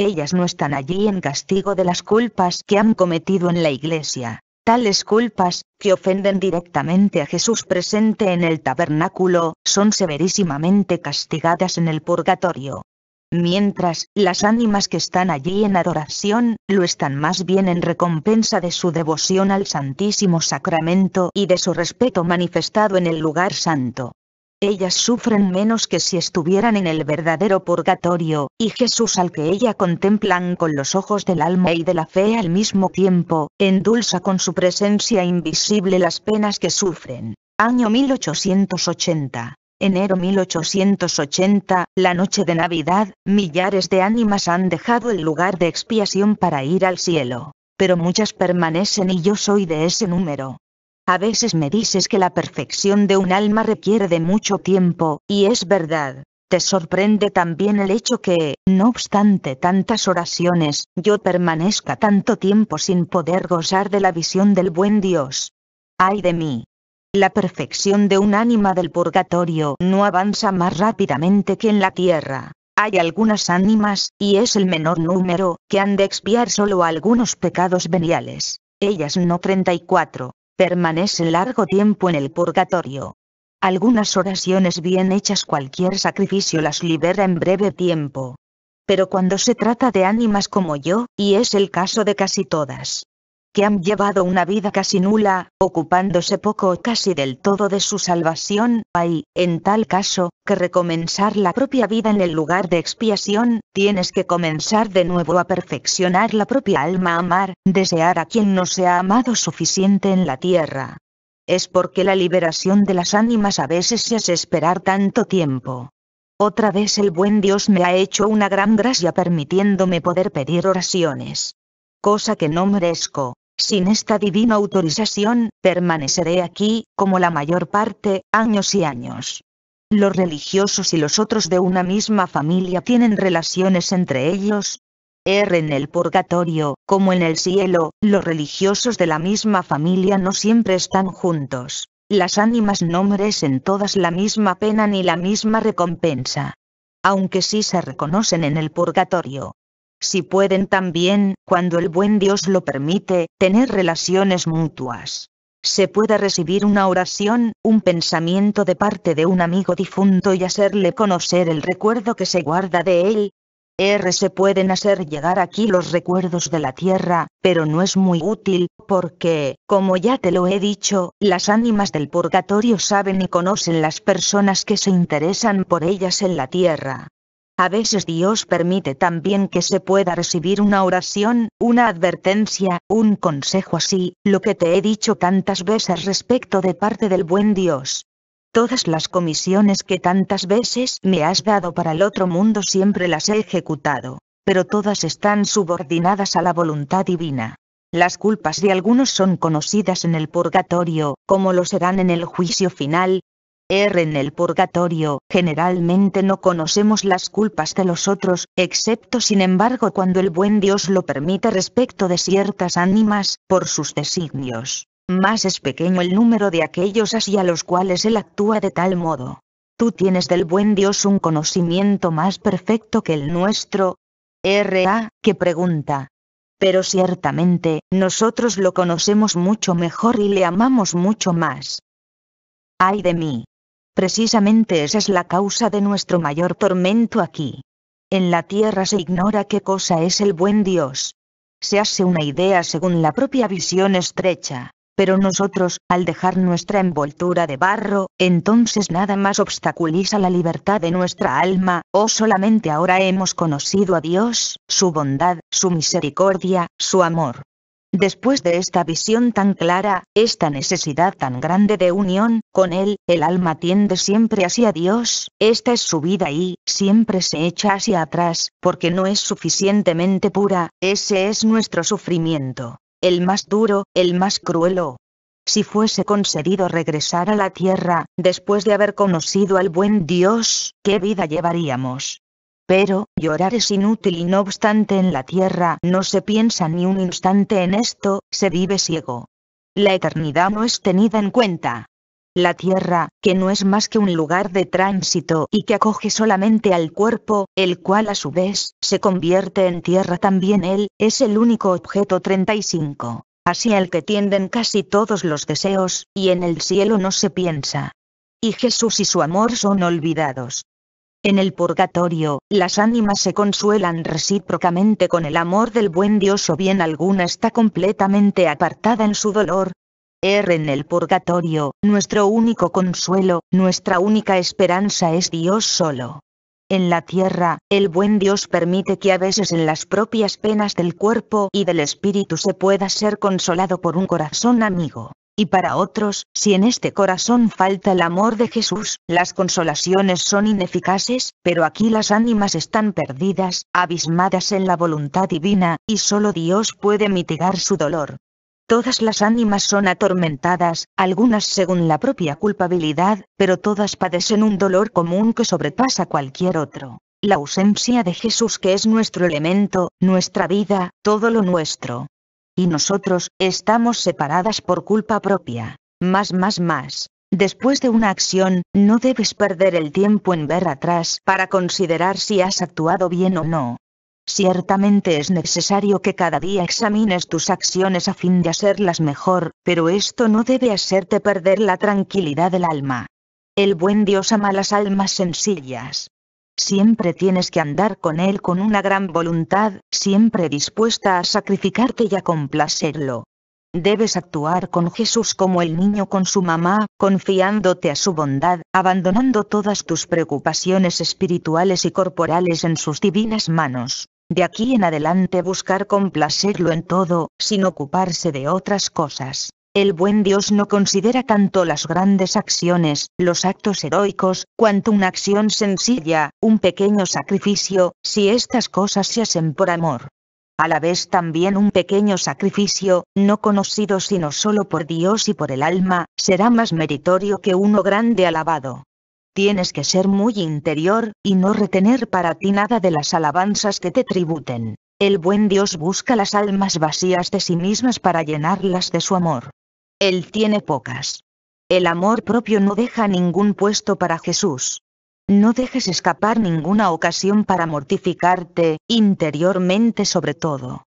Ellas no están allí en castigo de las culpas que han cometido en la iglesia. Tales culpas, que ofenden directamente a Jesús presente en el tabernáculo, son severísimamente castigadas en el purgatorio. Mientras, las ánimas que están allí en adoración, lo están más bien en recompensa de su devoción al Santísimo Sacramento y de su respeto manifestado en el lugar santo. Ellas sufren menos que si estuvieran en el verdadero purgatorio, y Jesús al que ella contemplan con los ojos del alma y de la fe al mismo tiempo, endulza con su presencia invisible las penas que sufren. Año 1880. Enero 1880, la noche de Navidad, millares de ánimas han dejado el lugar de expiación para ir al cielo, pero muchas permanecen y yo soy de ese número. A veces me dices que la perfección de un alma requiere de mucho tiempo, y es verdad. Te sorprende también el hecho que, no obstante tantas oraciones, yo permanezca tanto tiempo sin poder gozar de la visión del buen Dios. ¡Ay de mí! La perfección de un ánima del purgatorio no avanza más rápidamente que en la tierra. Hay algunas ánimas, y es el menor número, que han de expiar solo algunos pecados veniales. Ellas no 34, permanecen largo tiempo en el purgatorio. Algunas oraciones bien hechas, cualquier sacrificio las libera en breve tiempo. Pero cuando se trata de ánimas como yo, y es el caso de casi todas, que han llevado una vida casi nula, ocupándose poco o casi del todo de su salvación, hay, en tal caso, que recomenzar la propia vida en el lugar de expiación. Tienes que comenzar de nuevo a perfeccionar la propia alma, a amar, desear a quien no se ha amado suficiente en la tierra. Es porque la liberación de las ánimas a veces se hace esperar tanto tiempo. Otra vez el buen Dios me ha hecho una gran gracia permitiéndome poder pedir oraciones, cosa que no merezco. Sin esta divina autorización, permaneceré aquí, como la mayor parte, años y años. Los religiosos y los otros de una misma familia tienen relaciones entre ellos. En el purgatorio, como en el cielo, los religiosos de la misma familia no siempre están juntos. Las ánimas no merecen todas la misma pena ni la misma recompensa, aunque sí se reconocen en el purgatorio. Si pueden también, cuando el buen Dios lo permite, tener relaciones mutuas. Se puede recibir una oración, un pensamiento de parte de un amigo difunto y hacerle conocer el recuerdo que se guarda de él. Se pueden hacer llegar aquí los recuerdos de la tierra, pero no es muy útil, porque, como ya te lo he dicho, las ánimas del purgatorio saben y conocen las personas que se interesan por ellas en la tierra. A veces Dios permite también que se pueda recibir una oración, una advertencia, un consejo así, lo que te he dicho tantas veces respecto de parte del buen Dios. Todas las comisiones que tantas veces me has dado para el otro mundo siempre las he ejecutado, pero todas están subordinadas a la voluntad divina. Las culpas de algunos son conocidas en el purgatorio, como lo serán en el juicio final. En el purgatorio, generalmente no conocemos las culpas de los otros, excepto sin embargo cuando el buen Dios lo permite respecto de ciertas ánimas, por sus designios. Más es pequeño el número de aquellos hacia los cuales Él actúa de tal modo. Tú tienes del buen Dios un conocimiento más perfecto que el nuestro. Que pregunta. Pero ciertamente, nosotros lo conocemos mucho mejor y le amamos mucho más. ¡Ay de mí! Precisamente esa es la causa de nuestro mayor tormento aquí. En la tierra se ignora qué cosa es el buen Dios. Se hace una idea según la propia visión estrecha. Pero nosotros, al dejar nuestra envoltura de barro, entonces nada más obstaculiza la libertad de nuestra alma, solamente ahora hemos conocido a Dios, su bondad, su misericordia, su amor. Después de esta visión tan clara, esta necesidad tan grande de unión con Él, el alma tiende siempre hacia Dios, esta es su vida y, siempre se echa hacia atrás, porque no es suficientemente pura, ese es nuestro sufrimiento. El más duro, el más cruel. Si fuese concedido regresar a la tierra, después de haber conocido al buen Dios, ¿qué vida llevaríamos? Pero, llorar es inútil y no obstante en la tierra no se piensa ni un instante en esto, se vive ciego. La eternidad no es tenida en cuenta. La tierra, que no es más que un lugar de tránsito y que acoge solamente al cuerpo, el cual a su vez, se convierte en tierra también él, es el único objeto 35, hacia el que tienden casi todos los deseos, y en el cielo no se piensa. Y Jesús y su amor son olvidados. En el purgatorio, las ánimas se consuelan recíprocamente con el amor del buen Dios o bien alguna está completamente apartada en su dolor. En el purgatorio, nuestro único consuelo, nuestra única esperanza es Dios solo. En la tierra, el buen Dios permite que a veces en las propias penas del cuerpo y del espíritu se pueda ser consolado por un corazón amigo. Y para otros, si en este corazón falta el amor de Jesús, las consolaciones son ineficaces, pero aquí las ánimas están perdidas, abismadas en la voluntad divina, y solo Dios puede mitigar su dolor. Todas las ánimas son atormentadas, algunas según la propia culpabilidad, pero todas padecen un dolor común que sobrepasa cualquier otro. La ausencia de Jesús que es nuestro elemento, nuestra vida, todo lo nuestro. Y nosotros, estamos separadas por culpa propia. Más. Después de una acción, no debes perder el tiempo en ver atrás para considerar si has actuado bien o no. Ciertamente es necesario que cada día examines tus acciones a fin de hacerlas mejor, pero esto no debe hacerte perder la tranquilidad del alma. El buen Dios ama las almas sencillas. Siempre tienes que andar con Él con una gran voluntad, siempre dispuesta a sacrificarte y a complacerlo. Debes actuar con Jesús como el niño con su mamá, confiándote a su bondad, abandonando todas tus preocupaciones espirituales y corporales en sus divinas manos. De aquí en adelante buscar complacerlo en todo, sin ocuparse de otras cosas. El buen Dios no considera tanto las grandes acciones, los actos heroicos, cuanto una acción sencilla, un pequeño sacrificio, si estas cosas se hacen por amor. A la vez también un pequeño sacrificio, no conocido sino solo por Dios y por el alma, será más meritorio que uno grande alabado. Tienes que ser muy interior, y no retener para ti nada de las alabanzas que te tributen. El buen Dios busca las almas vacías de sí mismas para llenarlas de su amor. Él tiene pocas. El amor propio no deja ningún puesto para Jesús. No dejes escapar ninguna ocasión para mortificarte, interiormente sobre todo.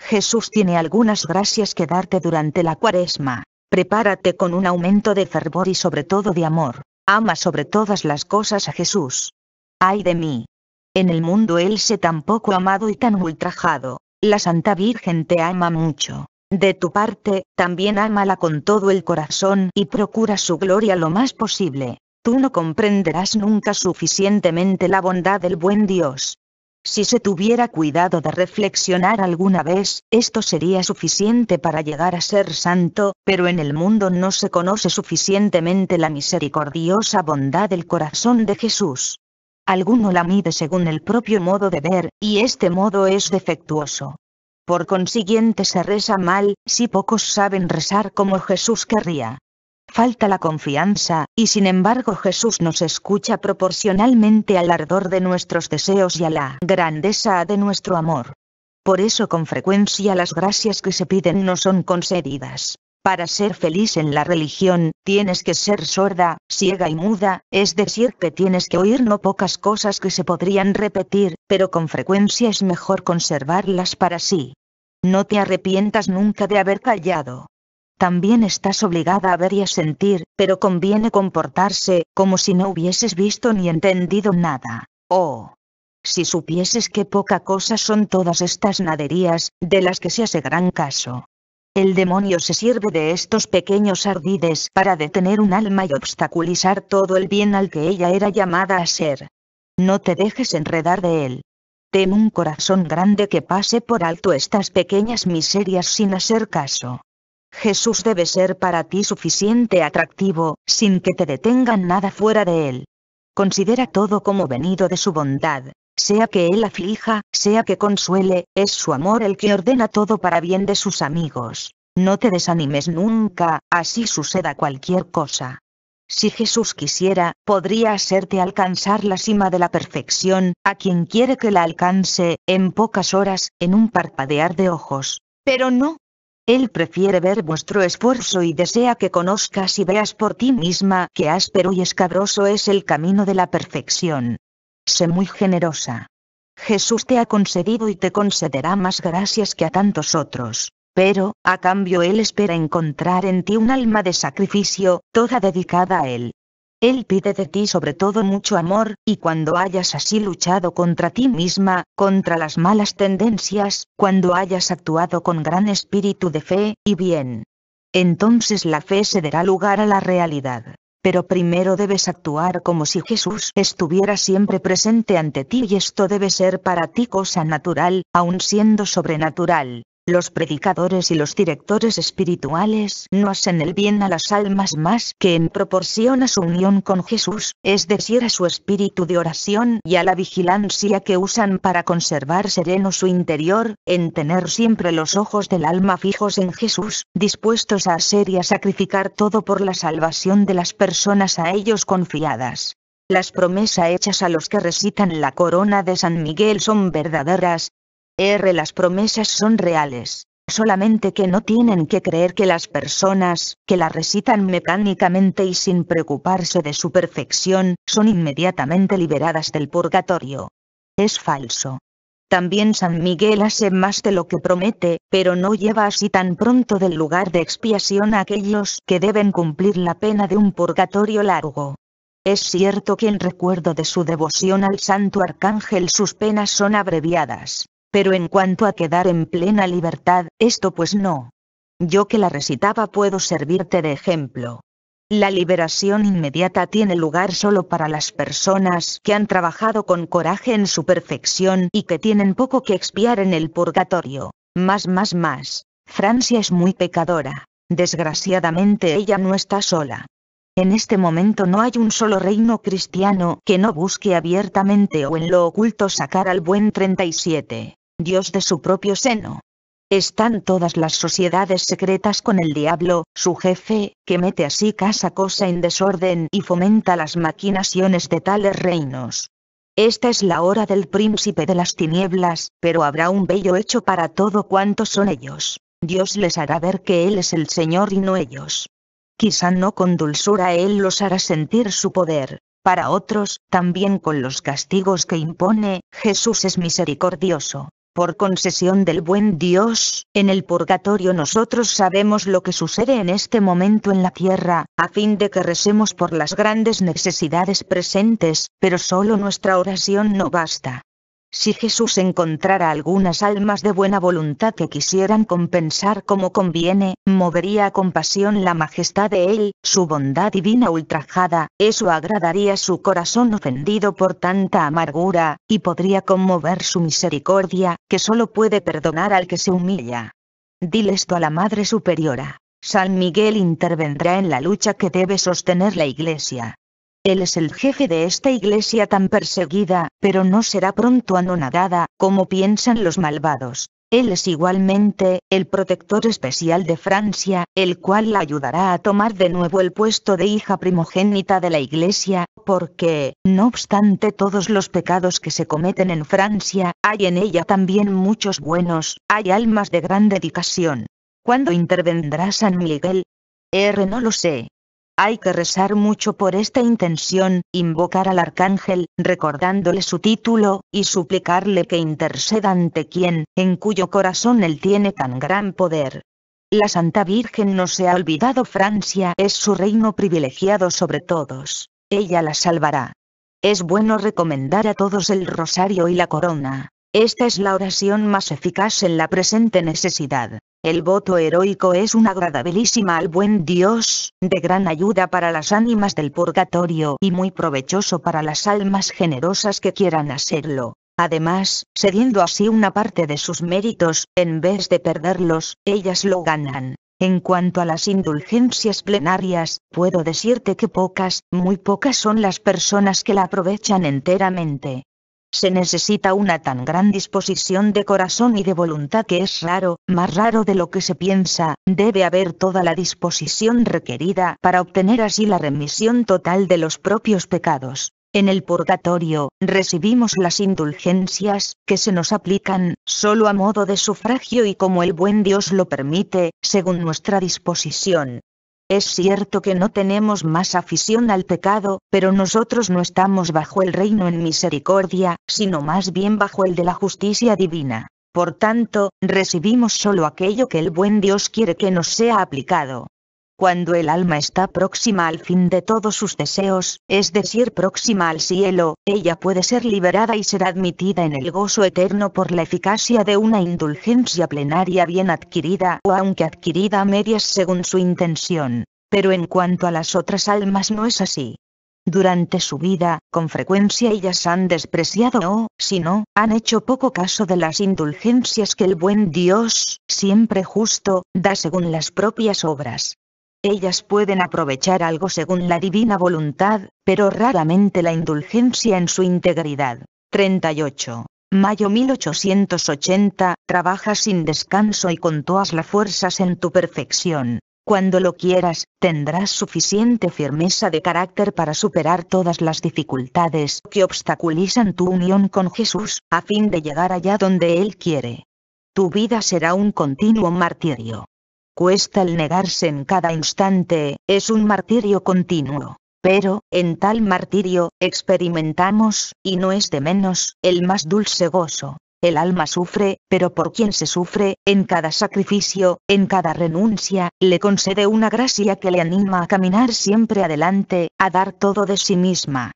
Jesús tiene algunas gracias que darte durante la Cuaresma. Prepárate con un aumento de fervor y sobre todo de amor. Ama sobre todas las cosas a Jesús. ¡Ay de mí! En el mundo Él se tan poco amado y tan ultrajado. La Santa Virgen te ama mucho. De tu parte, también ámala con todo el corazón y procura su gloria lo más posible. Tú no comprenderás nunca suficientemente la bondad del buen Dios. Si se tuviera cuidado de reflexionar alguna vez, esto sería suficiente para llegar a ser santo, pero en el mundo no se conoce suficientemente la misericordiosa bondad del corazón de Jesús. Alguno la mide según el propio modo de ver, y este modo es defectuoso. Por consiguiente se reza mal, si pocos saben rezar como Jesús querría. Falta la confianza, y sin embargo Jesús nos escucha proporcionalmente al ardor de nuestros deseos y a la grandeza de nuestro amor. Por eso con frecuencia las gracias que se piden no son concedidas. Para ser feliz en la religión, tienes que ser sorda, ciega y muda, es decir que tienes que oír no pocas cosas que se podrían repetir, pero con frecuencia es mejor conservarlas para sí. No te arrepientas nunca de haber callado. También estás obligada a ver y a sentir, pero conviene comportarse, como si no hubieses visto ni entendido nada. Oh, si supieses qué poca cosa son todas estas naderías, de las que se hace gran caso. El demonio se sirve de estos pequeños ardides para detener un alma y obstaculizar todo el bien al que ella era llamada a ser. No te dejes enredar de él. Ten un corazón grande que pase por alto estas pequeñas miserias sin hacer caso. Jesús debe ser para ti suficiente atractivo, sin que te detengan nada fuera de Él. Considera todo como venido de su bondad, sea que Él aflija, sea que consuele, es su amor el que ordena todo para bien de sus amigos. No te desanimes nunca, así suceda cualquier cosa. Si Jesús quisiera, podría hacerte alcanzar la cima de la perfección, a quien quiere que la alcance, en pocas horas, en un parpadear de ojos. Pero no. Él prefiere ver vuestro esfuerzo y desea que conozcas y veas por ti misma que áspero y escabroso es el camino de la perfección. Sé muy generosa. Jesús te ha concedido y te concederá más gracias que a tantos otros, pero, a cambio Él espera encontrar en ti un alma de sacrificio, toda dedicada a Él. Él pide de ti sobre todo mucho amor, y cuando hayas así luchado contra ti misma, contra las malas tendencias, cuando hayas actuado con gran espíritu de fe, y bien. Entonces la fe se dará lugar a la realidad. Pero primero debes actuar como si Jesús estuviera siempre presente ante ti y esto debe ser para ti cosa natural, aun siendo sobrenatural. Los predicadores y los directores espirituales no hacen el bien a las almas más que en proporción a su unión con Jesús, es decir a su espíritu de oración y a la vigilancia que usan para conservar sereno su interior, en tener siempre los ojos del alma fijos en Jesús, dispuestos a hacer y a sacrificar todo por la salvación de las personas a ellos confiadas. Las promesas hechas a los que recitan la corona de San Miguel son verdaderas. Las promesas son reales, solamente que no tienen que creer que las personas que las recitan mecánicamente y sin preocuparse de su perfección, son inmediatamente liberadas del purgatorio. Es falso. También San Miguel hace más de lo que promete, pero no lleva así tan pronto del lugar de expiación a aquellos que deben cumplir la pena de un purgatorio largo. Es cierto que en recuerdo de su devoción al Santo Arcángel sus penas son abreviadas. Pero en cuanto a quedar en plena libertad, esto pues no. Yo que la recitaba puedo servirte de ejemplo. La liberación inmediata tiene lugar solo para las personas que han trabajado con coraje en su perfección y que tienen poco que expiar en el purgatorio. Más. Francia es muy pecadora. Desgraciadamente ella no está sola. En este momento no hay un solo reino cristiano que no busque abiertamente o en lo oculto sacar al buen 37. Dios de su propio seno. Están todas las sociedades secretas con el diablo, su jefe, que mete así casa cosa en desorden y fomenta las maquinaciones de tales reinos. Esta es la hora del príncipe de las tinieblas, pero habrá un bello hecho para todo cuanto son ellos. Dios les hará ver que Él es el Señor y no ellos. Quizá no con dulzura Él los hará sentir su poder, para otros, también con los castigos que impone, Jesús es misericordioso. Por concesión del buen Dios, en el purgatorio nosotros sabemos lo que sucede en este momento en la tierra, a fin de que recemos por las grandes necesidades presentes, pero solo nuestra oración no basta. Si Jesús encontrara algunas almas de buena voluntad que quisieran compensar como conviene, movería a compasión la majestad de Él, su bondad divina ultrajada, eso agradaría su corazón ofendido por tanta amargura, y podría conmover su misericordia, que solo puede perdonar al que se humilla. Dile esto a la Madre Superiora. San Miguel intervendrá en la lucha que debe sostener la Iglesia. Él es el jefe de esta Iglesia tan perseguida, pero no será pronto anonadada, como piensan los malvados. Él es igualmente, el protector especial de Francia, el cual la ayudará a tomar de nuevo el puesto de hija primogénita de la Iglesia, porque, no obstante todos los pecados que se cometen en Francia, hay en ella también muchos buenos, hay almas de gran dedicación. ¿Cuándo intervendrá San Miguel? No lo sé. Hay que rezar mucho por esta intención, invocar al arcángel, recordándole su título, y suplicarle que interceda ante quien, en cuyo corazón él tiene tan gran poder. La Santa Virgen no se ha olvidado, Francia es su reino privilegiado sobre todos. Ella la salvará. Es bueno recomendar a todos el rosario y la corona. Esta es la oración más eficaz en la presente necesidad. El voto heroico es una agradabilísima al buen Dios, de gran ayuda para las ánimas del purgatorio y muy provechoso para las almas generosas que quieran hacerlo. Además, cediendo así una parte de sus méritos, en vez de perderlos, ellas lo ganan. En cuanto a las indulgencias plenarias, puedo decirte que pocas, muy pocas son las personas que la aprovechan enteramente. Se necesita una tan gran disposición de corazón y de voluntad que es raro, más raro de lo que se piensa, debe haber toda la disposición requerida para obtener así la remisión total de los propios pecados. En el purgatorio, recibimos las indulgencias, que se nos aplican, solo a modo de sufragio y como el buen Dios lo permite, según nuestra disposición. Es cierto que no tenemos más afición al pecado, pero nosotros no estamos bajo el reino en misericordia, sino más bien bajo el de la justicia divina. Por tanto, recibimos solo aquello que el buen Dios quiere que nos sea aplicado. Cuando el alma está próxima al fin de todos sus deseos, es decir, próxima al cielo, ella puede ser liberada y ser admitida en el gozo eterno por la eficacia de una indulgencia plenaria bien adquirida o aunque adquirida a medias según su intención. Pero en cuanto a las otras almas no es así. Durante su vida, con frecuencia ellas han despreciado o, si no, han hecho poco caso de las indulgencias que el buen Dios, siempre justo, da según las propias obras. Ellas pueden aprovechar algo según la divina voluntad, pero raramente la indulgencia en su integridad. 38. Mayo 1880, trabaja sin descanso y con todas las fuerzas en tu perfección. Cuando lo quieras, tendrás suficiente firmeza de carácter para superar todas las dificultades que obstaculizan tu unión con Jesús, a fin de llegar allá donde Él quiere. Tu vida será un continuo martirio. Cuesta el negarse en cada instante, es un martirio continuo. Pero, en tal martirio, experimentamos, y no es de menos, el más dulce gozo. El alma sufre, pero por quien se sufre, en cada sacrificio, en cada renuncia, le concede una gracia que le anima a caminar siempre adelante, a dar todo de sí misma.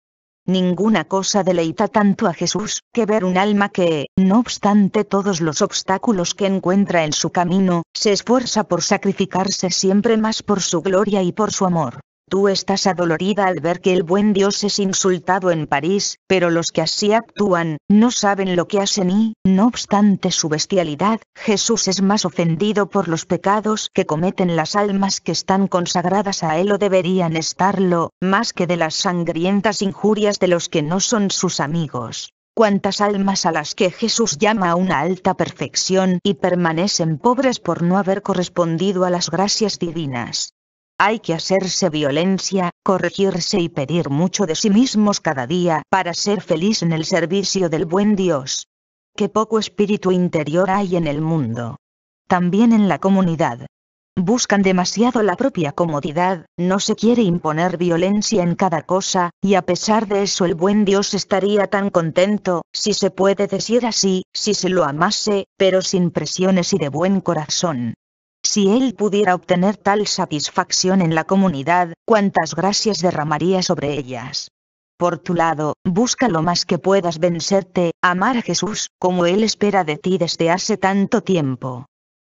Ninguna cosa deleita tanto a Jesús que ver un alma que, no obstante todos los obstáculos que encuentra en su camino, se esfuerza por sacrificarse siempre más por su gloria y por su amor. Tú estás adolorida al ver que el buen Dios es insultado en París, pero los que así actúan, no saben lo que hacen y, no obstante su bestialidad, Jesús es más ofendido por los pecados que cometen las almas que están consagradas a Él o deberían estarlo, más que de las sangrientas injurias de los que no son sus amigos. Cuántas almas a las que Jesús llama a una alta perfección y permanecen pobres por no haber correspondido a las gracias divinas. Hay que hacerse violencia, corregirse y pedir mucho de sí mismos cada día para ser feliz en el servicio del buen Dios. Qué poco espíritu interior hay en el mundo. También en la comunidad. buscan demasiado la propia comodidad, no se quiere imponer violencia en cada cosa, y a pesar de eso el buen Dios estaría tan contento, si se puede decir así, si se lo amase, pero sin presiones y de buen corazón. Si él pudiera obtener tal satisfacción en la comunidad, cuántas gracias derramaría sobre ellas. Por tu lado, busca lo más que puedas vencerte, amar a Jesús, como él espera de ti desde hace tanto tiempo.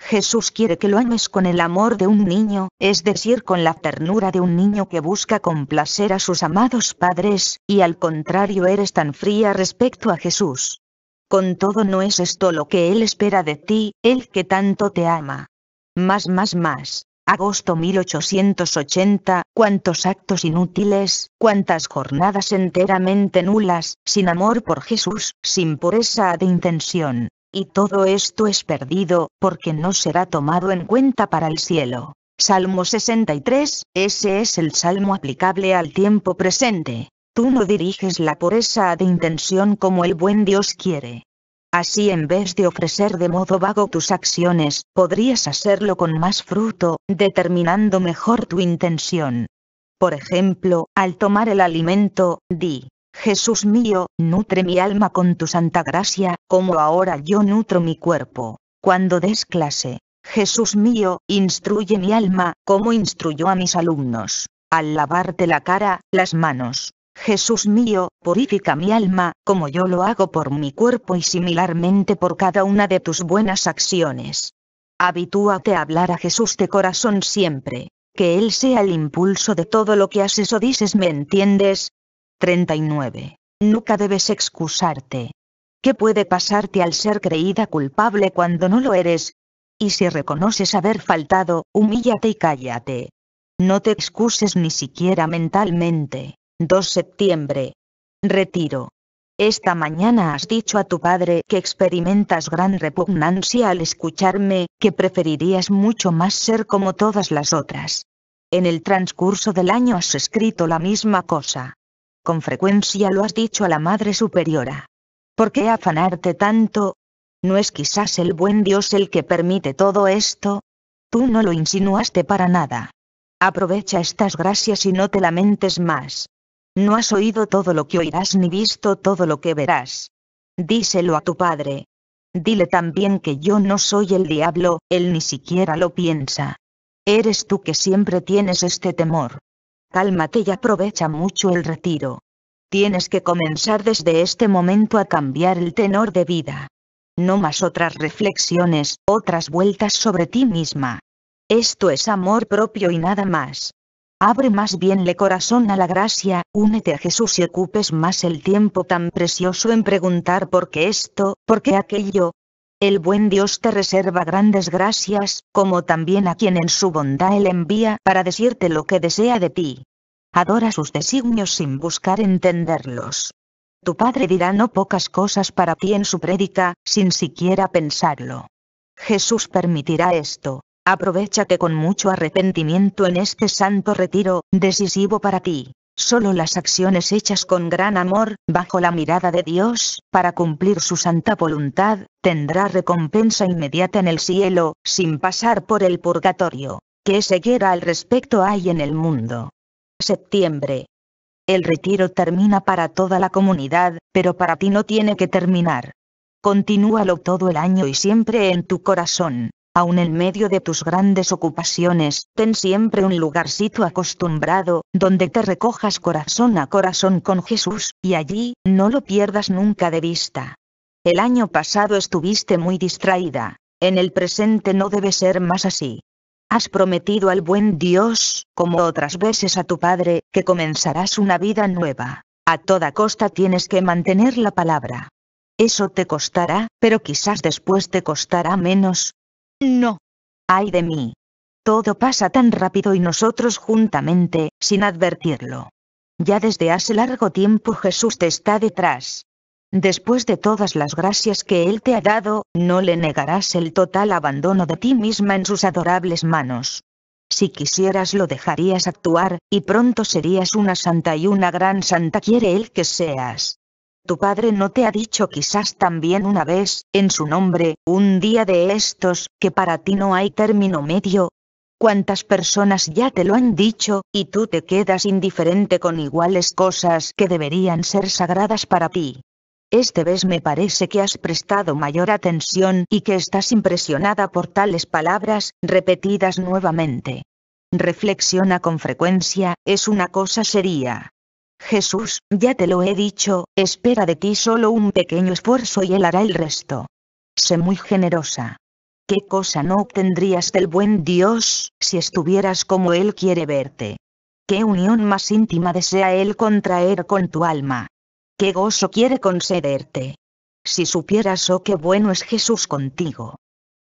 Jesús quiere que lo ames con el amor de un niño, es decir, con la ternura de un niño que busca complacer a sus amados padres, y al contrario eres tan fría respecto a Jesús. Con todo, no es esto lo que él espera de ti, él que tanto te ama. Más. Agosto 1880, cuántos actos inútiles, cuántas jornadas enteramente nulas, sin amor por Jesús, sin pureza de intención. Y todo esto es perdido, porque no será tomado en cuenta para el cielo. Salmo 63, ese es el salmo aplicable al tiempo presente. Tú no diriges la pureza de intención como el buen Dios quiere. Así, en vez de ofrecer de modo vago tus acciones, podrías hacerlo con más fruto, determinando mejor tu intención. Por ejemplo, al tomar el alimento, di: Jesús mío, nutre mi alma con tu santa gracia, como ahora yo nutro mi cuerpo. Cuando des clase: Jesús mío, instruye mi alma, como instruyó a mis alumnos. Al lavarte la cara, las manos: Jesús mío, purifica mi alma, como yo lo hago por mi cuerpo, y similarmente por cada una de tus buenas acciones. Habitúate a hablar a Jesús de corazón siempre, que él sea el impulso de todo lo que haces o dices, ¿me entiendes? 39. Nunca debes excusarte. ¿Qué puede pasarte al ser creída culpable cuando no lo eres? Y si reconoces haber faltado, humíllate y cállate. No te excuses ni siquiera mentalmente. 2 de septiembre. Retiro. Esta mañana has dicho a tu padre que experimentas gran repugnancia al escucharme, que preferirías mucho más ser como todas las otras. En el transcurso del año has escrito la misma cosa. Con frecuencia lo has dicho a la Madre Superiora. ¿Por qué afanarte tanto? ¿No es quizás el buen Dios el que permite todo esto? Tú no lo insinuaste para nada. Aprovecha estas gracias y no te lamentes más. No has oído todo lo que oirás ni visto todo lo que verás. Díselo a tu padre. Dile también que yo no soy el diablo, él ni siquiera lo piensa. Eres tú que siempre tienes este temor. Cálmate y aprovecha mucho el retiro. Tienes que comenzar desde este momento a cambiar el tenor de vida. No más otras reflexiones, otras vueltas sobre ti misma. Esto es amor propio y nada más. Abre más bien el corazón a la gracia, únete a Jesús y ocupes más el tiempo tan precioso en preguntar por qué esto, por qué aquello. El buen Dios te reserva grandes gracias, como también a quien en su bondad él envía para decirte lo que desea de ti. Adora sus designios sin buscar entenderlos. Tu padre dirá no pocas cosas para ti en su prédica, sin siquiera pensarlo. Jesús permitirá esto. Aprovéchate con mucho arrepentimiento en este santo retiro, decisivo para ti. Solo las acciones hechas con gran amor, bajo la mirada de Dios, para cumplir su santa voluntad, tendrá recompensa inmediata en el cielo, sin pasar por el purgatorio. ¿Qué ceguera al respecto hay en el mundo? Septiembre. El retiro termina para toda la comunidad, pero para ti no tiene que terminar. Continúalo todo el año y siempre en tu corazón. Aun en medio de tus grandes ocupaciones, ten siempre un lugarcito acostumbrado, donde te recojas corazón a corazón con Jesús, y allí, no lo pierdas nunca de vista. El año pasado estuviste muy distraída. En el presente no debe ser más así. Has prometido al buen Dios, como otras veces a tu Padre, que comenzarás una vida nueva. A toda costa tienes que mantener la palabra. Eso te costará, pero quizás después te costará menos. No. ¡Ay de mí! Todo pasa tan rápido y nosotros juntamente, sin advertirlo. Ya desde hace largo tiempo Jesús te está detrás. Después de todas las gracias que él te ha dado, no le negarás el total abandono de ti misma en sus adorables manos. Si quisieras lo dejarías actuar, y pronto serías una santa y una gran santa quiere él que seas. Tu padre no te ha dicho quizás también una vez, en su nombre, un día de estos, que para ti no hay término medio. cuántas personas ya te lo han dicho, y tú te quedas indiferente con iguales cosas que deberían ser sagradas para ti. Esta vez me parece que has prestado mayor atención y que estás impresionada por tales palabras, repetidas nuevamente. Reflexiona con frecuencia, es una cosa seria. Jesús, ya te lo he dicho, espera de ti solo un pequeño esfuerzo y Él hará el resto. Sé muy generosa. ¿Qué cosa no obtendrías del buen Dios, si estuvieras como Él quiere verte? ¿Qué unión más íntima desea Él contraer con tu alma? ¿Qué gozo quiere concederte? Si supieras, oh, qué bueno es Jesús contigo.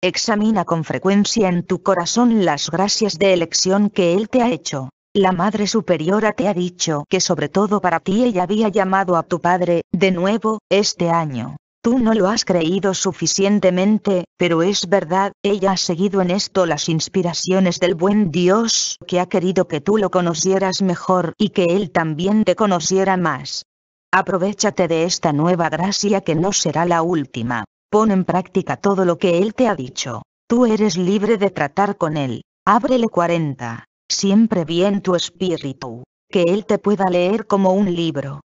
Examina con frecuencia en tu corazón las gracias de elección que Él te ha hecho. La Madre Superiora te ha dicho que sobre todo para ti ella había llamado a tu padre, de nuevo, este año. Tú no lo has creído suficientemente, pero es verdad, ella ha seguido en esto las inspiraciones del buen Dios, que ha querido que tú lo conocieras mejor y que Él también te conociera más. Aprovéchate de esta nueva gracia que no será la última. Pon en práctica todo lo que Él te ha dicho. Tú eres libre de tratar con Él. Ábrele 40. Siempre bien tu espíritu. Que Él te pueda leer como un libro.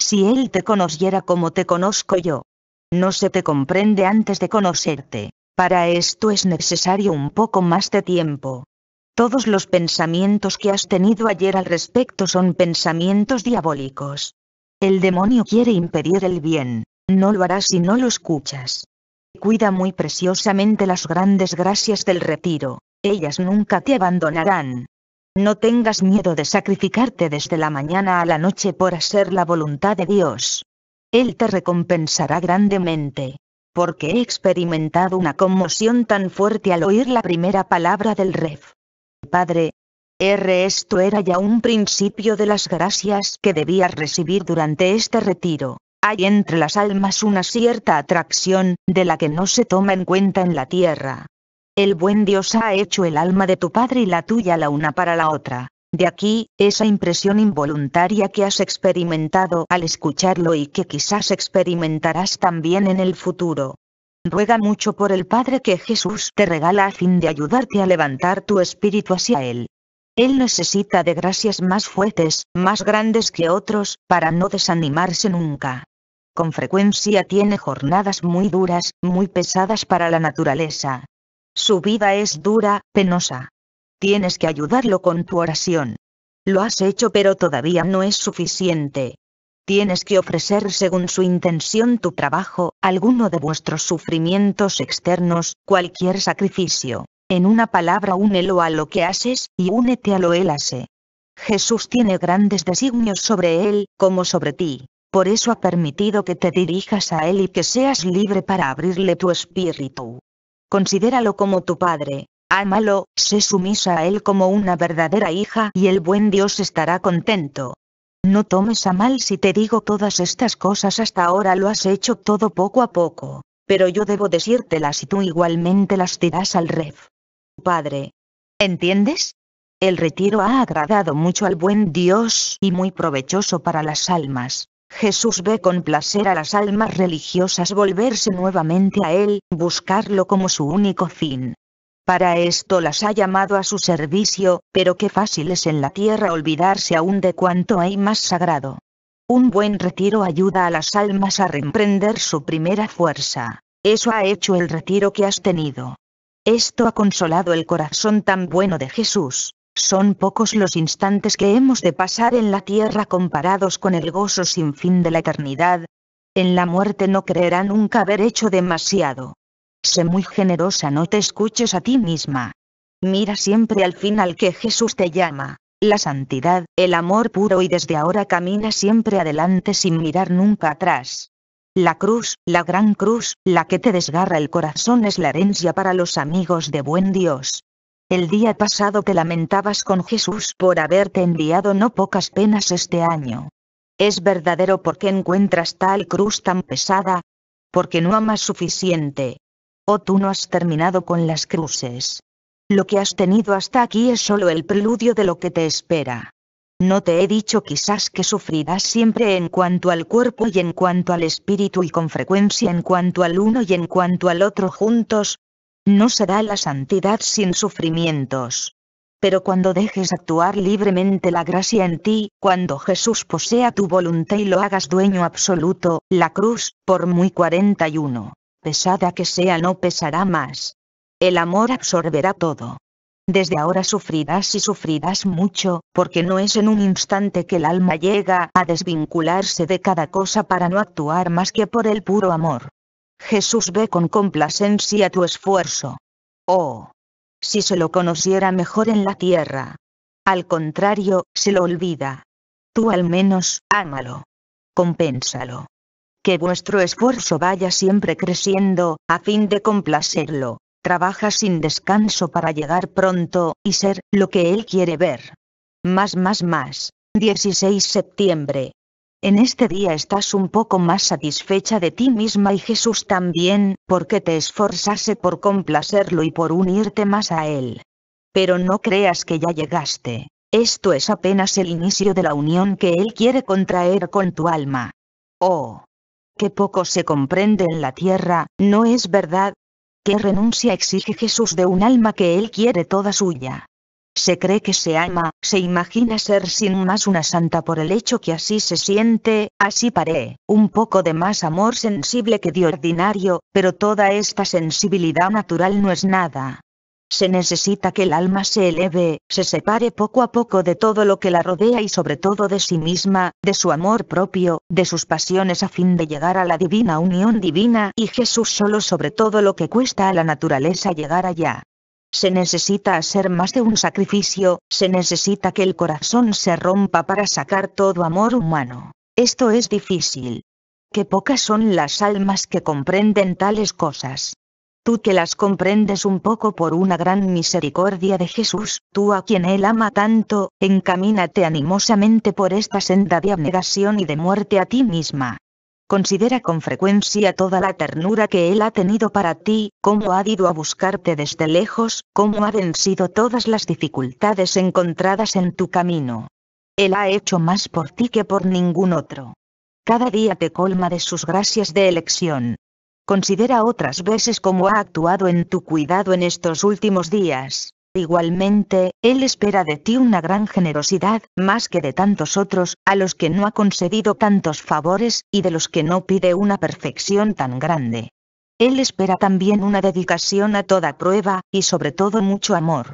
Si Él te conociera como te conozco yo. No se te comprende antes de conocerte. Para esto es necesario un poco más de tiempo. Todos los pensamientos que has tenido ayer al respecto son pensamientos diabólicos. El demonio quiere impedir el bien, no lo hará si no lo escuchas. Cuida muy preciosamente las grandes gracias del retiro, ellas nunca te abandonarán. No tengas miedo de sacrificarte desde la mañana a la noche por hacer la voluntad de Dios. Él te recompensará grandemente, porque he experimentado una conmoción tan fuerte al oír la primera palabra del Ref. Padre, esto era ya un principio de las gracias que debías recibir durante este retiro. Hay entre las almas una cierta atracción, de la que no se toma en cuenta en la tierra. El buen Dios ha hecho el alma de tu padre y la tuya la una para la otra. De aquí, esa impresión involuntaria que has experimentado al escucharlo y que quizás experimentarás también en el futuro. Ruega mucho por el Padre que Jesús te regala a fin de ayudarte a levantar tu espíritu hacia Él. Él necesita de gracias más fuertes, más grandes que otros, para no desanimarse nunca. Con frecuencia tiene jornadas muy duras, muy pesadas para la naturaleza. Su vida es dura, penosa. Tienes que ayudarlo con tu oración. Lo has hecho pero todavía no es suficiente. Tienes que ofrecer según su intención tu trabajo, alguno de vuestros sufrimientos externos, cualquier sacrificio. En una palabra, únelo a lo que haces, y únete a lo Él hace. Jesús tiene grandes designios sobre Él, como sobre ti. Por eso ha permitido que te dirijas a Él y que seas libre para abrirle tu espíritu. Considéralo como tu Padre. Ámalo, sé sumisa a Él como una verdadera hija y el buen Dios estará contento. No tomes a mal si te digo todas estas cosas, hasta ahora lo has hecho todo poco a poco. Pero yo debo decírtelas y tú igualmente las dirás al Ref. Padre. ¿Entiendes? El retiro ha agradado mucho al buen Dios y muy provechoso para las almas. Jesús ve con placer a las almas religiosas volverse nuevamente a Él, buscarlo como su único fin. Para esto las ha llamado a su servicio, pero qué fácil es en la tierra olvidarse aún de cuanto hay más sagrado. Un buen retiro ayuda a las almas a reemprender su primera fuerza. Eso ha hecho el retiro que has tenido. Esto ha consolado el corazón tan bueno de Jesús. Son pocos los instantes que hemos de pasar en la tierra comparados con el gozo sin fin de la eternidad. En la muerte no creerá nunca haber hecho demasiado. Sé muy generosa, no te escuches a ti misma. Mira siempre al fin al que Jesús te llama. La santidad, el amor puro y desde ahora camina siempre adelante sin mirar nunca atrás. La cruz, la gran cruz, la que te desgarra el corazón es la herencia para los amigos de buen Dios. El día pasado te lamentabas con Jesús por haberte enviado no pocas penas este año. ¿Es verdadero por qué encuentras tal cruz tan pesada? Porque no amas suficiente. Oh, tú no has terminado con las cruces. Lo que has tenido hasta aquí es solo el preludio de lo que te espera. No te he dicho quizás que sufrirás siempre en cuanto al cuerpo y en cuanto al espíritu y con frecuencia en cuanto al uno y en cuanto al otro juntos. No será la santidad sin sufrimientos. Pero cuando dejes actuar libremente la gracia en ti, cuando Jesús posea tu voluntad y lo hagas dueño absoluto, la cruz, por muy 41, pesada que sea, no pesará más. El amor absorberá todo. Desde ahora sufrirás y sufrirás mucho, porque no es en un instante que el alma llega a desvincularse de cada cosa para no actuar más que por el puro amor. Jesús ve con complacencia tu esfuerzo. Oh, si se lo conociera mejor en la tierra. Al contrario, se lo olvida. Tú al menos, ámalo. Compénsalo. Que vuestro esfuerzo vaya siempre creciendo, a fin de complacerlo. Trabaja sin descanso para llegar pronto, y ser, lo que él quiere ver. Más. 16 de septiembre. En este día estás un poco más satisfecha de ti misma y Jesús también, porque te esforzaste por complacerlo y por unirte más a él. Pero no creas que ya llegaste. Esto es apenas el inicio de la unión que él quiere contraer con tu alma. Oh, qué poco se comprende en la tierra, ¿no es verdad? ¿Qué renuncia exige Jesús de un alma que él quiere toda suya? Se cree que se ama, se imagina ser sin más una santa por el hecho que así se siente, así parece, un poco de más amor sensible que de ordinario, pero toda esta sensibilidad natural no es nada. Se necesita que el alma se eleve, se separe poco a poco de todo lo que la rodea y sobre todo de sí misma, de su amor propio, de sus pasiones a fin de llegar a la divina unión divina y Jesús solo sobre todo lo que cuesta a la naturaleza llegar allá. Se necesita hacer más de un sacrificio, se necesita que el corazón se rompa para sacar todo amor humano. Esto es difícil. Qué pocas son las almas que comprenden tales cosas. Tú que las comprendes un poco por una gran misericordia de Jesús, tú a quien él ama tanto, encamínate animosamente por esta senda de abnegación y de muerte a ti misma. Considera con frecuencia toda la ternura que él ha tenido para ti, cómo ha ido a buscarte desde lejos, cómo ha vencido todas las dificultades encontradas en tu camino. Él ha hecho más por ti que por ningún otro. Cada día te colma de sus gracias de elección. Considera otras veces cómo ha actuado en tu cuidado en estos últimos días. Igualmente, él espera de ti una gran generosidad, más que de tantos otros, a los que no ha concedido tantos favores, y de los que no pide una perfección tan grande. Él espera también una dedicación a toda prueba, y sobre todo mucho amor.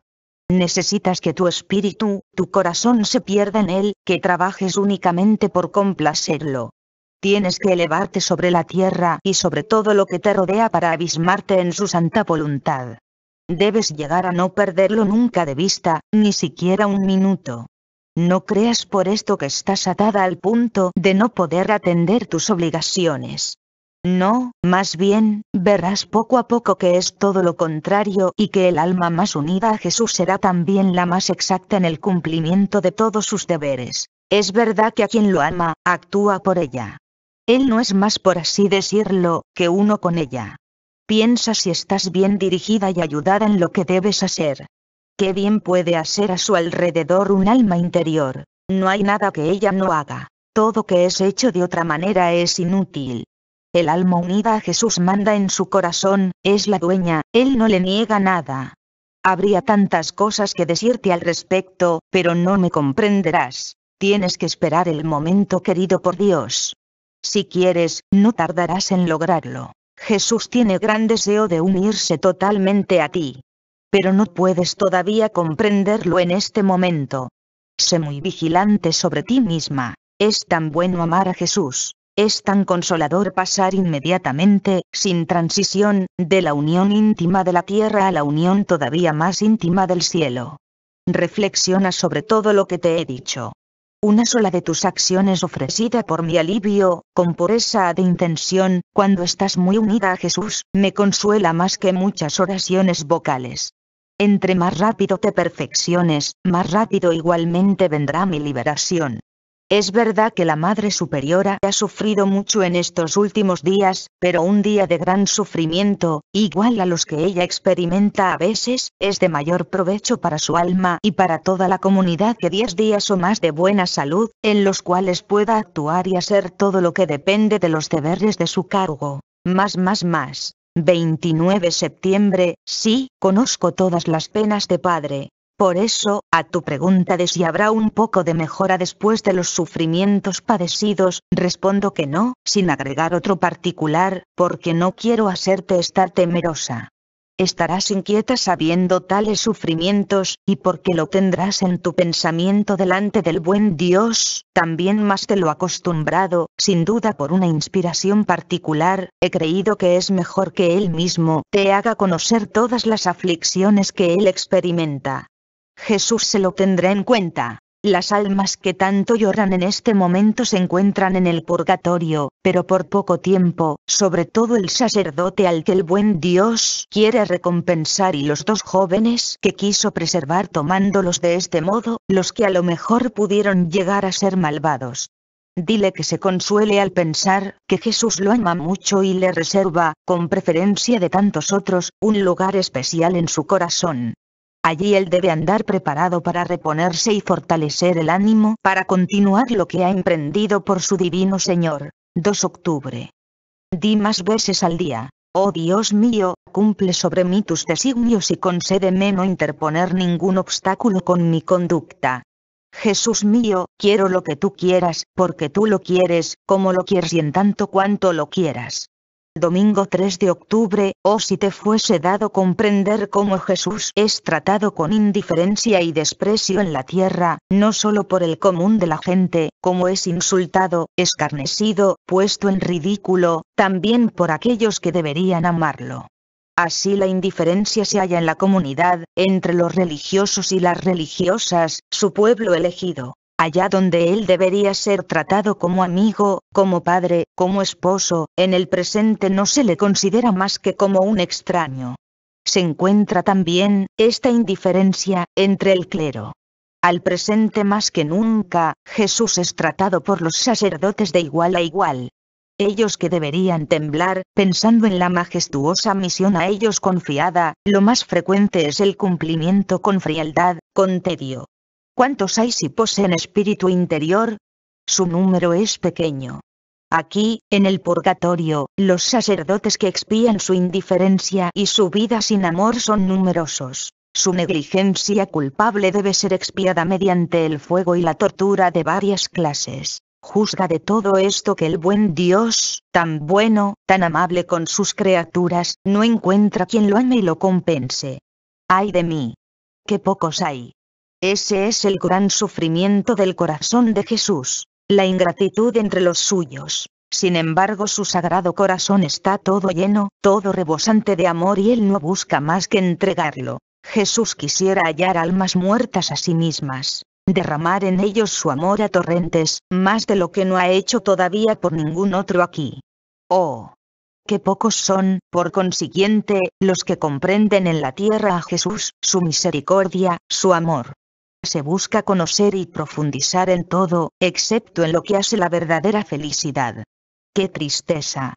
Necesitas que tu espíritu, tu corazón se pierda en él, que trabajes únicamente por complacerlo. Tienes que elevarte sobre la tierra y sobre todo lo que te rodea para abismarte en su santa voluntad. Debes llegar a no perderlo nunca de vista, ni siquiera un minuto. No creas por esto que estás atada al punto de no poder atender tus obligaciones. No, más bien, verás poco a poco que es todo lo contrario y que el alma más unida a Jesús será también la más exacta en el cumplimiento de todos sus deberes. Es verdad que a quien lo ama, actúa por ella. Él no es más, por así decirlo, que uno con ella. Piensa si estás bien dirigida y ayudada en lo que debes hacer. Qué bien puede hacer a su alrededor un alma interior. No hay nada que ella no haga. Todo que es hecho de otra manera es inútil. El alma unida a Jesús manda en su corazón, es la dueña, él no le niega nada. Habría tantas cosas que decirte al respecto, pero no me comprenderás. Tienes que esperar el momento querido por Dios. Si quieres, no tardarás en lograrlo. Jesús tiene gran deseo de unirse totalmente a ti. Pero no puedes todavía comprenderlo en este momento. Sé muy vigilante sobre ti misma. Es tan bueno amar a Jesús. Es tan consolador pasar inmediatamente, sin transición, de la unión íntima de la tierra a la unión todavía más íntima del cielo. Reflexiona sobre todo lo que te he dicho. Una sola de tus acciones ofrecida por mi alivio, con pureza de intención, cuando estás muy unida a Jesús, me consuela más que muchas oraciones vocales. Entre más rápido te perfecciones, más rápido igualmente vendrá mi liberación. Es verdad que la Madre Superiora ha sufrido mucho en estos últimos días, pero un día de gran sufrimiento, igual a los que ella experimenta a veces, es de mayor provecho para su alma y para toda la comunidad que 10 días o más de buena salud, en los cuales pueda actuar y hacer todo lo que depende de los deberes de su cargo. Más. 29 de septiembre, sí, conozco todas las penas de padre. Por eso, a tu pregunta de si habrá un poco de mejora después de los sufrimientos padecidos, respondo que no, sin agregar otro particular, porque no quiero hacerte estar temerosa. Estarás inquieta sabiendo tales sufrimientos, y porque lo tendrás en tu pensamiento delante del buen Dios, también más de lo acostumbrado, sin duda por una inspiración particular, he creído que es mejor que Él mismo te haga conocer todas las aflicciones que Él experimenta. Jesús se lo tendrá en cuenta. Las almas que tanto lloran en este momento se encuentran en el purgatorio, pero por poco tiempo, sobre todo el sacerdote al que el buen Dios quiere recompensar y los dos jóvenes que quiso preservar tomándolos de este modo, los que a lo mejor pudieron llegar a ser malvados. Dile que se consuele al pensar que Jesús lo ama mucho y le reserva, con preferencia de tantos otros, un lugar especial en su corazón. Allí él debe andar preparado para reponerse y fortalecer el ánimo para continuar lo que ha emprendido por su divino Señor. 2 octubre. Di más veces al día. Oh Dios mío, cumple sobre mí tus designios y concédeme no interponer ningún obstáculo con mi conducta. Jesús mío, quiero lo que tú quieras, porque tú lo quieres, como lo quieres y en tanto cuanto lo quieras. Domingo 3 de octubre, oh si te fuese dado comprender cómo Jesús es tratado con indiferencia y desprecio en la tierra, no solo por el común de la gente, como es insultado, escarnecido, puesto en ridículo, también por aquellos que deberían amarlo. Así la indiferencia se halla en la comunidad, entre los religiosos y las religiosas, su pueblo elegido. Allá donde él debería ser tratado como amigo, como padre, como esposo, en el presente no se le considera más que como un extraño. Se encuentra también, esta indiferencia, entre el clero. Al presente más que nunca, Jesús es tratado por los sacerdotes de igual a igual. Ellos que deberían temblar, pensando en la majestuosa misión a ellos confiada, lo más frecuente es el cumplimiento con frialdad, con tedio. ¿Cuántos hay si poseen espíritu interior? Su número es pequeño. Aquí, en el purgatorio, los sacerdotes que expían su indiferencia y su vida sin amor son numerosos. Su negligencia culpable debe ser expiada mediante el fuego y la tortura de varias clases. Juzga de todo esto que el buen Dios, tan bueno, tan amable con sus criaturas, no encuentra quien lo ame y lo compense. ¡Ay de mí! ¡Qué pocos hay! Ese es el gran sufrimiento del corazón de Jesús, la ingratitud entre los suyos. Sin embargo, su sagrado corazón está todo lleno, todo rebosante de amor y él no busca más que entregarlo. Jesús quisiera hallar almas muertas a sí mismas, derramar en ellos su amor a torrentes, más de lo que no ha hecho todavía por ningún otro aquí. Oh, qué pocos son, por consiguiente, los que comprenden en la tierra a Jesús, su misericordia, su amor. Se busca conocer y profundizar en todo, excepto en lo que hace la verdadera felicidad. ¡Qué tristeza!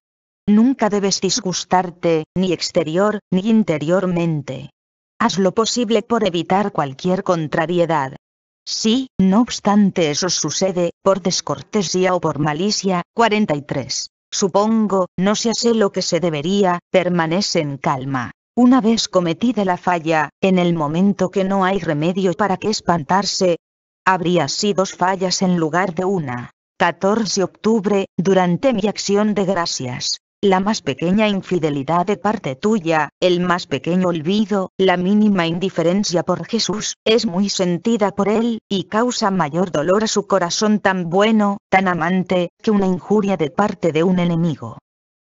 Nunca debes disgustarte, ni exterior, ni interiormente. Haz lo posible por evitar cualquier contrariedad. Si, no obstante eso sucede, por descortesía o por malicia, 43. Supongo, no se hace lo que se debería, permanece en calma. Una vez cometida la falla, en el momento que no hay remedio para que espantarse, habría sido dos fallas en lugar de una. 14 de octubre, durante mi acción de gracias. La más pequeña infidelidad de parte tuya, el más pequeño olvido, la mínima indiferencia por Jesús, es muy sentida por él, y causa mayor dolor a su corazón tan bueno, tan amante, que una injuria de parte de un enemigo.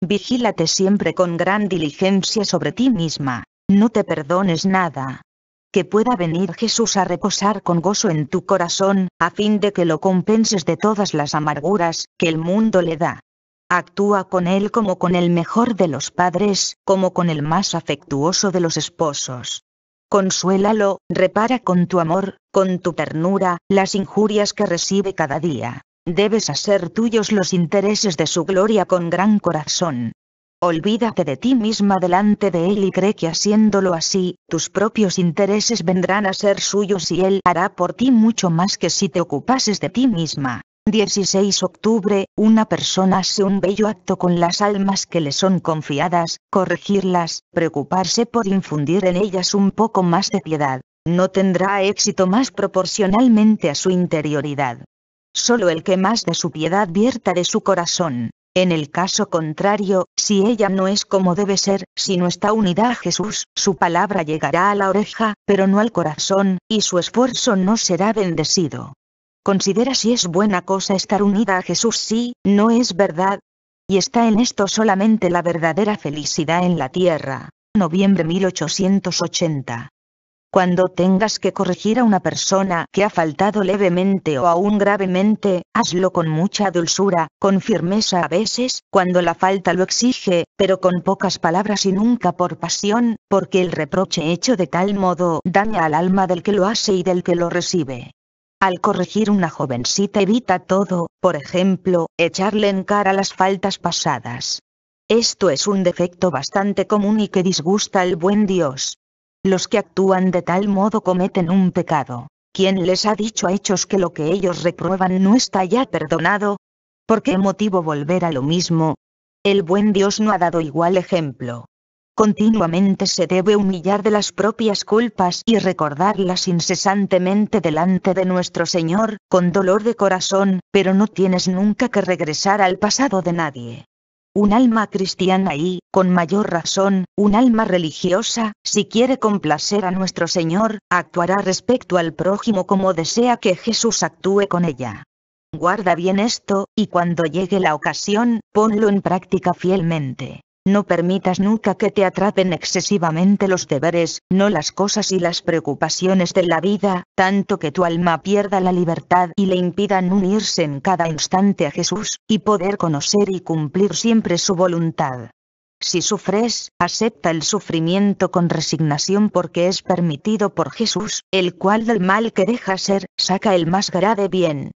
Vigílate siempre con gran diligencia sobre ti misma. No te perdones nada. Que pueda venir Jesús a reposar con gozo en tu corazón, a fin de que lo compenses de todas las amarguras que el mundo le da. Actúa con él como con el mejor de los padres, como con el más afectuoso de los esposos. Consuélalo, repara con tu amor, con tu ternura, las injurias que recibe cada día. Debes hacer tuyos los intereses de su gloria con gran corazón. Olvídate de ti misma delante de él y cree que haciéndolo así, tus propios intereses vendrán a ser suyos y él hará por ti mucho más que si te ocupases de ti misma. 16 de octubre, una persona hace un bello acto con las almas que le son confiadas, corregirlas, preocuparse por infundir en ellas un poco más de piedad. no tendrá éxito más proporcionalmente a su interioridad. Solo el que más de su piedad vierta de su corazón. En el caso contrario, si ella no es como debe ser, si no está unida a Jesús, su palabra llegará a la oreja, pero no al corazón, y su esfuerzo no será bendecido. Considera si es buena cosa estar unida a Jesús, sí, ¿no es verdad? Y está en esto solamente la verdadera felicidad en la tierra. Noviembre 1880. Cuando tengas que corregir a una persona que ha faltado levemente o aún gravemente, hazlo con mucha dulzura, con firmeza a veces, cuando la falta lo exige, pero con pocas palabras y nunca por pasión, porque el reproche hecho de tal modo daña al alma del que lo hace y del que lo recibe. Al corregir una jovencita evita todo, por ejemplo, echarle en cara las faltas pasadas. Esto es un defecto bastante común y que disgusta al buen Dios. Los que actúan de tal modo cometen un pecado. ¿Quién les ha dicho a ellos que lo que ellos reprueban no está ya perdonado? ¿Por qué motivo volver a lo mismo? El buen Dios no ha dado igual ejemplo. Continuamente se debe humillar de las propias culpas y recordarlas incesantemente delante de nuestro Señor, con dolor de corazón, pero no tienes nunca que regresar al pasado de nadie. Un alma cristiana y, con mayor razón, un alma religiosa, si quiere complacer a nuestro Señor, actuará respecto al prójimo como desea que Jesús actúe con ella. Guarda bien esto, y cuando llegue la ocasión, ponlo en práctica fielmente. No permitas nunca que te atrapen excesivamente los deberes, no las cosas y las preocupaciones de la vida, tanto que tu alma pierda la libertad y le impidan unirse en cada instante a Jesús, y poder conocer y cumplir siempre su voluntad. Si sufres, acepta el sufrimiento con resignación porque es permitido por Jesús, el cual del mal que deja ser, saca el más grave bien.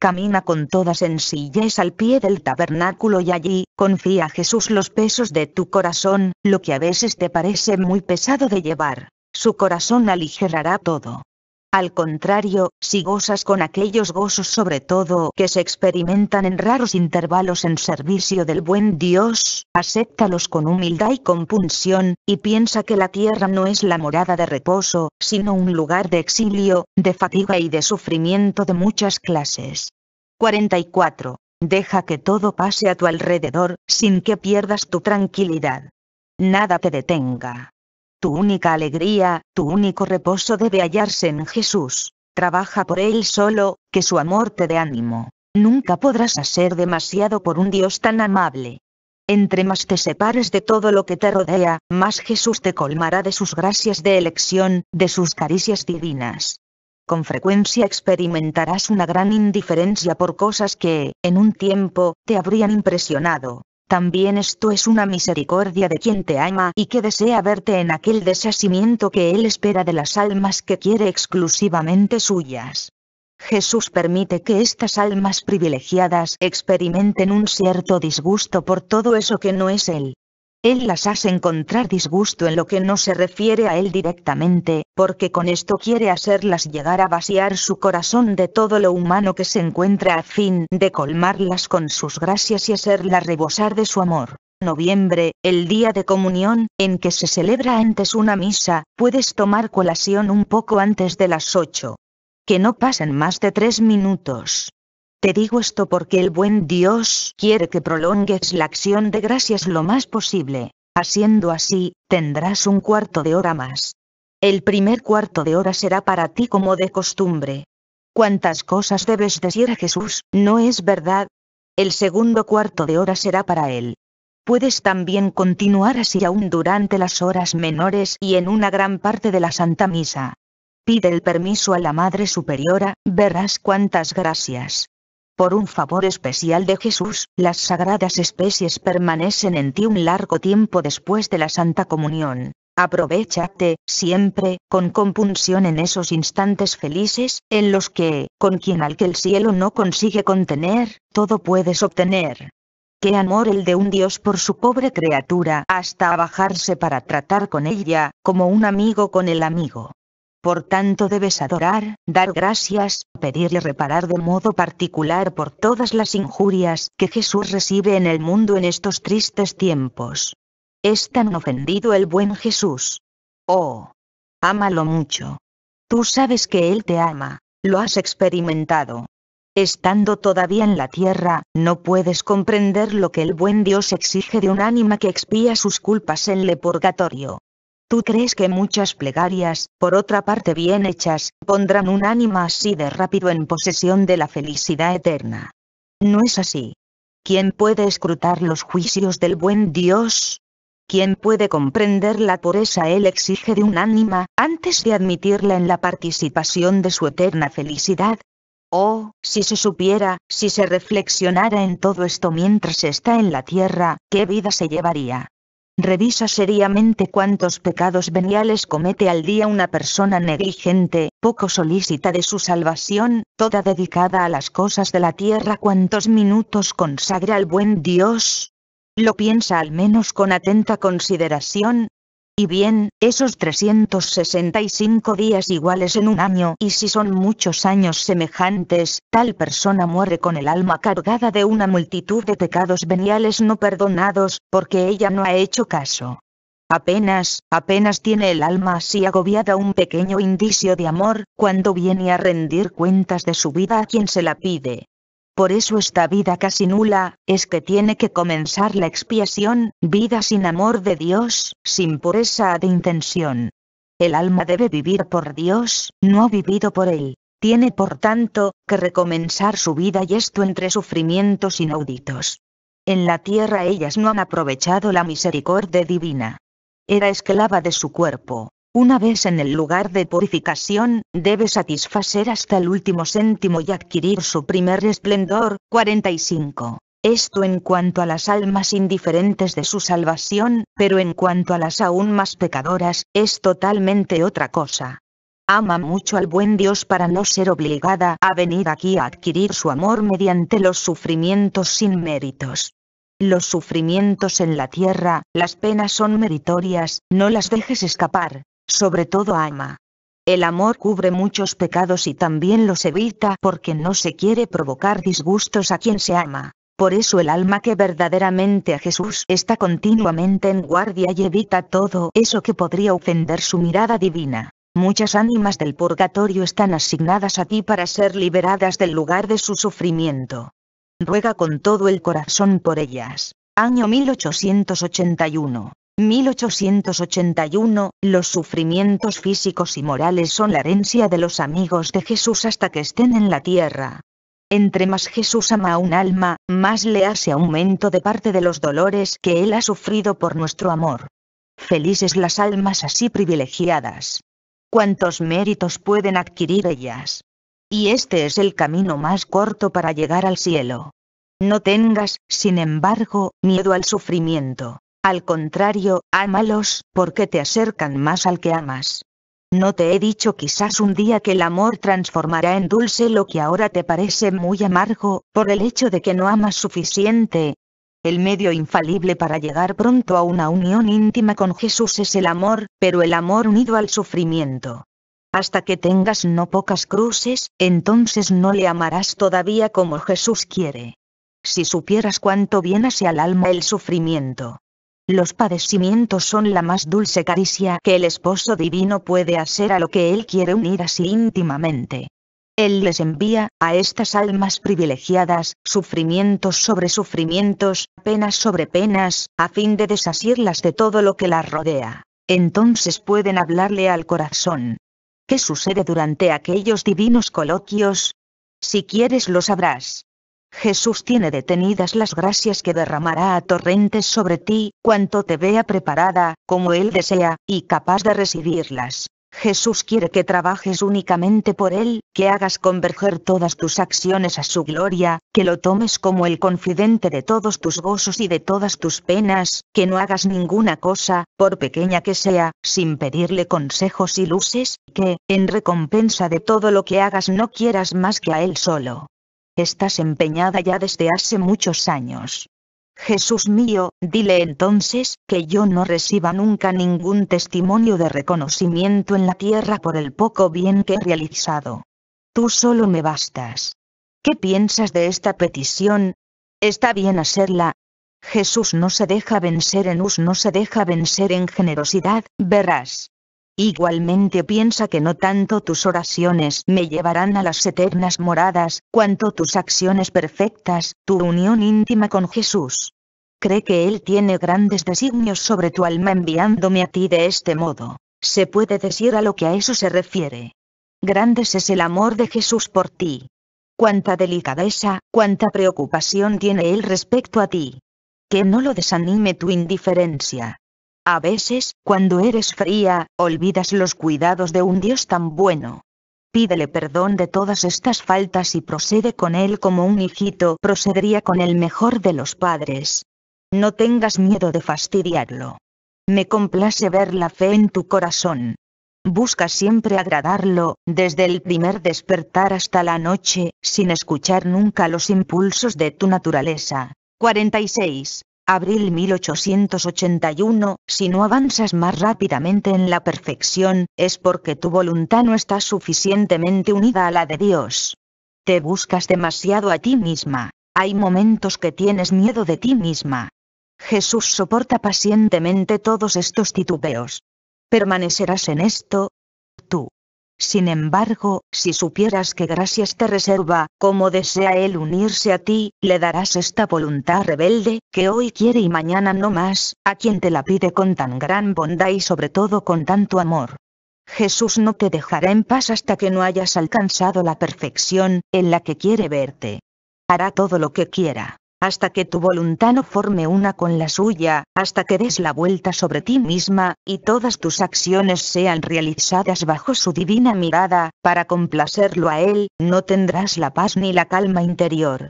Camina con toda sencillez al pie del tabernáculo y allí, confía a Jesús los pesos de tu corazón, lo que a veces te parece muy pesado de llevar. Su corazón aligerará todo. Al contrario, si gozas con aquellos gozos sobre todo que se experimentan en raros intervalos en servicio del buen Dios, acéptalos con humildad y compunción, y piensa que la tierra no es la morada de reposo, sino un lugar de exilio, de fatiga y de sufrimiento de muchas clases. 44. Deja que todo pase a tu alrededor, sin que pierdas tu tranquilidad. Nada te detenga. Tu única alegría, tu único reposo debe hallarse en Jesús. Trabaja por Él solo, que su amor te dé ánimo. Nunca podrás hacer demasiado por un Dios tan amable. Entre más te separes de todo lo que te rodea, más Jesús te colmará de sus gracias de elección, de sus caricias divinas. Con frecuencia experimentarás una gran indiferencia por cosas que, en un tiempo, te habrían impresionado. También esto es una misericordia de quien te ama y que desea verte en aquel deshacimiento que Él espera de las almas que quiere exclusivamente suyas. Jesús permite que estas almas privilegiadas experimenten un cierto disgusto por todo eso que no es Él. Él las hace encontrar disgusto en lo que no se refiere a Él directamente, porque con esto quiere hacerlas llegar a vaciar su corazón de todo lo humano que se encuentra a fin de colmarlas con sus gracias y hacerlas rebosar de su amor. Noviembre, el día de comunión, en que se celebra antes una misa, puedes tomar colación un poco antes de las 8. Que no pasen más de 3 minutos. Te digo esto porque el buen Dios quiere que prolongues la acción de gracias lo más posible. Haciendo así, tendrás un cuarto de hora más. El primer cuarto de hora será para ti como de costumbre. ¿Cuántas cosas debes decir a Jesús, no es verdad? El segundo cuarto de hora será para Él. Puedes también continuar así aún durante las horas menores y en una gran parte de la Santa Misa. Pide el permiso a la Madre Superiora, verás cuántas gracias. Por un favor especial de Jesús, las sagradas especies permanecen en ti un largo tiempo después de la Santa Comunión. Aprovéchate, siempre, con compunción en esos instantes felices, en los que, con quien al que el cielo no consigue contener, todo puedes obtener. Qué amor el de un Dios por su pobre criatura, hasta abajarse para tratar con ella, como un amigo con el amigo. Por tanto debes adorar, dar gracias, pedir y reparar de modo particular por todas las injurias que Jesús recibe en el mundo en estos tristes tiempos. Es tan ofendido el buen Jesús. Oh, ámalo mucho. Tú sabes que Él te ama, lo has experimentado. Estando todavía en la tierra, no puedes comprender lo que el buen Dios exige de un ánima que expía sus culpas en el purgatorio. Tú crees que muchas plegarias, por otra parte bien hechas, pondrán un ánima así de rápido en posesión de la felicidad eterna. No es así. ¿Quién puede escrutar los juicios del buen Dios? ¿Quién puede comprender la pureza Él exige de un ánima, antes de admitirla en la participación de su eterna felicidad? Oh, si se supiera, si se reflexionara en todo esto mientras está en la tierra, ¿qué vida se llevaría? Revisa seriamente cuántos pecados veniales comete al día una persona negligente, poco solícita de su salvación, toda dedicada a las cosas de la tierra. ¿Cuántos minutos consagra al buen Dios? ¿Lo piensa al menos con atenta consideración? Y bien, esos 365 días iguales en un año, y si son muchos años semejantes, tal persona muere con el alma cargada de una multitud de pecados veniales no perdonados, porque ella no ha hecho caso. Apenas tiene el alma así agobiada un pequeño indicio de amor, cuando viene a rendir cuentas de su vida a quien se la pide. Por eso esta vida casi nula, es que tiene que comenzar la expiación, vida sin amor de Dios, sin pureza de intención. El alma debe vivir por Dios, no vivido por Él. Tiene por tanto, que recomenzar su vida y esto entre sufrimientos inauditos. En la tierra ellas no han aprovechado la misericordia divina. Era esclava de su cuerpo. Una vez en el lugar de purificación, debe satisfacer hasta el último céntimo y adquirir su primer esplendor. 45. Esto en cuanto a las almas indiferentes de su salvación, pero en cuanto a las aún más pecadoras, es totalmente otra cosa. Ama mucho al buen Dios para no ser obligada a venir aquí a adquirir su amor mediante los sufrimientos sin méritos. Los sufrimientos en la tierra, las penas son meritorias, no las dejes escapar. Sobre todo ama. El amor cubre muchos pecados y también los evita porque no se quiere provocar disgustos a quien se ama. Por eso el alma que verdaderamente a Jesús está continuamente en guardia y evita todo eso que podría ofender su mirada divina. Muchas ánimas del purgatorio están asignadas a ti para ser liberadas del lugar de su sufrimiento. Ruega con todo el corazón por ellas. Año 1881. 1881, los sufrimientos físicos y morales son la herencia de los amigos de Jesús hasta que estén en la tierra. Entre más Jesús ama a un alma, más le hace aumento de parte de los dolores que Él ha sufrido por nuestro amor. Felices las almas así privilegiadas. ¿Cuántos méritos pueden adquirir ellas? Y este es el camino más corto para llegar al cielo. No tengas, sin embargo, miedo al sufrimiento. Al contrario, ámalos, porque te acercan más al que amas. ¿No te he dicho quizás un día que el amor transformará en dulce lo que ahora te parece muy amargo, por el hecho de que no amas suficiente? El medio infalible para llegar pronto a una unión íntima con Jesús es el amor, pero el amor unido al sufrimiento. Hasta que tengas no pocas cruces, entonces no le amarás todavía como Jesús quiere. Si supieras cuánto bien hace al alma el sufrimiento. Los padecimientos son la más dulce caricia que el esposo divino puede hacer a lo que Él quiere unir así íntimamente. Él les envía, a estas almas privilegiadas, sufrimientos sobre sufrimientos, penas sobre penas, a fin de desasirlas de todo lo que las rodea. Entonces pueden hablarle al corazón. ¿Qué sucede durante aquellos divinos coloquios? Si quieres lo sabrás. Jesús tiene detenidas las gracias que derramará a torrentes sobre ti, cuanto te vea preparada, como Él desea, y capaz de recibirlas. Jesús quiere que trabajes únicamente por Él, que hagas converger todas tus acciones a su gloria, que lo tomes como el confidente de todos tus gozos y de todas tus penas, que no hagas ninguna cosa, por pequeña que sea, sin pedirle consejos y luces, que, en recompensa de todo lo que hagas no quieras más que a Él solo. Estás empeñada ya desde hace muchos años. Jesús mío, dile entonces, que yo no reciba nunca ningún testimonio de reconocimiento en la tierra por el poco bien que he realizado. Tú solo me bastas. ¿Qué piensas de esta petición? ¿Está bien hacerla? Jesús no se deja vencer en generosidad, verás. Igualmente piensa que no tanto tus oraciones me llevarán a las eternas moradas, cuanto tus acciones perfectas, tu unión íntima con Jesús. Cree que Él tiene grandes designios sobre tu alma enviándome a ti de este modo. Se puede decir a lo que a eso se refiere. Grandes es el amor de Jesús por ti. Cuánta delicadeza, cuánta preocupación tiene Él respecto a ti. Que no lo desanime tu indiferencia. A veces, cuando eres fría, olvidas los cuidados de un Dios tan bueno. Pídele perdón de todas estas faltas y procede con Él como un hijito procedería con el mejor de los padres. No tengas miedo de fastidiarlo. Me complace ver la fe en tu corazón. Busca siempre agradarlo, desde el primer despertar hasta la noche, sin escuchar nunca los impulsos de tu naturaleza. 46. Abril 1881, si no avanzas más rápidamente en la perfección, es porque tu voluntad no está suficientemente unida a la de Dios. Te buscas demasiado a ti misma. Hay momentos que tienes miedo de ti misma. Jesús soporta pacientemente todos estos titubeos. ¿Permanecerás en esto? Tú. Sin embargo, si supieras que gracias te reserva, como desea Él unirse a ti, le darás esta voluntad rebelde, que hoy quiere y mañana no más, a quien te la pide con tan gran bondad y sobre todo con tanto amor. Jesús no te dejará en paz hasta que no hayas alcanzado la perfección, en la que quiere verte. Hará todo lo que quiera, hasta que tu voluntad no forme una con la suya, hasta que des la vuelta sobre ti misma, y todas tus acciones sean realizadas bajo su divina mirada, para complacerlo a Él, no tendrás la paz ni la calma interior.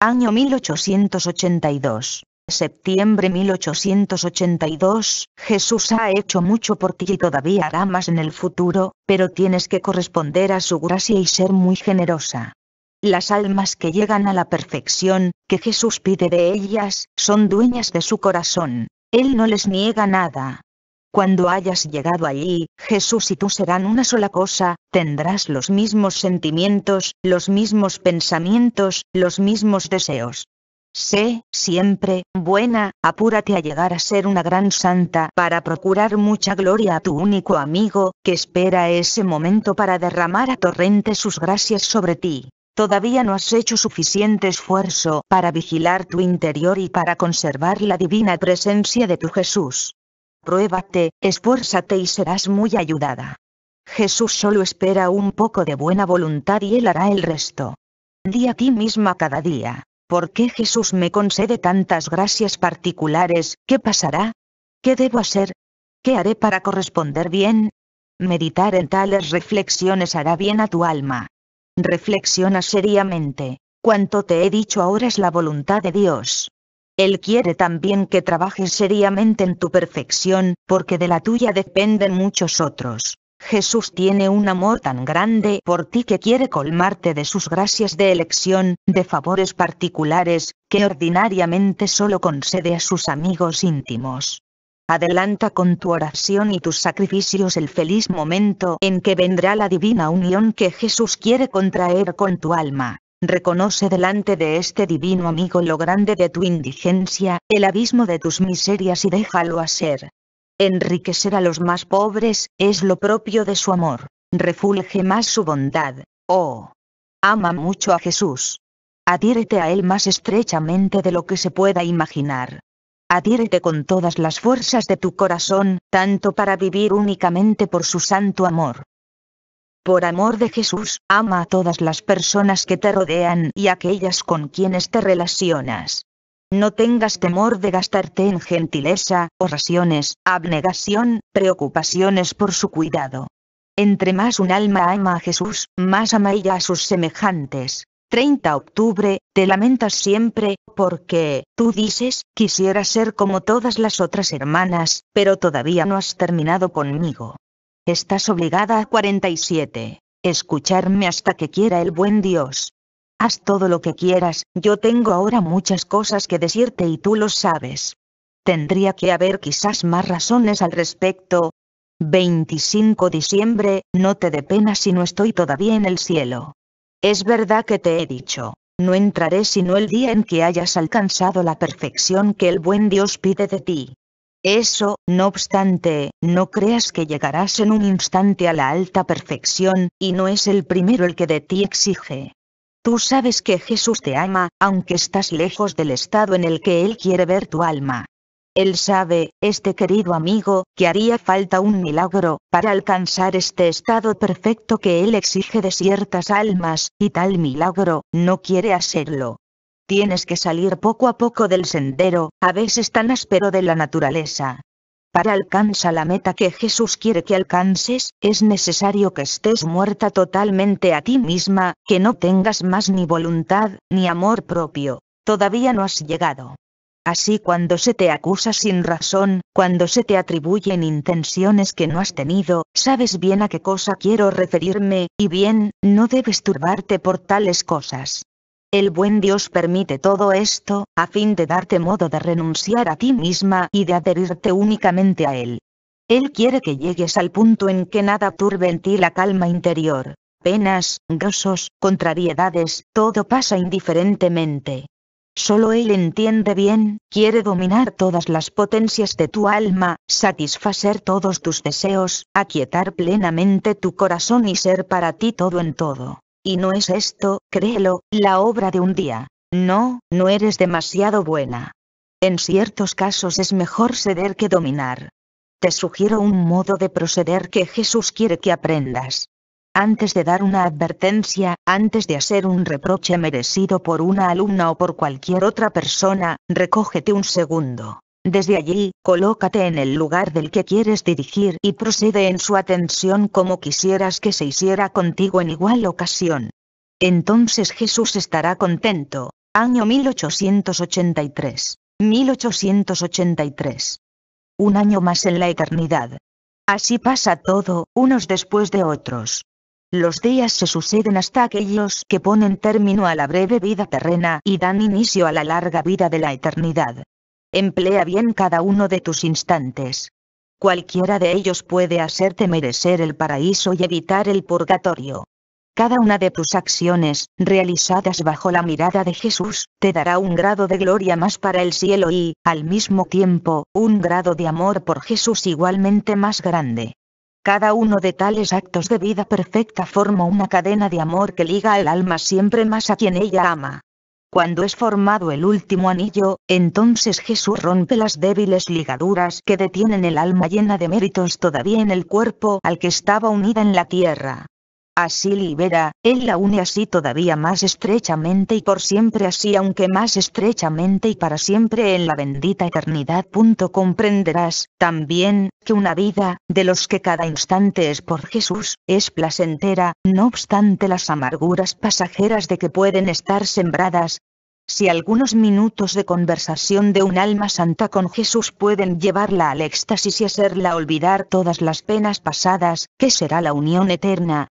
Año 1882. Septiembre 1882, Jesús ha hecho mucho por ti y todavía hará más en el futuro, pero tienes que corresponder a su gracia y ser muy generosa. Las almas que llegan a la perfección, que Jesús pide de ellas, son dueñas de su corazón. Él no les niega nada. Cuando hayas llegado allí, Jesús y tú serán una sola cosa, tendrás los mismos sentimientos, los mismos pensamientos, los mismos deseos. Sé, siempre, buena, apúrate a llegar a ser una gran santa para procurar mucha gloria a tu único amigo, que espera ese momento para derramar a torrente sus gracias sobre ti. Todavía no has hecho suficiente esfuerzo para vigilar tu interior y para conservar la divina presencia de tu Jesús. Pruébate, esfuérzate y serás muy ayudada. Jesús solo espera un poco de buena voluntad y Él hará el resto. Di a ti misma cada día, ¿por qué Jesús me concede tantas gracias particulares? ¿Qué pasará? ¿Qué debo hacer? ¿Qué haré para corresponder bien? Meditar en tales reflexiones hará bien a tu alma. Reflexiona seriamente. Cuanto te he dicho ahora es la voluntad de Dios. Él quiere también que trabajes seriamente en tu perfección, porque de la tuya dependen muchos otros. Jesús tiene un amor tan grande por ti que quiere colmarte de sus gracias de elección, de favores particulares, que ordinariamente solo concede a sus amigos íntimos. Adelanta con tu oración y tus sacrificios el feliz momento en que vendrá la divina unión que Jesús quiere contraer con tu alma. Reconoce delante de este divino amigo lo grande de tu indigencia, el abismo de tus miserias y déjalo hacer. Enriquecer a los más pobres es lo propio de su amor. Refulge más su bondad. Oh, ama mucho a Jesús. Adhiérete a Él más estrechamente de lo que se pueda imaginar. Adhiérete con todas las fuerzas de tu corazón, tanto para vivir únicamente por su santo amor. Por amor de Jesús, ama a todas las personas que te rodean y aquellas con quienes te relacionas. No tengas temor de gastarte en gentileza, oraciones, abnegación, preocupaciones por su cuidado. Entre más un alma ama a Jesús, más ama ella a sus semejantes. 30 de octubre, te lamentas siempre, porque, tú dices, quisiera ser como todas las otras hermanas, pero todavía no has terminado conmigo. Estás obligada a 47. Escucharme hasta que quiera el buen Dios. Haz todo lo que quieras, yo tengo ahora muchas cosas que decirte y tú lo sabes. Tendría que haber quizás más razones al respecto. 25 de diciembre, no te dé pena si no estoy todavía en el cielo. Es verdad que te he dicho, no entraré sino el día en que hayas alcanzado la perfección que el buen Dios pide de ti. Eso, no obstante, no creas que llegarás en un instante a la alta perfección, y no es el primero el que de ti exige. Tú sabes que Jesús te ama, aunque estás lejos del estado en el que Él quiere ver tu alma. Él sabe, este querido amigo, que haría falta un milagro, para alcanzar este estado perfecto que Él exige de ciertas almas, y tal milagro, no quiere hacerlo. Tienes que salir poco a poco del sendero, a veces tan áspero de la naturaleza. Para alcanzar la meta que Jesús quiere que alcances, es necesario que estés muerta totalmente a ti misma, que no tengas más ni voluntad, ni amor propio. Todavía no has llegado. Así cuando se te acusa sin razón, cuando se te atribuyen intenciones que no has tenido, sabes bien a qué cosa quiero referirme, y bien, no debes turbarte por tales cosas. El buen Dios permite todo esto, a fin de darte modo de renunciar a ti misma y de adherirte únicamente a Él. Él quiere que llegues al punto en que nada turbe en ti la calma interior. Penas, gozos, contrariedades, todo pasa indiferentemente. Solo Él entiende bien, quiere dominar todas las potencias de tu alma, satisfacer todos tus deseos, aquietar plenamente tu corazón y ser para ti todo en todo. Y no es esto, créelo, la obra de un día. No, no eres demasiado buena. En ciertos casos es mejor ceder que dominar. Te sugiero un modo de proceder que Jesús quiere que aprendas. Antes de dar una advertencia, antes de hacer un reproche merecido por una alumna o por cualquier otra persona, recógete un segundo. Desde allí, colócate en el lugar del que quieres dirigir y procede en su atención como quisieras que se hiciera contigo en igual ocasión. Entonces Jesús estará contento. Año 1883. 1883. Un año más en la eternidad. Así pasa todo, unos después de otros. Los días se suceden hasta aquellos que ponen término a la breve vida terrena y dan inicio a la larga vida de la eternidad. Emplea bien cada uno de tus instantes. Cualquiera de ellos puede hacerte merecer el paraíso y evitar el purgatorio. Cada una de tus acciones, realizadas bajo la mirada de Jesús, te dará un grado de gloria más para el cielo y, al mismo tiempo, un grado de amor por Jesús igualmente más grande. Cada uno de tales actos de vida perfecta forma una cadena de amor que liga al alma siempre más a quien ella ama. Cuando es formado el último anillo, entonces Jesús rompe las débiles ligaduras que detienen el alma llena de méritos todavía en el cuerpo al que estaba unida en la tierra. Así libera, Él la une así todavía más estrechamente y por siempre así aunque más estrechamente y para siempre en la bendita eternidad. Comprenderás, también, que una vida, de los que cada instante es por Jesús, es placentera, no obstante las amarguras pasajeras de que pueden estar sembradas. Si algunos minutos de conversación de un alma santa con Jesús pueden llevarla al éxtasis y hacerla olvidar todas las penas pasadas, ¿qué será la unión eterna?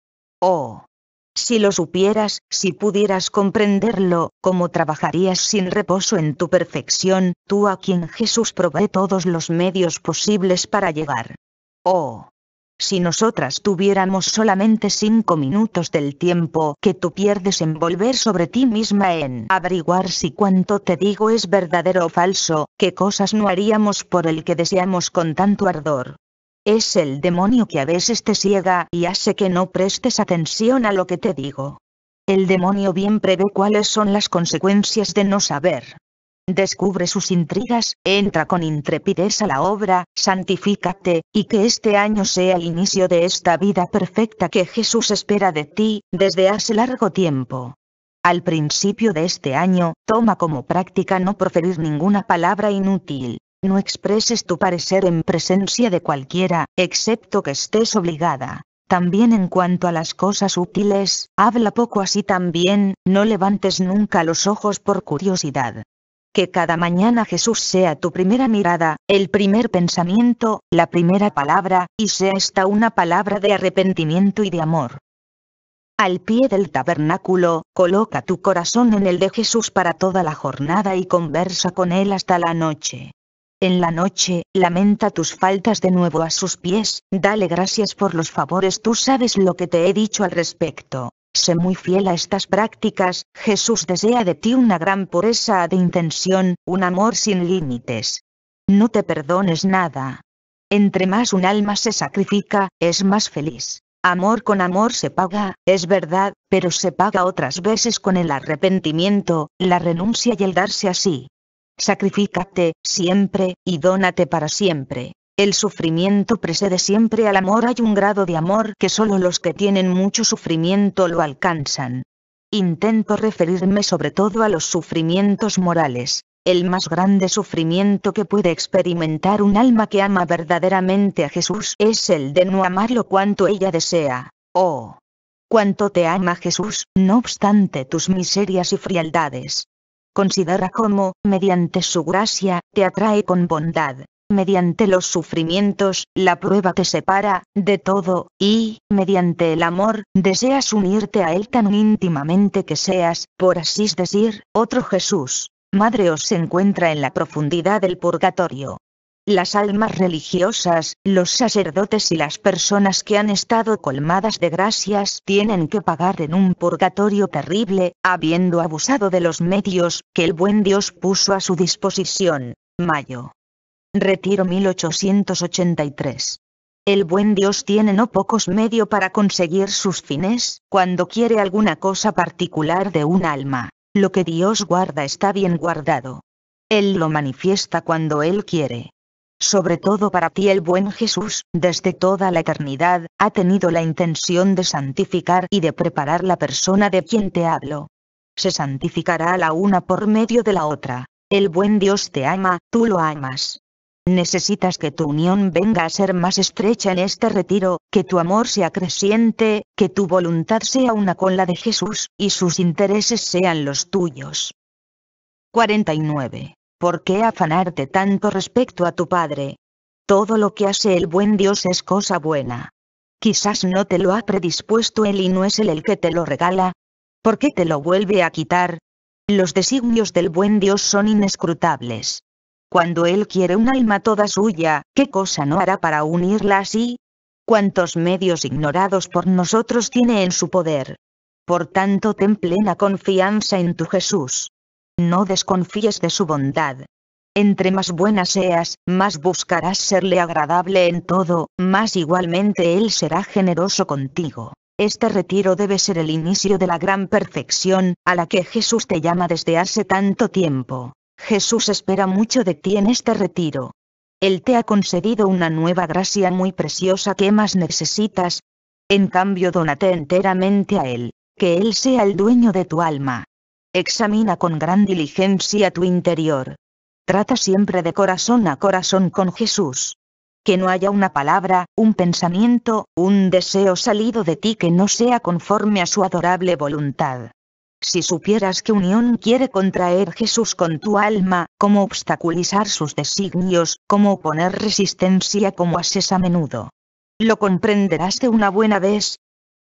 Oh, si lo supieras, si pudieras comprenderlo, cómo trabajarías sin reposo en tu perfección, tú a quien Jesús provee todos los medios posibles para llegar. Oh, si nosotras tuviéramos solamente 5 minutos del tiempo que tú pierdes en volver sobre ti misma en averiguar si cuanto te digo es verdadero o falso, qué cosas no haríamos por el que deseamos con tanto ardor. Es el demonio que a veces te ciega y hace que no prestes atención a lo que te digo. El demonio bien prevé cuáles son las consecuencias de no saber. Descubre sus intrigas, entra con intrepidez a la obra, santifícate, y que este año sea el inicio de esta vida perfecta que Jesús espera de ti, desde hace largo tiempo. Al principio de este año, toma como práctica no proferir ninguna palabra inútil. No expreses tu parecer en presencia de cualquiera, excepto que estés obligada. También en cuanto a las cosas útiles, habla poco así también, no levantes nunca los ojos por curiosidad. Que cada mañana Jesús sea tu primera mirada, el primer pensamiento, la primera palabra, y sea esta una palabra de arrepentimiento y de amor. Al pie del tabernáculo, coloca tu corazón en el de Jesús para toda la jornada y conversa con Él hasta la noche. En la noche, lamenta tus faltas de nuevo a sus pies, dale gracias por los favores. Tú sabes lo que te he dicho al respecto. Sé muy fiel a estas prácticas, Jesús desea de ti una gran pureza de intención, un amor sin límites. No te perdones nada. Entre más un alma se sacrifica, es más feliz. Amor con amor se paga, es verdad, pero se paga otras veces con el arrepentimiento, la renuncia y el darse así. Sacrifícate, siempre, y dónate para siempre. El sufrimiento precede siempre al amor. Hay un grado de amor que solo los que tienen mucho sufrimiento lo alcanzan. Intento referirme sobre todo a los sufrimientos morales. El más grande sufrimiento que puede experimentar un alma que ama verdaderamente a Jesús es el de no amarlo cuanto ella desea. Oh, cuánto te ama Jesús, no obstante tus miserias y frialdades. Considera cómo, mediante su gracia, te atrae con bondad. Mediante los sufrimientos, la prueba te separa de todo, y, mediante el amor, deseas unirte a él tan íntimamente que seas, por así decir, otro Jesús. Madre os encuentra en la profundidad del purgatorio. Las almas religiosas, los sacerdotes y las personas que han estado colmadas de gracias tienen que pagar en un purgatorio terrible, habiendo abusado de los medios que el buen Dios puso a su disposición. Mayo. Retiro 1883. El buen Dios tiene no pocos medios para conseguir sus fines, cuando quiere alguna cosa particular de un alma. Lo que Dios guarda está bien guardado. Él lo manifiesta cuando Él quiere. Sobre todo para ti el buen Jesús, desde toda la eternidad, ha tenido la intención de santificar y de preparar la persona de quien te hablo. Se santificará la una por medio de la otra. El buen Dios te ama, tú lo amas. Necesitas que tu unión venga a ser más estrecha en este retiro, que tu amor sea creciente, que tu voluntad sea una con la de Jesús, y sus intereses sean los tuyos. 49. ¿Por qué afanarte tanto respecto a tu Padre? Todo lo que hace el buen Dios es cosa buena. Quizás no te lo ha predispuesto Él y no es Él el que te lo regala. ¿Por qué te lo vuelve a quitar? Los designios del buen Dios son inescrutables. Cuando Él quiere un alma toda suya, ¿qué cosa no hará para unirla así? ¿Cuántos medios ignorados por nosotros tiene en su poder? Por tanto, ten plena confianza en tu Jesús. No desconfíes de su bondad. Entre más buena seas, más buscarás serle agradable en todo, más igualmente Él será generoso contigo. Este retiro debe ser el inicio de la gran perfección, a la que Jesús te llama desde hace tanto tiempo. Jesús espera mucho de ti en este retiro. Él te ha concedido una nueva gracia muy preciosa que más necesitas. En cambio, dónate enteramente a Él, que Él sea el dueño de tu alma. Examina con gran diligencia tu interior. Trata siempre de corazón a corazón con Jesús. Que no haya una palabra, un pensamiento, un deseo salido de ti que no sea conforme a su adorable voluntad. Si supieras qué unión quiere contraer Jesús con tu alma, cómo obstaculizar sus designios, cómo oponer resistencia como haces a menudo. ¿Lo comprenderás de una buena vez?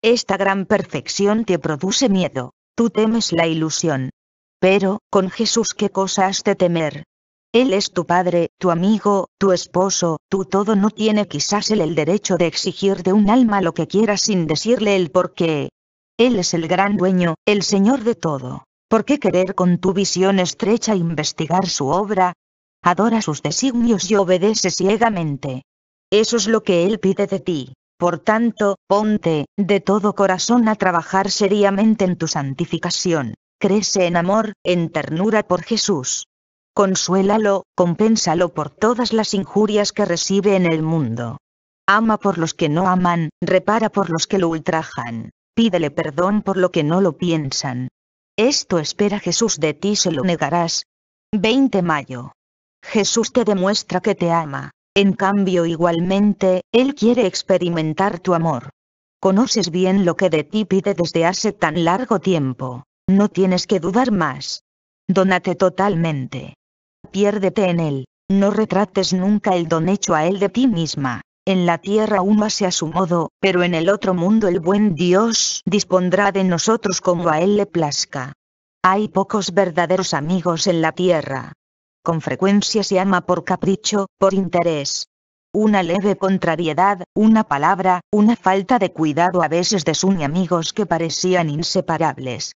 Esta gran perfección te produce miedo, tú temes la ilusión. Pero, con Jesús, ¿qué cosa has de temer? Él es tu padre, tu amigo, tu esposo, tu todo. No tiene quizás Él el derecho de exigir de un alma lo que quiera sin decirle el por qué. Él es el gran dueño, el Señor de todo. ¿Por qué querer con tu visión estrecha investigar su obra? Adora sus designios y obedece ciegamente. Eso es lo que Él pide de ti. Por tanto, ponte, de todo corazón, a trabajar seriamente en tu santificación. Crece en amor, en ternura por Jesús. Consuélalo, compénsalo por todas las injurias que recibe en el mundo. Ama por los que no aman, repara por los que lo ultrajan. Pídele perdón por lo que no lo piensan. Esto espera Jesús de ti, ¿se lo negarás? 20 de mayo. Jesús te demuestra que te ama. En cambio, igualmente, Él quiere experimentar tu amor. Conoces bien lo que de ti pide desde hace tan largo tiempo. No tienes que dudar más. Dónate totalmente. Piérdete en Él. No retrates nunca el don hecho a Él de ti misma. En la tierra uno hace a su modo, pero en el otro mundo el buen Dios dispondrá de nosotros como a Él le plazca. Hay pocos verdaderos amigos en la tierra. Con frecuencia se ama por capricho, por interés. Una leve contrariedad, una palabra, una falta de cuidado a veces desune amigos que parecían inseparables.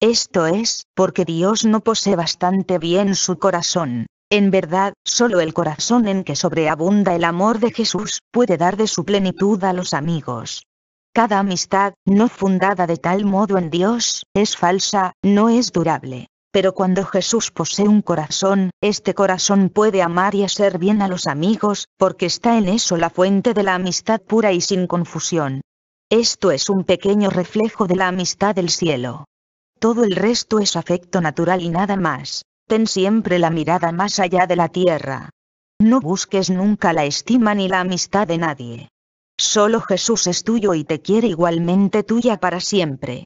Esto es, porque Dios no posee bastante bien su corazón. En verdad, solo el corazón en que sobreabunda el amor de Jesús puede dar de su plenitud a los amigos. Cada amistad, no fundada de tal modo en Dios, es falsa, no es durable. Pero cuando Jesús posee un corazón, este corazón puede amar y hacer bien a los amigos, porque está en eso la fuente de la amistad pura y sin confusión. Esto es un pequeño reflejo de la amistad del cielo. Todo el resto es afecto natural y nada más. Ten siempre la mirada más allá de la tierra. No busques nunca la estima ni la amistad de nadie. Solo Jesús es tuyo y te quiere igualmente tuya para siempre.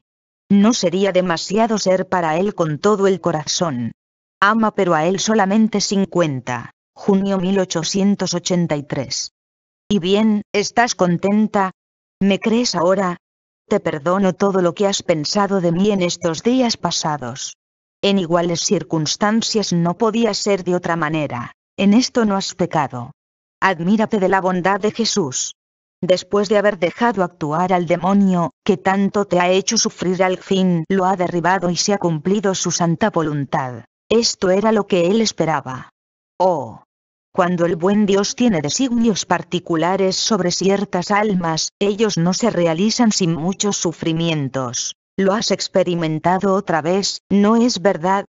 No sería demasiado ser para él con todo el corazón. Ama pero a él solamente 50. Junio 1883. Y bien, ¿estás contenta? ¿Me crees ahora? Te perdono todo lo que has pensado de mí en estos días pasados. En iguales circunstancias no podía ser de otra manera. En esto no has pecado. Admírate de la bondad de Jesús. Después de haber dejado actuar al demonio, que tanto te ha hecho sufrir, al fin lo ha derribado y se ha cumplido su santa voluntad. Esto era lo que él esperaba. Oh, cuando el buen Dios tiene designios particulares sobre ciertas almas, ellos no se realizan sin muchos sufrimientos. Lo has experimentado otra vez, ¿no es verdad?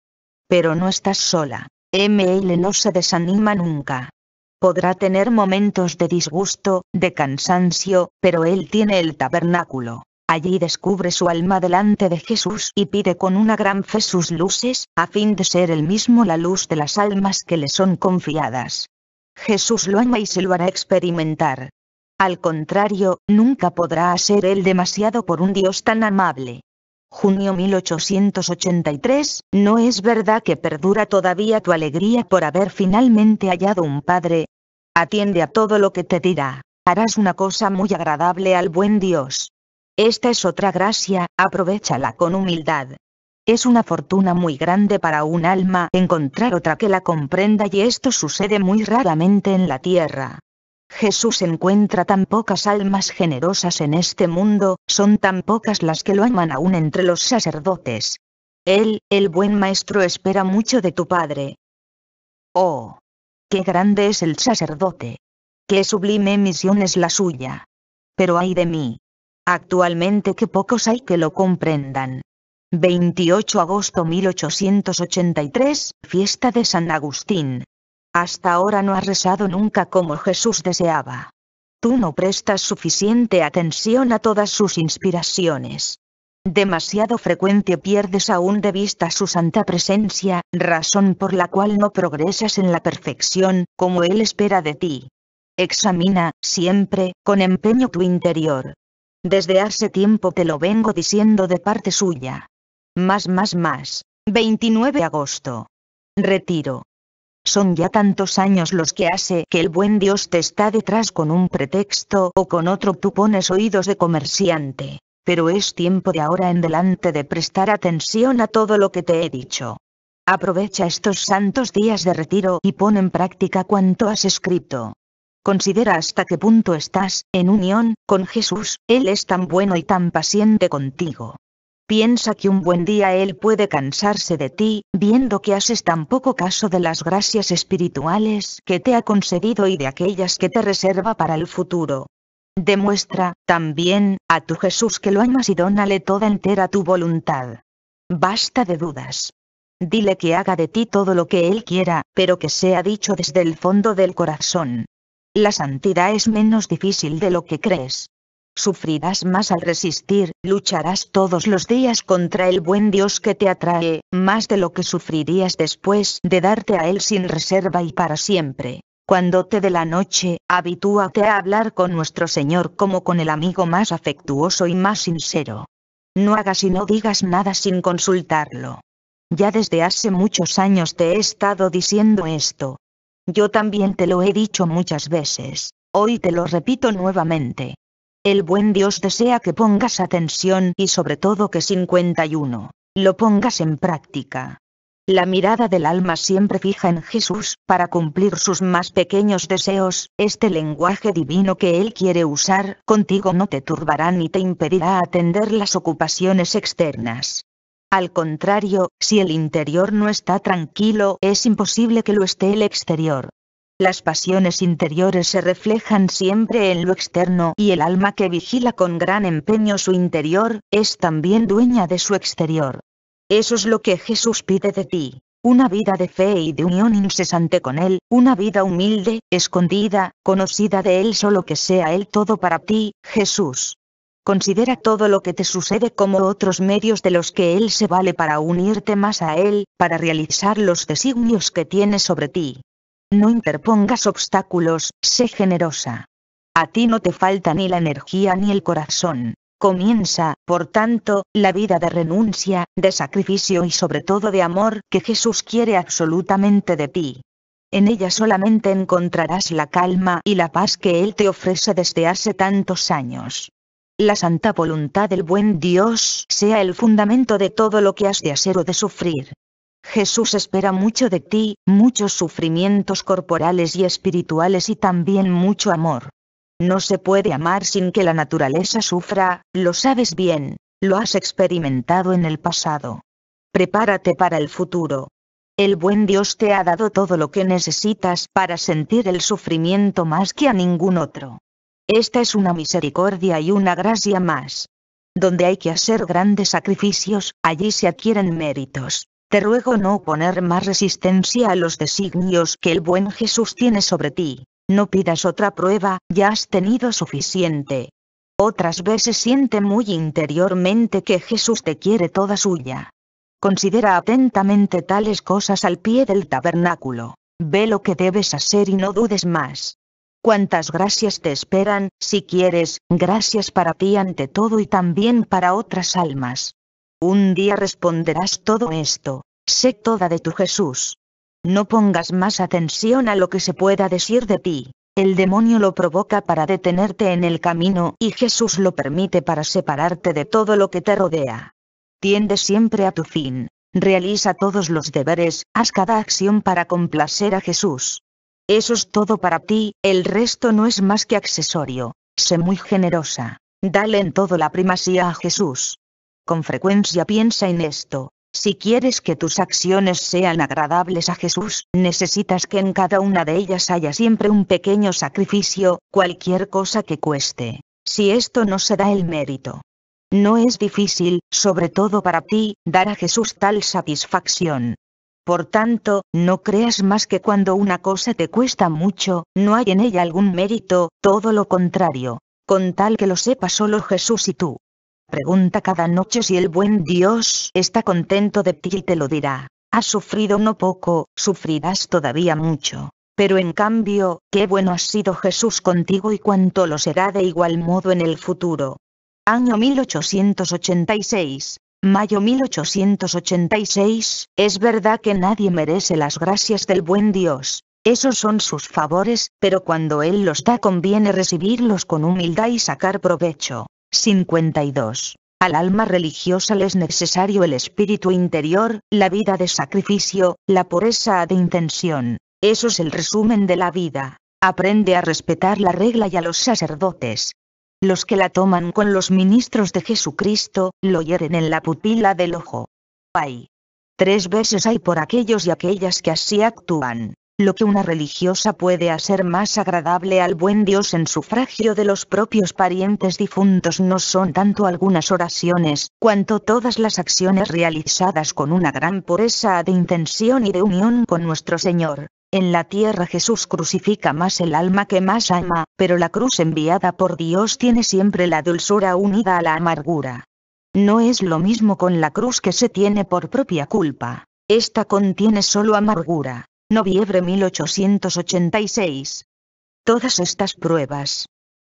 Pero no estás sola. ML no se desanima nunca. Podrá tener momentos de disgusto, de cansancio, pero él tiene el tabernáculo. Allí descubre su alma delante de Jesús y pide con una gran fe sus luces, a fin de ser él mismo la luz de las almas que le son confiadas. Jesús lo ama y se lo hará experimentar. Al contrario, nunca podrá ser él demasiado por un Dios tan amable. Junio 1883, ¿no es verdad que perdura todavía tu alegría por haber finalmente hallado un padre? Atiende a todo lo que te dirá, harás una cosa muy agradable al buen Dios. Esta es otra gracia, aprovéchala con humildad. Es una fortuna muy grande para un alma encontrar otra que la comprenda, y esto sucede muy raramente en la tierra. Jesús encuentra tan pocas almas generosas en este mundo, son tan pocas las que lo aman aún entre los sacerdotes. Él, el buen maestro, espera mucho de tu Padre. Oh, qué grande es el sacerdote. Qué sublime misión es la suya. Pero ay de mí. Actualmente qué pocos hay que lo comprendan. 28 de agosto 1883, fiesta de San Agustín. Hasta ahora no has rezado nunca como Jesús deseaba. Tú no prestas suficiente atención a todas sus inspiraciones. Demasiado frecuente pierdes aún de vista su santa presencia, razón por la cual no progresas en la perfección, como él espera de ti. Examina, siempre, con empeño tu interior. Desde hace tiempo te lo vengo diciendo de parte suya. Más. 29 de agosto. Retiro. Son ya tantos años los que hace que el buen Dios te está detrás con un pretexto o con otro, tú pones oídos de comerciante, pero es tiempo de ahora en delante de prestar atención a todo lo que te he dicho. Aprovecha estos santos días de retiro y pon en práctica cuanto has escrito. Considera hasta qué punto estás en unión con Jesús, Él es tan bueno y tan paciente contigo. Piensa que un buen día él puede cansarse de ti, viendo que haces tan poco caso de las gracias espirituales que te ha concedido y de aquellas que te reserva para el futuro. Demuestra, también, a tu Jesús que lo amas y dónale toda entera tu voluntad. Basta de dudas. Dile que haga de ti todo lo que él quiera, pero que sea dicho desde el fondo del corazón. La santidad es menos difícil de lo que crees. Sufrirás más al resistir, lucharás todos los días contra el buen Dios que te atrae, más de lo que sufrirías después de darte a él sin reserva y para siempre. Cuando te dé la noche, habitúate a hablar con nuestro Señor como con el amigo más afectuoso y más sincero. No hagas y no digas nada sin consultarlo. Ya desde hace muchos años te he estado diciendo esto. Yo también te lo he dicho muchas veces, hoy te lo repito nuevamente. El buen Dios desea que pongas atención y sobre todo que 51. Lo pongas en práctica. La mirada del alma siempre fija en Jesús, para cumplir sus más pequeños deseos, este lenguaje divino que él quiere usar contigo no te turbará ni te impedirá atender las ocupaciones externas. Al contrario, si el interior no está tranquilo, es imposible que lo esté el exterior. Las pasiones interiores se reflejan siempre en lo externo y el alma que vigila con gran empeño su interior, es también dueña de su exterior. Eso es lo que Jesús pide de ti. Una vida de fe y de unión incesante con Él, una vida humilde, escondida, conocida de Él solo, que sea Él todo para ti, Jesús. Considera todo lo que te sucede como otros medios de los que Él se vale para unirte más a Él, para realizar los designios que tiene sobre ti. No interpongas obstáculos, sé generosa. A ti no te falta ni la energía ni el corazón. Comienza, por tanto, la vida de renuncia, de sacrificio y sobre todo de amor que Jesús quiere absolutamente de ti. En ella solamente encontrarás la calma y la paz que Él te ofrece desde hace tantos años. La santa voluntad del buen Dios sea el fundamento de todo lo que has de hacer o de sufrir. Jesús espera mucho de ti, muchos sufrimientos corporales y espirituales y también mucho amor. No se puede amar sin que la naturaleza sufra, lo sabes bien, lo has experimentado en el pasado. Prepárate para el futuro. El buen Dios te ha dado todo lo que necesitas para sentir el sufrimiento más que a ningún otro. Esta es una misericordia y una gracia más. Donde hay que hacer grandes sacrificios, allí se adquieren méritos. Te ruego no oponer más resistencia a los designios que el buen Jesús tiene sobre ti. No pidas otra prueba, ya has tenido suficiente. Otras veces siente muy interiormente que Jesús te quiere toda suya. Considera atentamente tales cosas al pie del tabernáculo. Ve lo que debes hacer y no dudes más. Cuántas gracias te esperan, si quieres, gracias para ti ante todo y también para otras almas. Un día responderás todo esto. Sé toda de tu Jesús. No pongas más atención a lo que se pueda decir de ti. El demonio lo provoca para detenerte en el camino y Jesús lo permite para separarte de todo lo que te rodea. Tiende siempre a tu fin. Realiza todos los deberes, haz cada acción para complacer a Jesús. Eso es todo para ti, el resto no es más que accesorio. Sé muy generosa. Dale en todo la primacía a Jesús. Con frecuencia piensa en esto. Si quieres que tus acciones sean agradables a Jesús, necesitas que en cada una de ellas haya siempre un pequeño sacrificio, cualquier cosa que cueste. Si esto no se da el mérito. No es difícil, sobre todo para ti, dar a Jesús tal satisfacción. Por tanto, no creas más que cuando una cosa te cuesta mucho, no hay en ella algún mérito, todo lo contrario. Con tal que lo sepa solo Jesús y tú. Pregunta cada noche si el buen Dios está contento de ti y te lo dirá. Has sufrido no poco, sufrirás todavía mucho. Pero en cambio, qué bueno ha sido Jesús contigo y cuánto lo será de igual modo en el futuro. Año 1886. Mayo 1886, es verdad que nadie merece las gracias del buen Dios. Esos son sus favores, pero cuando Él los da conviene recibirlos con humildad y sacar provecho. 52. Al alma religiosa le es necesario el espíritu interior, la vida de sacrificio, la pureza de intención. Eso es el resumen de la vida. Aprende a respetar la regla y a los sacerdotes. Los que la toman con los ministros de Jesucristo, lo hieren en la pupila del ojo. Hay tres veces hay por aquellos y aquellas que así actúan. Lo que una religiosa puede hacer más agradable al buen Dios en sufragio de los propios parientes difuntos no son tanto algunas oraciones, cuanto todas las acciones realizadas con una gran pureza de intención y de unión con nuestro Señor. En la tierra Jesús crucifica más el alma que más ama, pero la cruz enviada por Dios tiene siempre la dulzura unida a la amargura. No es lo mismo con la cruz que se tiene por propia culpa. Esta contiene solo amargura. Noviembre 1886. Todas estas pruebas.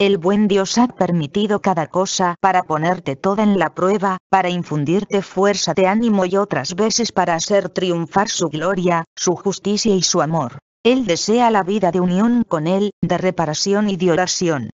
El buen Dios ha permitido cada cosa para ponerte toda en la prueba, para infundirte fuerza de ánimo y otras veces para hacer triunfar su gloria, su justicia y su amor. Él desea la vida de unión con Él, de reparación y de oración.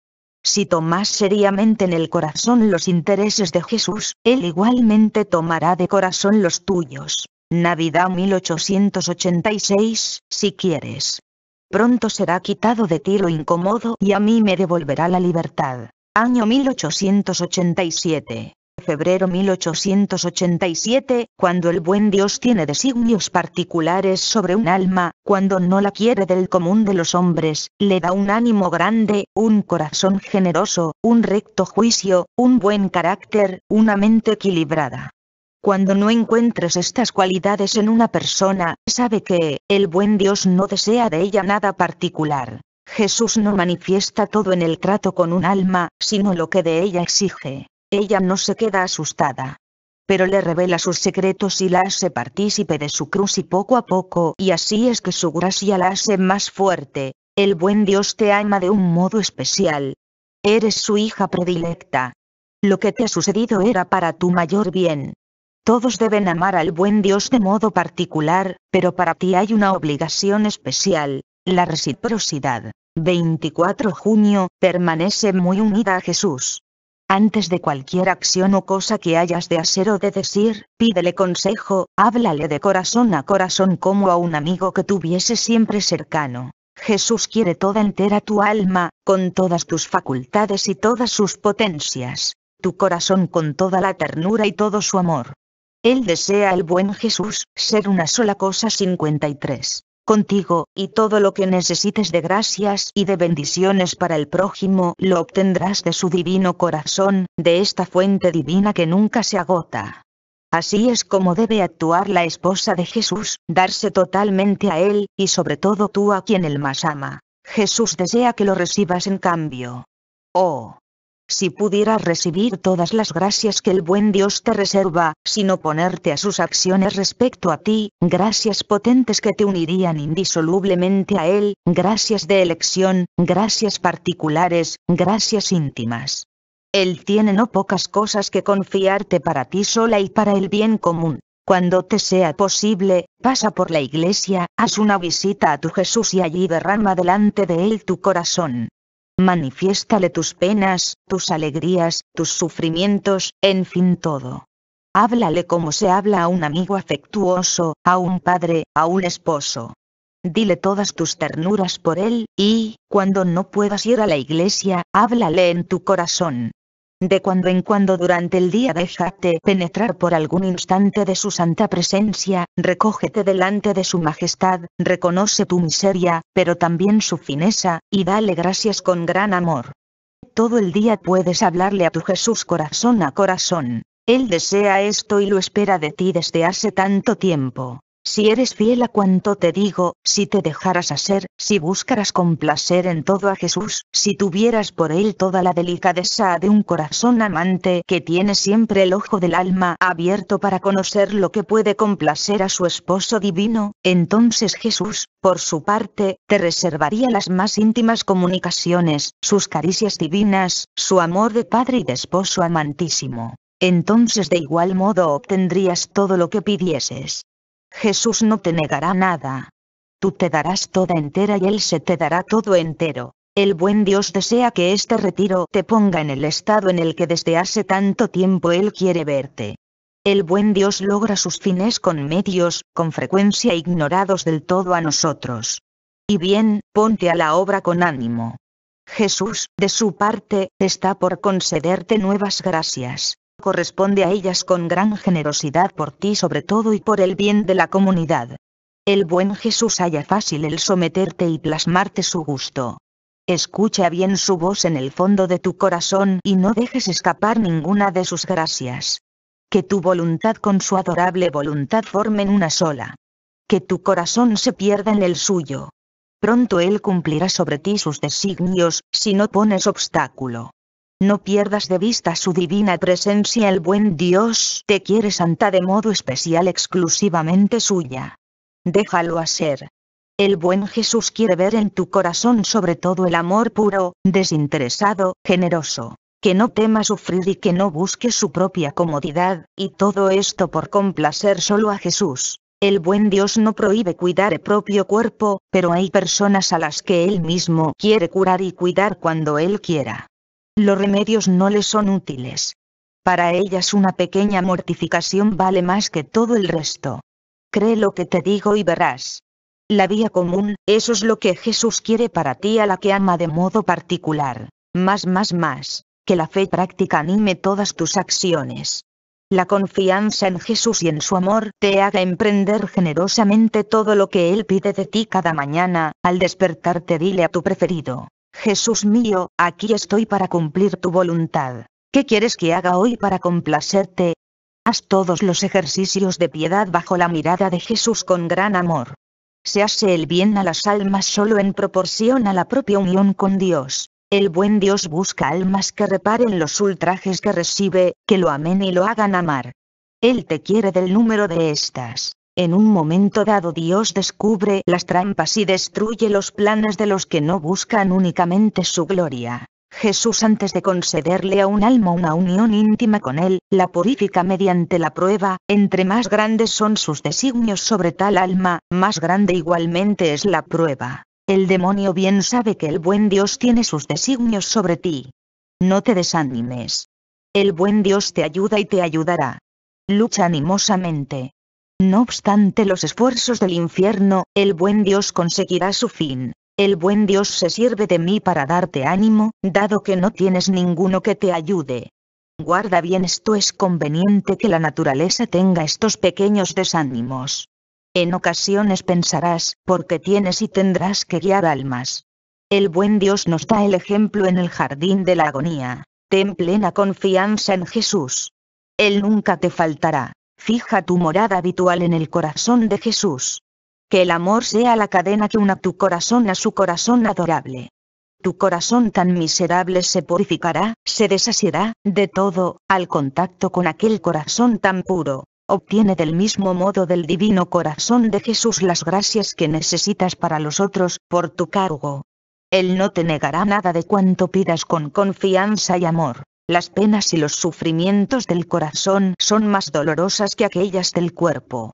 Si tomas seriamente en el corazón los intereses de Jesús, Él igualmente tomará de corazón los tuyos. Navidad 1886, si quieres. Pronto será quitado de ti lo incomodo y a mí me devolverá la libertad. Año 1887. febrero 1887, cuando el buen Dios tiene designios particulares sobre un alma, cuando no la quiere del común de los hombres, le da un ánimo grande, un corazón generoso, un recto juicio, un buen carácter, una mente equilibrada. Cuando no encuentres estas cualidades en una persona, sabe que el buen Dios no desea de ella nada particular. Jesús no manifiesta todo en el trato con un alma, sino lo que de ella exige. Ella no se queda asustada, pero le revela sus secretos y la hace partícipe de su cruz y poco a poco, y así es que su gracia la hace más fuerte. El buen Dios te ama de un modo especial. Eres su hija predilecta. Lo que te ha sucedido era para tu mayor bien. Todos deben amar al buen Dios de modo particular, pero para ti hay una obligación especial, la reciprocidad. 24 de junio, permanece muy unida a Jesús. Antes de cualquier acción o cosa que hayas de hacer o de decir, pídele consejo, háblale de corazón a corazón como a un amigo que tuviese siempre cercano. Jesús quiere toda entera tu alma, con todas tus facultades y todas sus potencias, tu corazón con toda la ternura y todo su amor. Él desea al buen Jesús ser una sola cosa. 53. Contigo, y todo lo que necesites de gracias y de bendiciones para el prójimo lo obtendrás de su divino corazón, de esta fuente divina que nunca se agota. Así es como debe actuar la esposa de Jesús, darse totalmente a Él, y sobre todo tú a quien Él más ama. Jesús desea que lo recibas en cambio. Oh, si pudieras recibir todas las gracias que el buen Dios te reserva, sin oponerte a sus acciones respecto a ti, gracias potentes que te unirían indisolublemente a Él, gracias de elección, gracias particulares, gracias íntimas. Él tiene no pocas cosas que confiarte para ti sola y para el bien común. Cuando te sea posible, pasa por la iglesia, haz una visita a tu Jesús y allí derrama delante de Él tu corazón. Manifiéstale tus penas, tus alegrías, tus sufrimientos, en fin todo. Háblale como se habla a un amigo afectuoso, a un padre, a un esposo. Dile todas tus ternuras por él, y, cuando no puedas ir a la iglesia, háblale en tu corazón. De cuando en cuando durante el día déjate penetrar por algún instante de su santa presencia, recógete delante de su majestad, reconoce tu miseria, pero también su fineza, y dale gracias con gran amor. Todo el día puedes hablarle a tu Jesús corazón a corazón. Él desea esto y lo espera de ti desde hace tanto tiempo. Si eres fiel a cuanto te digo, si te dejaras hacer, si buscaras complacer en todo a Jesús, si tuvieras por Él toda la delicadeza de un corazón amante que tiene siempre el ojo del alma abierto para conocer lo que puede complacer a su esposo divino, entonces Jesús, por su parte, te reservaría las más íntimas comunicaciones, sus caricias divinas, su amor de padre y de esposo amantísimo. Entonces de igual modo obtendrías todo lo que pidieses. Jesús no te negará nada. Tú te darás toda entera y Él se te dará todo entero. El buen Dios desea que este retiro te ponga en el estado en el que desde hace tanto tiempo Él quiere verte. El buen Dios logra sus fines con medios, con frecuencia ignorados del todo a nosotros. Y bien, ponte a la obra con ánimo. Jesús, de su parte, está por concederte nuevas gracias. Corresponde a ellas con gran generosidad por ti sobre todo y por el bien de la comunidad. El buen Jesús halla fácil el someterte y plasmarte su gusto. Escucha bien su voz en el fondo de tu corazón y no dejes escapar ninguna de sus gracias. Que tu voluntad con su adorable voluntad formen una sola. Que tu corazón se pierda en el suyo. Pronto Él cumplirá sobre ti sus designios, si no pones obstáculo. No pierdas de vista su divina presencia. El buen Dios te quiere santa de modo especial, exclusivamente suya. Déjalo hacer. El buen Jesús quiere ver en tu corazón sobre todo el amor puro, desinteresado, generoso, que no tema sufrir y que no busque su propia comodidad, y todo esto por complacer solo a Jesús. El buen Dios no prohíbe cuidar el propio cuerpo, pero hay personas a las que Él mismo quiere curar y cuidar cuando Él quiera. Los remedios no les son útiles. Para ellas una pequeña mortificación vale más que todo el resto. Cree lo que te digo y verás. La vía común, eso es lo que Jesús quiere para ti a la que ama de modo particular. Más. que la fe práctica anime todas tus acciones. La confianza en Jesús y en su amor te haga emprender generosamente todo lo que Él pide de ti cada mañana. Al despertarte dile a tu preferido: Jesús mío, aquí estoy para cumplir tu voluntad. ¿Qué quieres que haga hoy para complacerte? Haz todos los ejercicios de piedad bajo la mirada de Jesús con gran amor. Se hace el bien a las almas solo en proporción a la propia unión con Dios. El buen Dios busca almas que reparen los ultrajes que recibe, que lo amen y lo hagan amar. Él te quiere del número de estas. En un momento dado Dios descubre las trampas y destruye los planes de los que no buscan únicamente su gloria. Jesús, antes de concederle a un alma una unión íntima con Él, la purifica mediante la prueba. Entre más grandes son sus designios sobre tal alma, más grande igualmente es la prueba. El demonio bien sabe que el buen Dios tiene sus designios sobre ti. No te desanimes. El buen Dios te ayuda y te ayudará. Lucha animosamente. No obstante los esfuerzos del infierno, el buen Dios conseguirá su fin. El buen Dios se sirve de mí para darte ánimo, dado que no tienes ninguno que te ayude. Guarda bien esto: es conveniente que la naturaleza tenga estos pequeños desánimos. En ocasiones pensarás, porque tienes y tendrás que guiar almas. El buen Dios nos da el ejemplo en el jardín de la agonía. Ten plena confianza en Jesús. Él nunca te faltará. Fija tu morada habitual en el corazón de Jesús. Que el amor sea la cadena que una tu corazón a su corazón adorable. Tu corazón tan miserable se purificará, se desasirá de todo, al contacto con aquel corazón tan puro. Obtiene del mismo modo del divino corazón de Jesús las gracias que necesitas para los otros, por tu cargo. Él no te negará nada de cuanto pidas con confianza y amor. Las penas y los sufrimientos del corazón son más dolorosas que aquellas del cuerpo.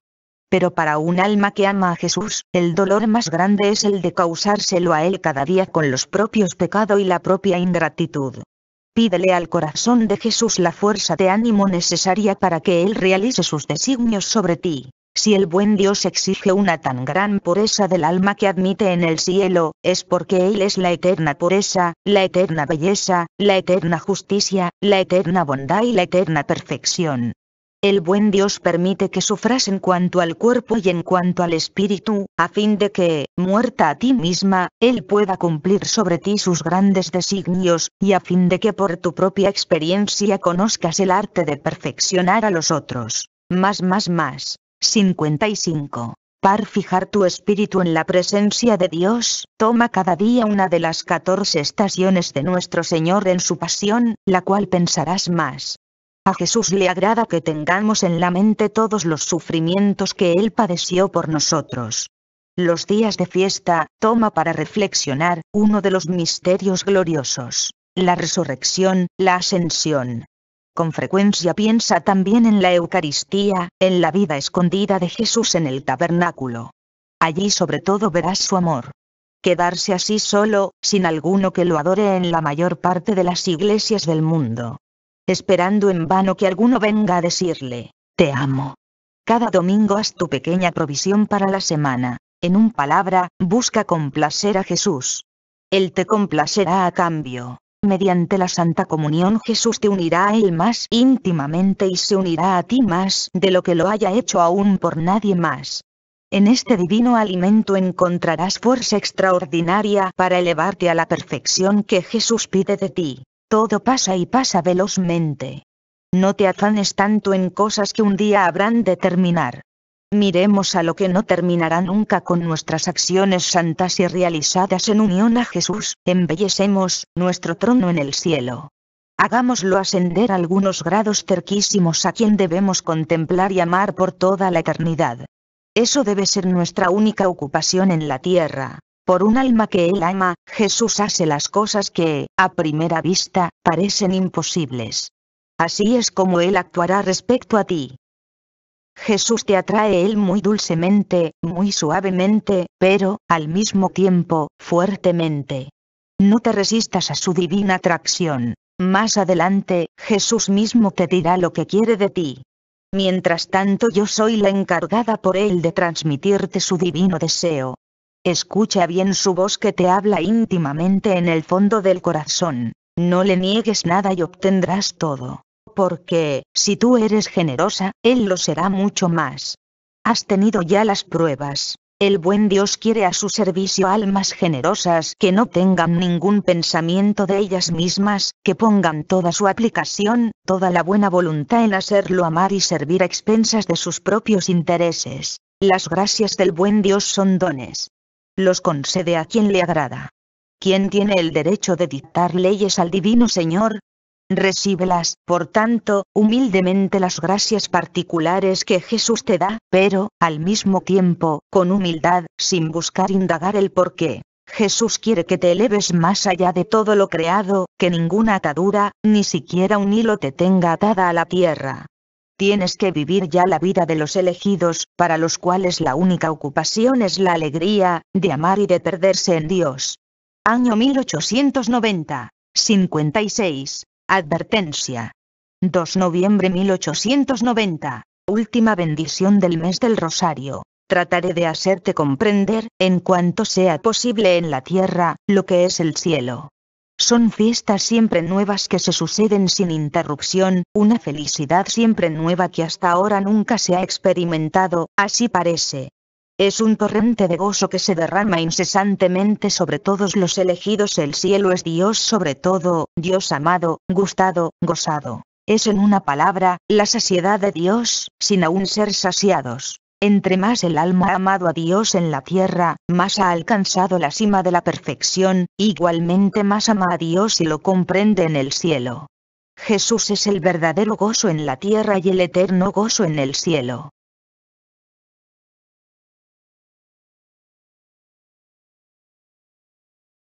Pero para un alma que ama a Jesús, el dolor más grande es el de causárselo a Él cada día con los propios pecados y la propia ingratitud. Pídele al corazón de Jesús la fuerza de ánimo necesaria para que Él realice sus designios sobre ti. Si el buen Dios exige una tan gran pureza del alma que admite en el cielo, es porque Él es la eterna pureza, la eterna belleza, la eterna justicia, la eterna bondad y la eterna perfección. El buen Dios permite que sufras en cuanto al cuerpo y en cuanto al espíritu, a fin de que, muerta a ti misma, Él pueda cumplir sobre ti sus grandes designios, y a fin de que por tu propia experiencia conozcas el arte de perfeccionar a los otros. Más. 55. Para fijar tu espíritu en la presencia de Dios, toma cada día una de las 14 estaciones de nuestro Señor en su pasión, la cual pensarás más. A Jesús le agrada que tengamos en la mente todos los sufrimientos que Él padeció por nosotros. Los días de fiesta, toma para reflexionar uno de los misterios gloriosos: la resurrección, la ascensión. Con frecuencia piensa también en la Eucaristía, en la vida escondida de Jesús en el tabernáculo. Allí sobre todo verás su amor. Quedarse así solo, sin alguno que lo adore en la mayor parte de las iglesias del mundo. Esperando en vano que alguno venga a decirle: te amo. Cada domingo haz tu pequeña provisión para la semana. En una palabra, busca complacer a Jesús. Él te complacerá a cambio. Mediante la Santa Comunión Jesús te unirá a Él más íntimamente y se unirá a ti más de lo que lo haya hecho aún por nadie más. En este divino alimento encontrarás fuerza extraordinaria para elevarte a la perfección que Jesús pide de ti. Todo pasa y pasa velozmente. No te afanes tanto en cosas que un día habrán de terminar. Miremos a lo que no terminará nunca con nuestras acciones santas y realizadas en unión a Jesús, embellecemos nuestro trono en el cielo. Hagámoslo ascender a algunos grados cerquísimos a quien debemos contemplar y amar por toda la eternidad. Eso debe ser nuestra única ocupación en la tierra. Por un alma que Él ama, Jesús hace las cosas que, a primera vista, parecen imposibles. Así es como Él actuará respecto a ti. Jesús te atrae Él muy dulcemente, muy suavemente, pero, al mismo tiempo, fuertemente. No te resistas a su divina atracción. Más adelante, Jesús mismo te dirá lo que quiere de ti. Mientras tanto, yo soy la encargada por Él de transmitirte su divino deseo. Escucha bien su voz que te habla íntimamente en el fondo del corazón. No le niegues nada y obtendrás todo. Porque, si tú eres generosa, Él lo será mucho más. Has tenido ya las pruebas. El buen Dios quiere a su servicio almas generosas que no tengan ningún pensamiento de ellas mismas, que pongan toda su aplicación, toda la buena voluntad en hacerlo amar y servir a expensas de sus propios intereses. Las gracias del buen Dios son dones. Los concede a quien le agrada. ¿Quién tiene el derecho de dictar leyes al divino Señor? Recíbelas, por tanto, humildemente las gracias particulares que Jesús te da, pero, al mismo tiempo, con humildad, sin buscar indagar el porqué. Jesús quiere que te eleves más allá de todo lo creado, que ninguna atadura, ni siquiera un hilo te tenga atada a la tierra. Tienes que vivir ya la vida de los elegidos, para los cuales la única ocupación es la alegría, de amar y de perderse en Dios. Año 1890. 56. Advertencia. 2 de noviembre 1890. Última bendición del mes del Rosario. Trataré de hacerte comprender, en cuanto sea posible en la tierra, lo que es el cielo. Son fiestas siempre nuevas que se suceden sin interrupción, una felicidad siempre nueva que hasta ahora nunca se ha experimentado, así parece. Es un torrente de gozo que se derrama incesantemente sobre todos los elegidos. El cielo es Dios sobre todo, Dios amado, gustado, gozado. Es en una palabra, la saciedad de Dios, sin aún ser saciados. Entre más el alma ha amado a Dios en la tierra, más ha alcanzado la cima de la perfección, igualmente más ama a Dios y lo comprende en el cielo. Jesús es el verdadero gozo en la tierra y el eterno gozo en el cielo.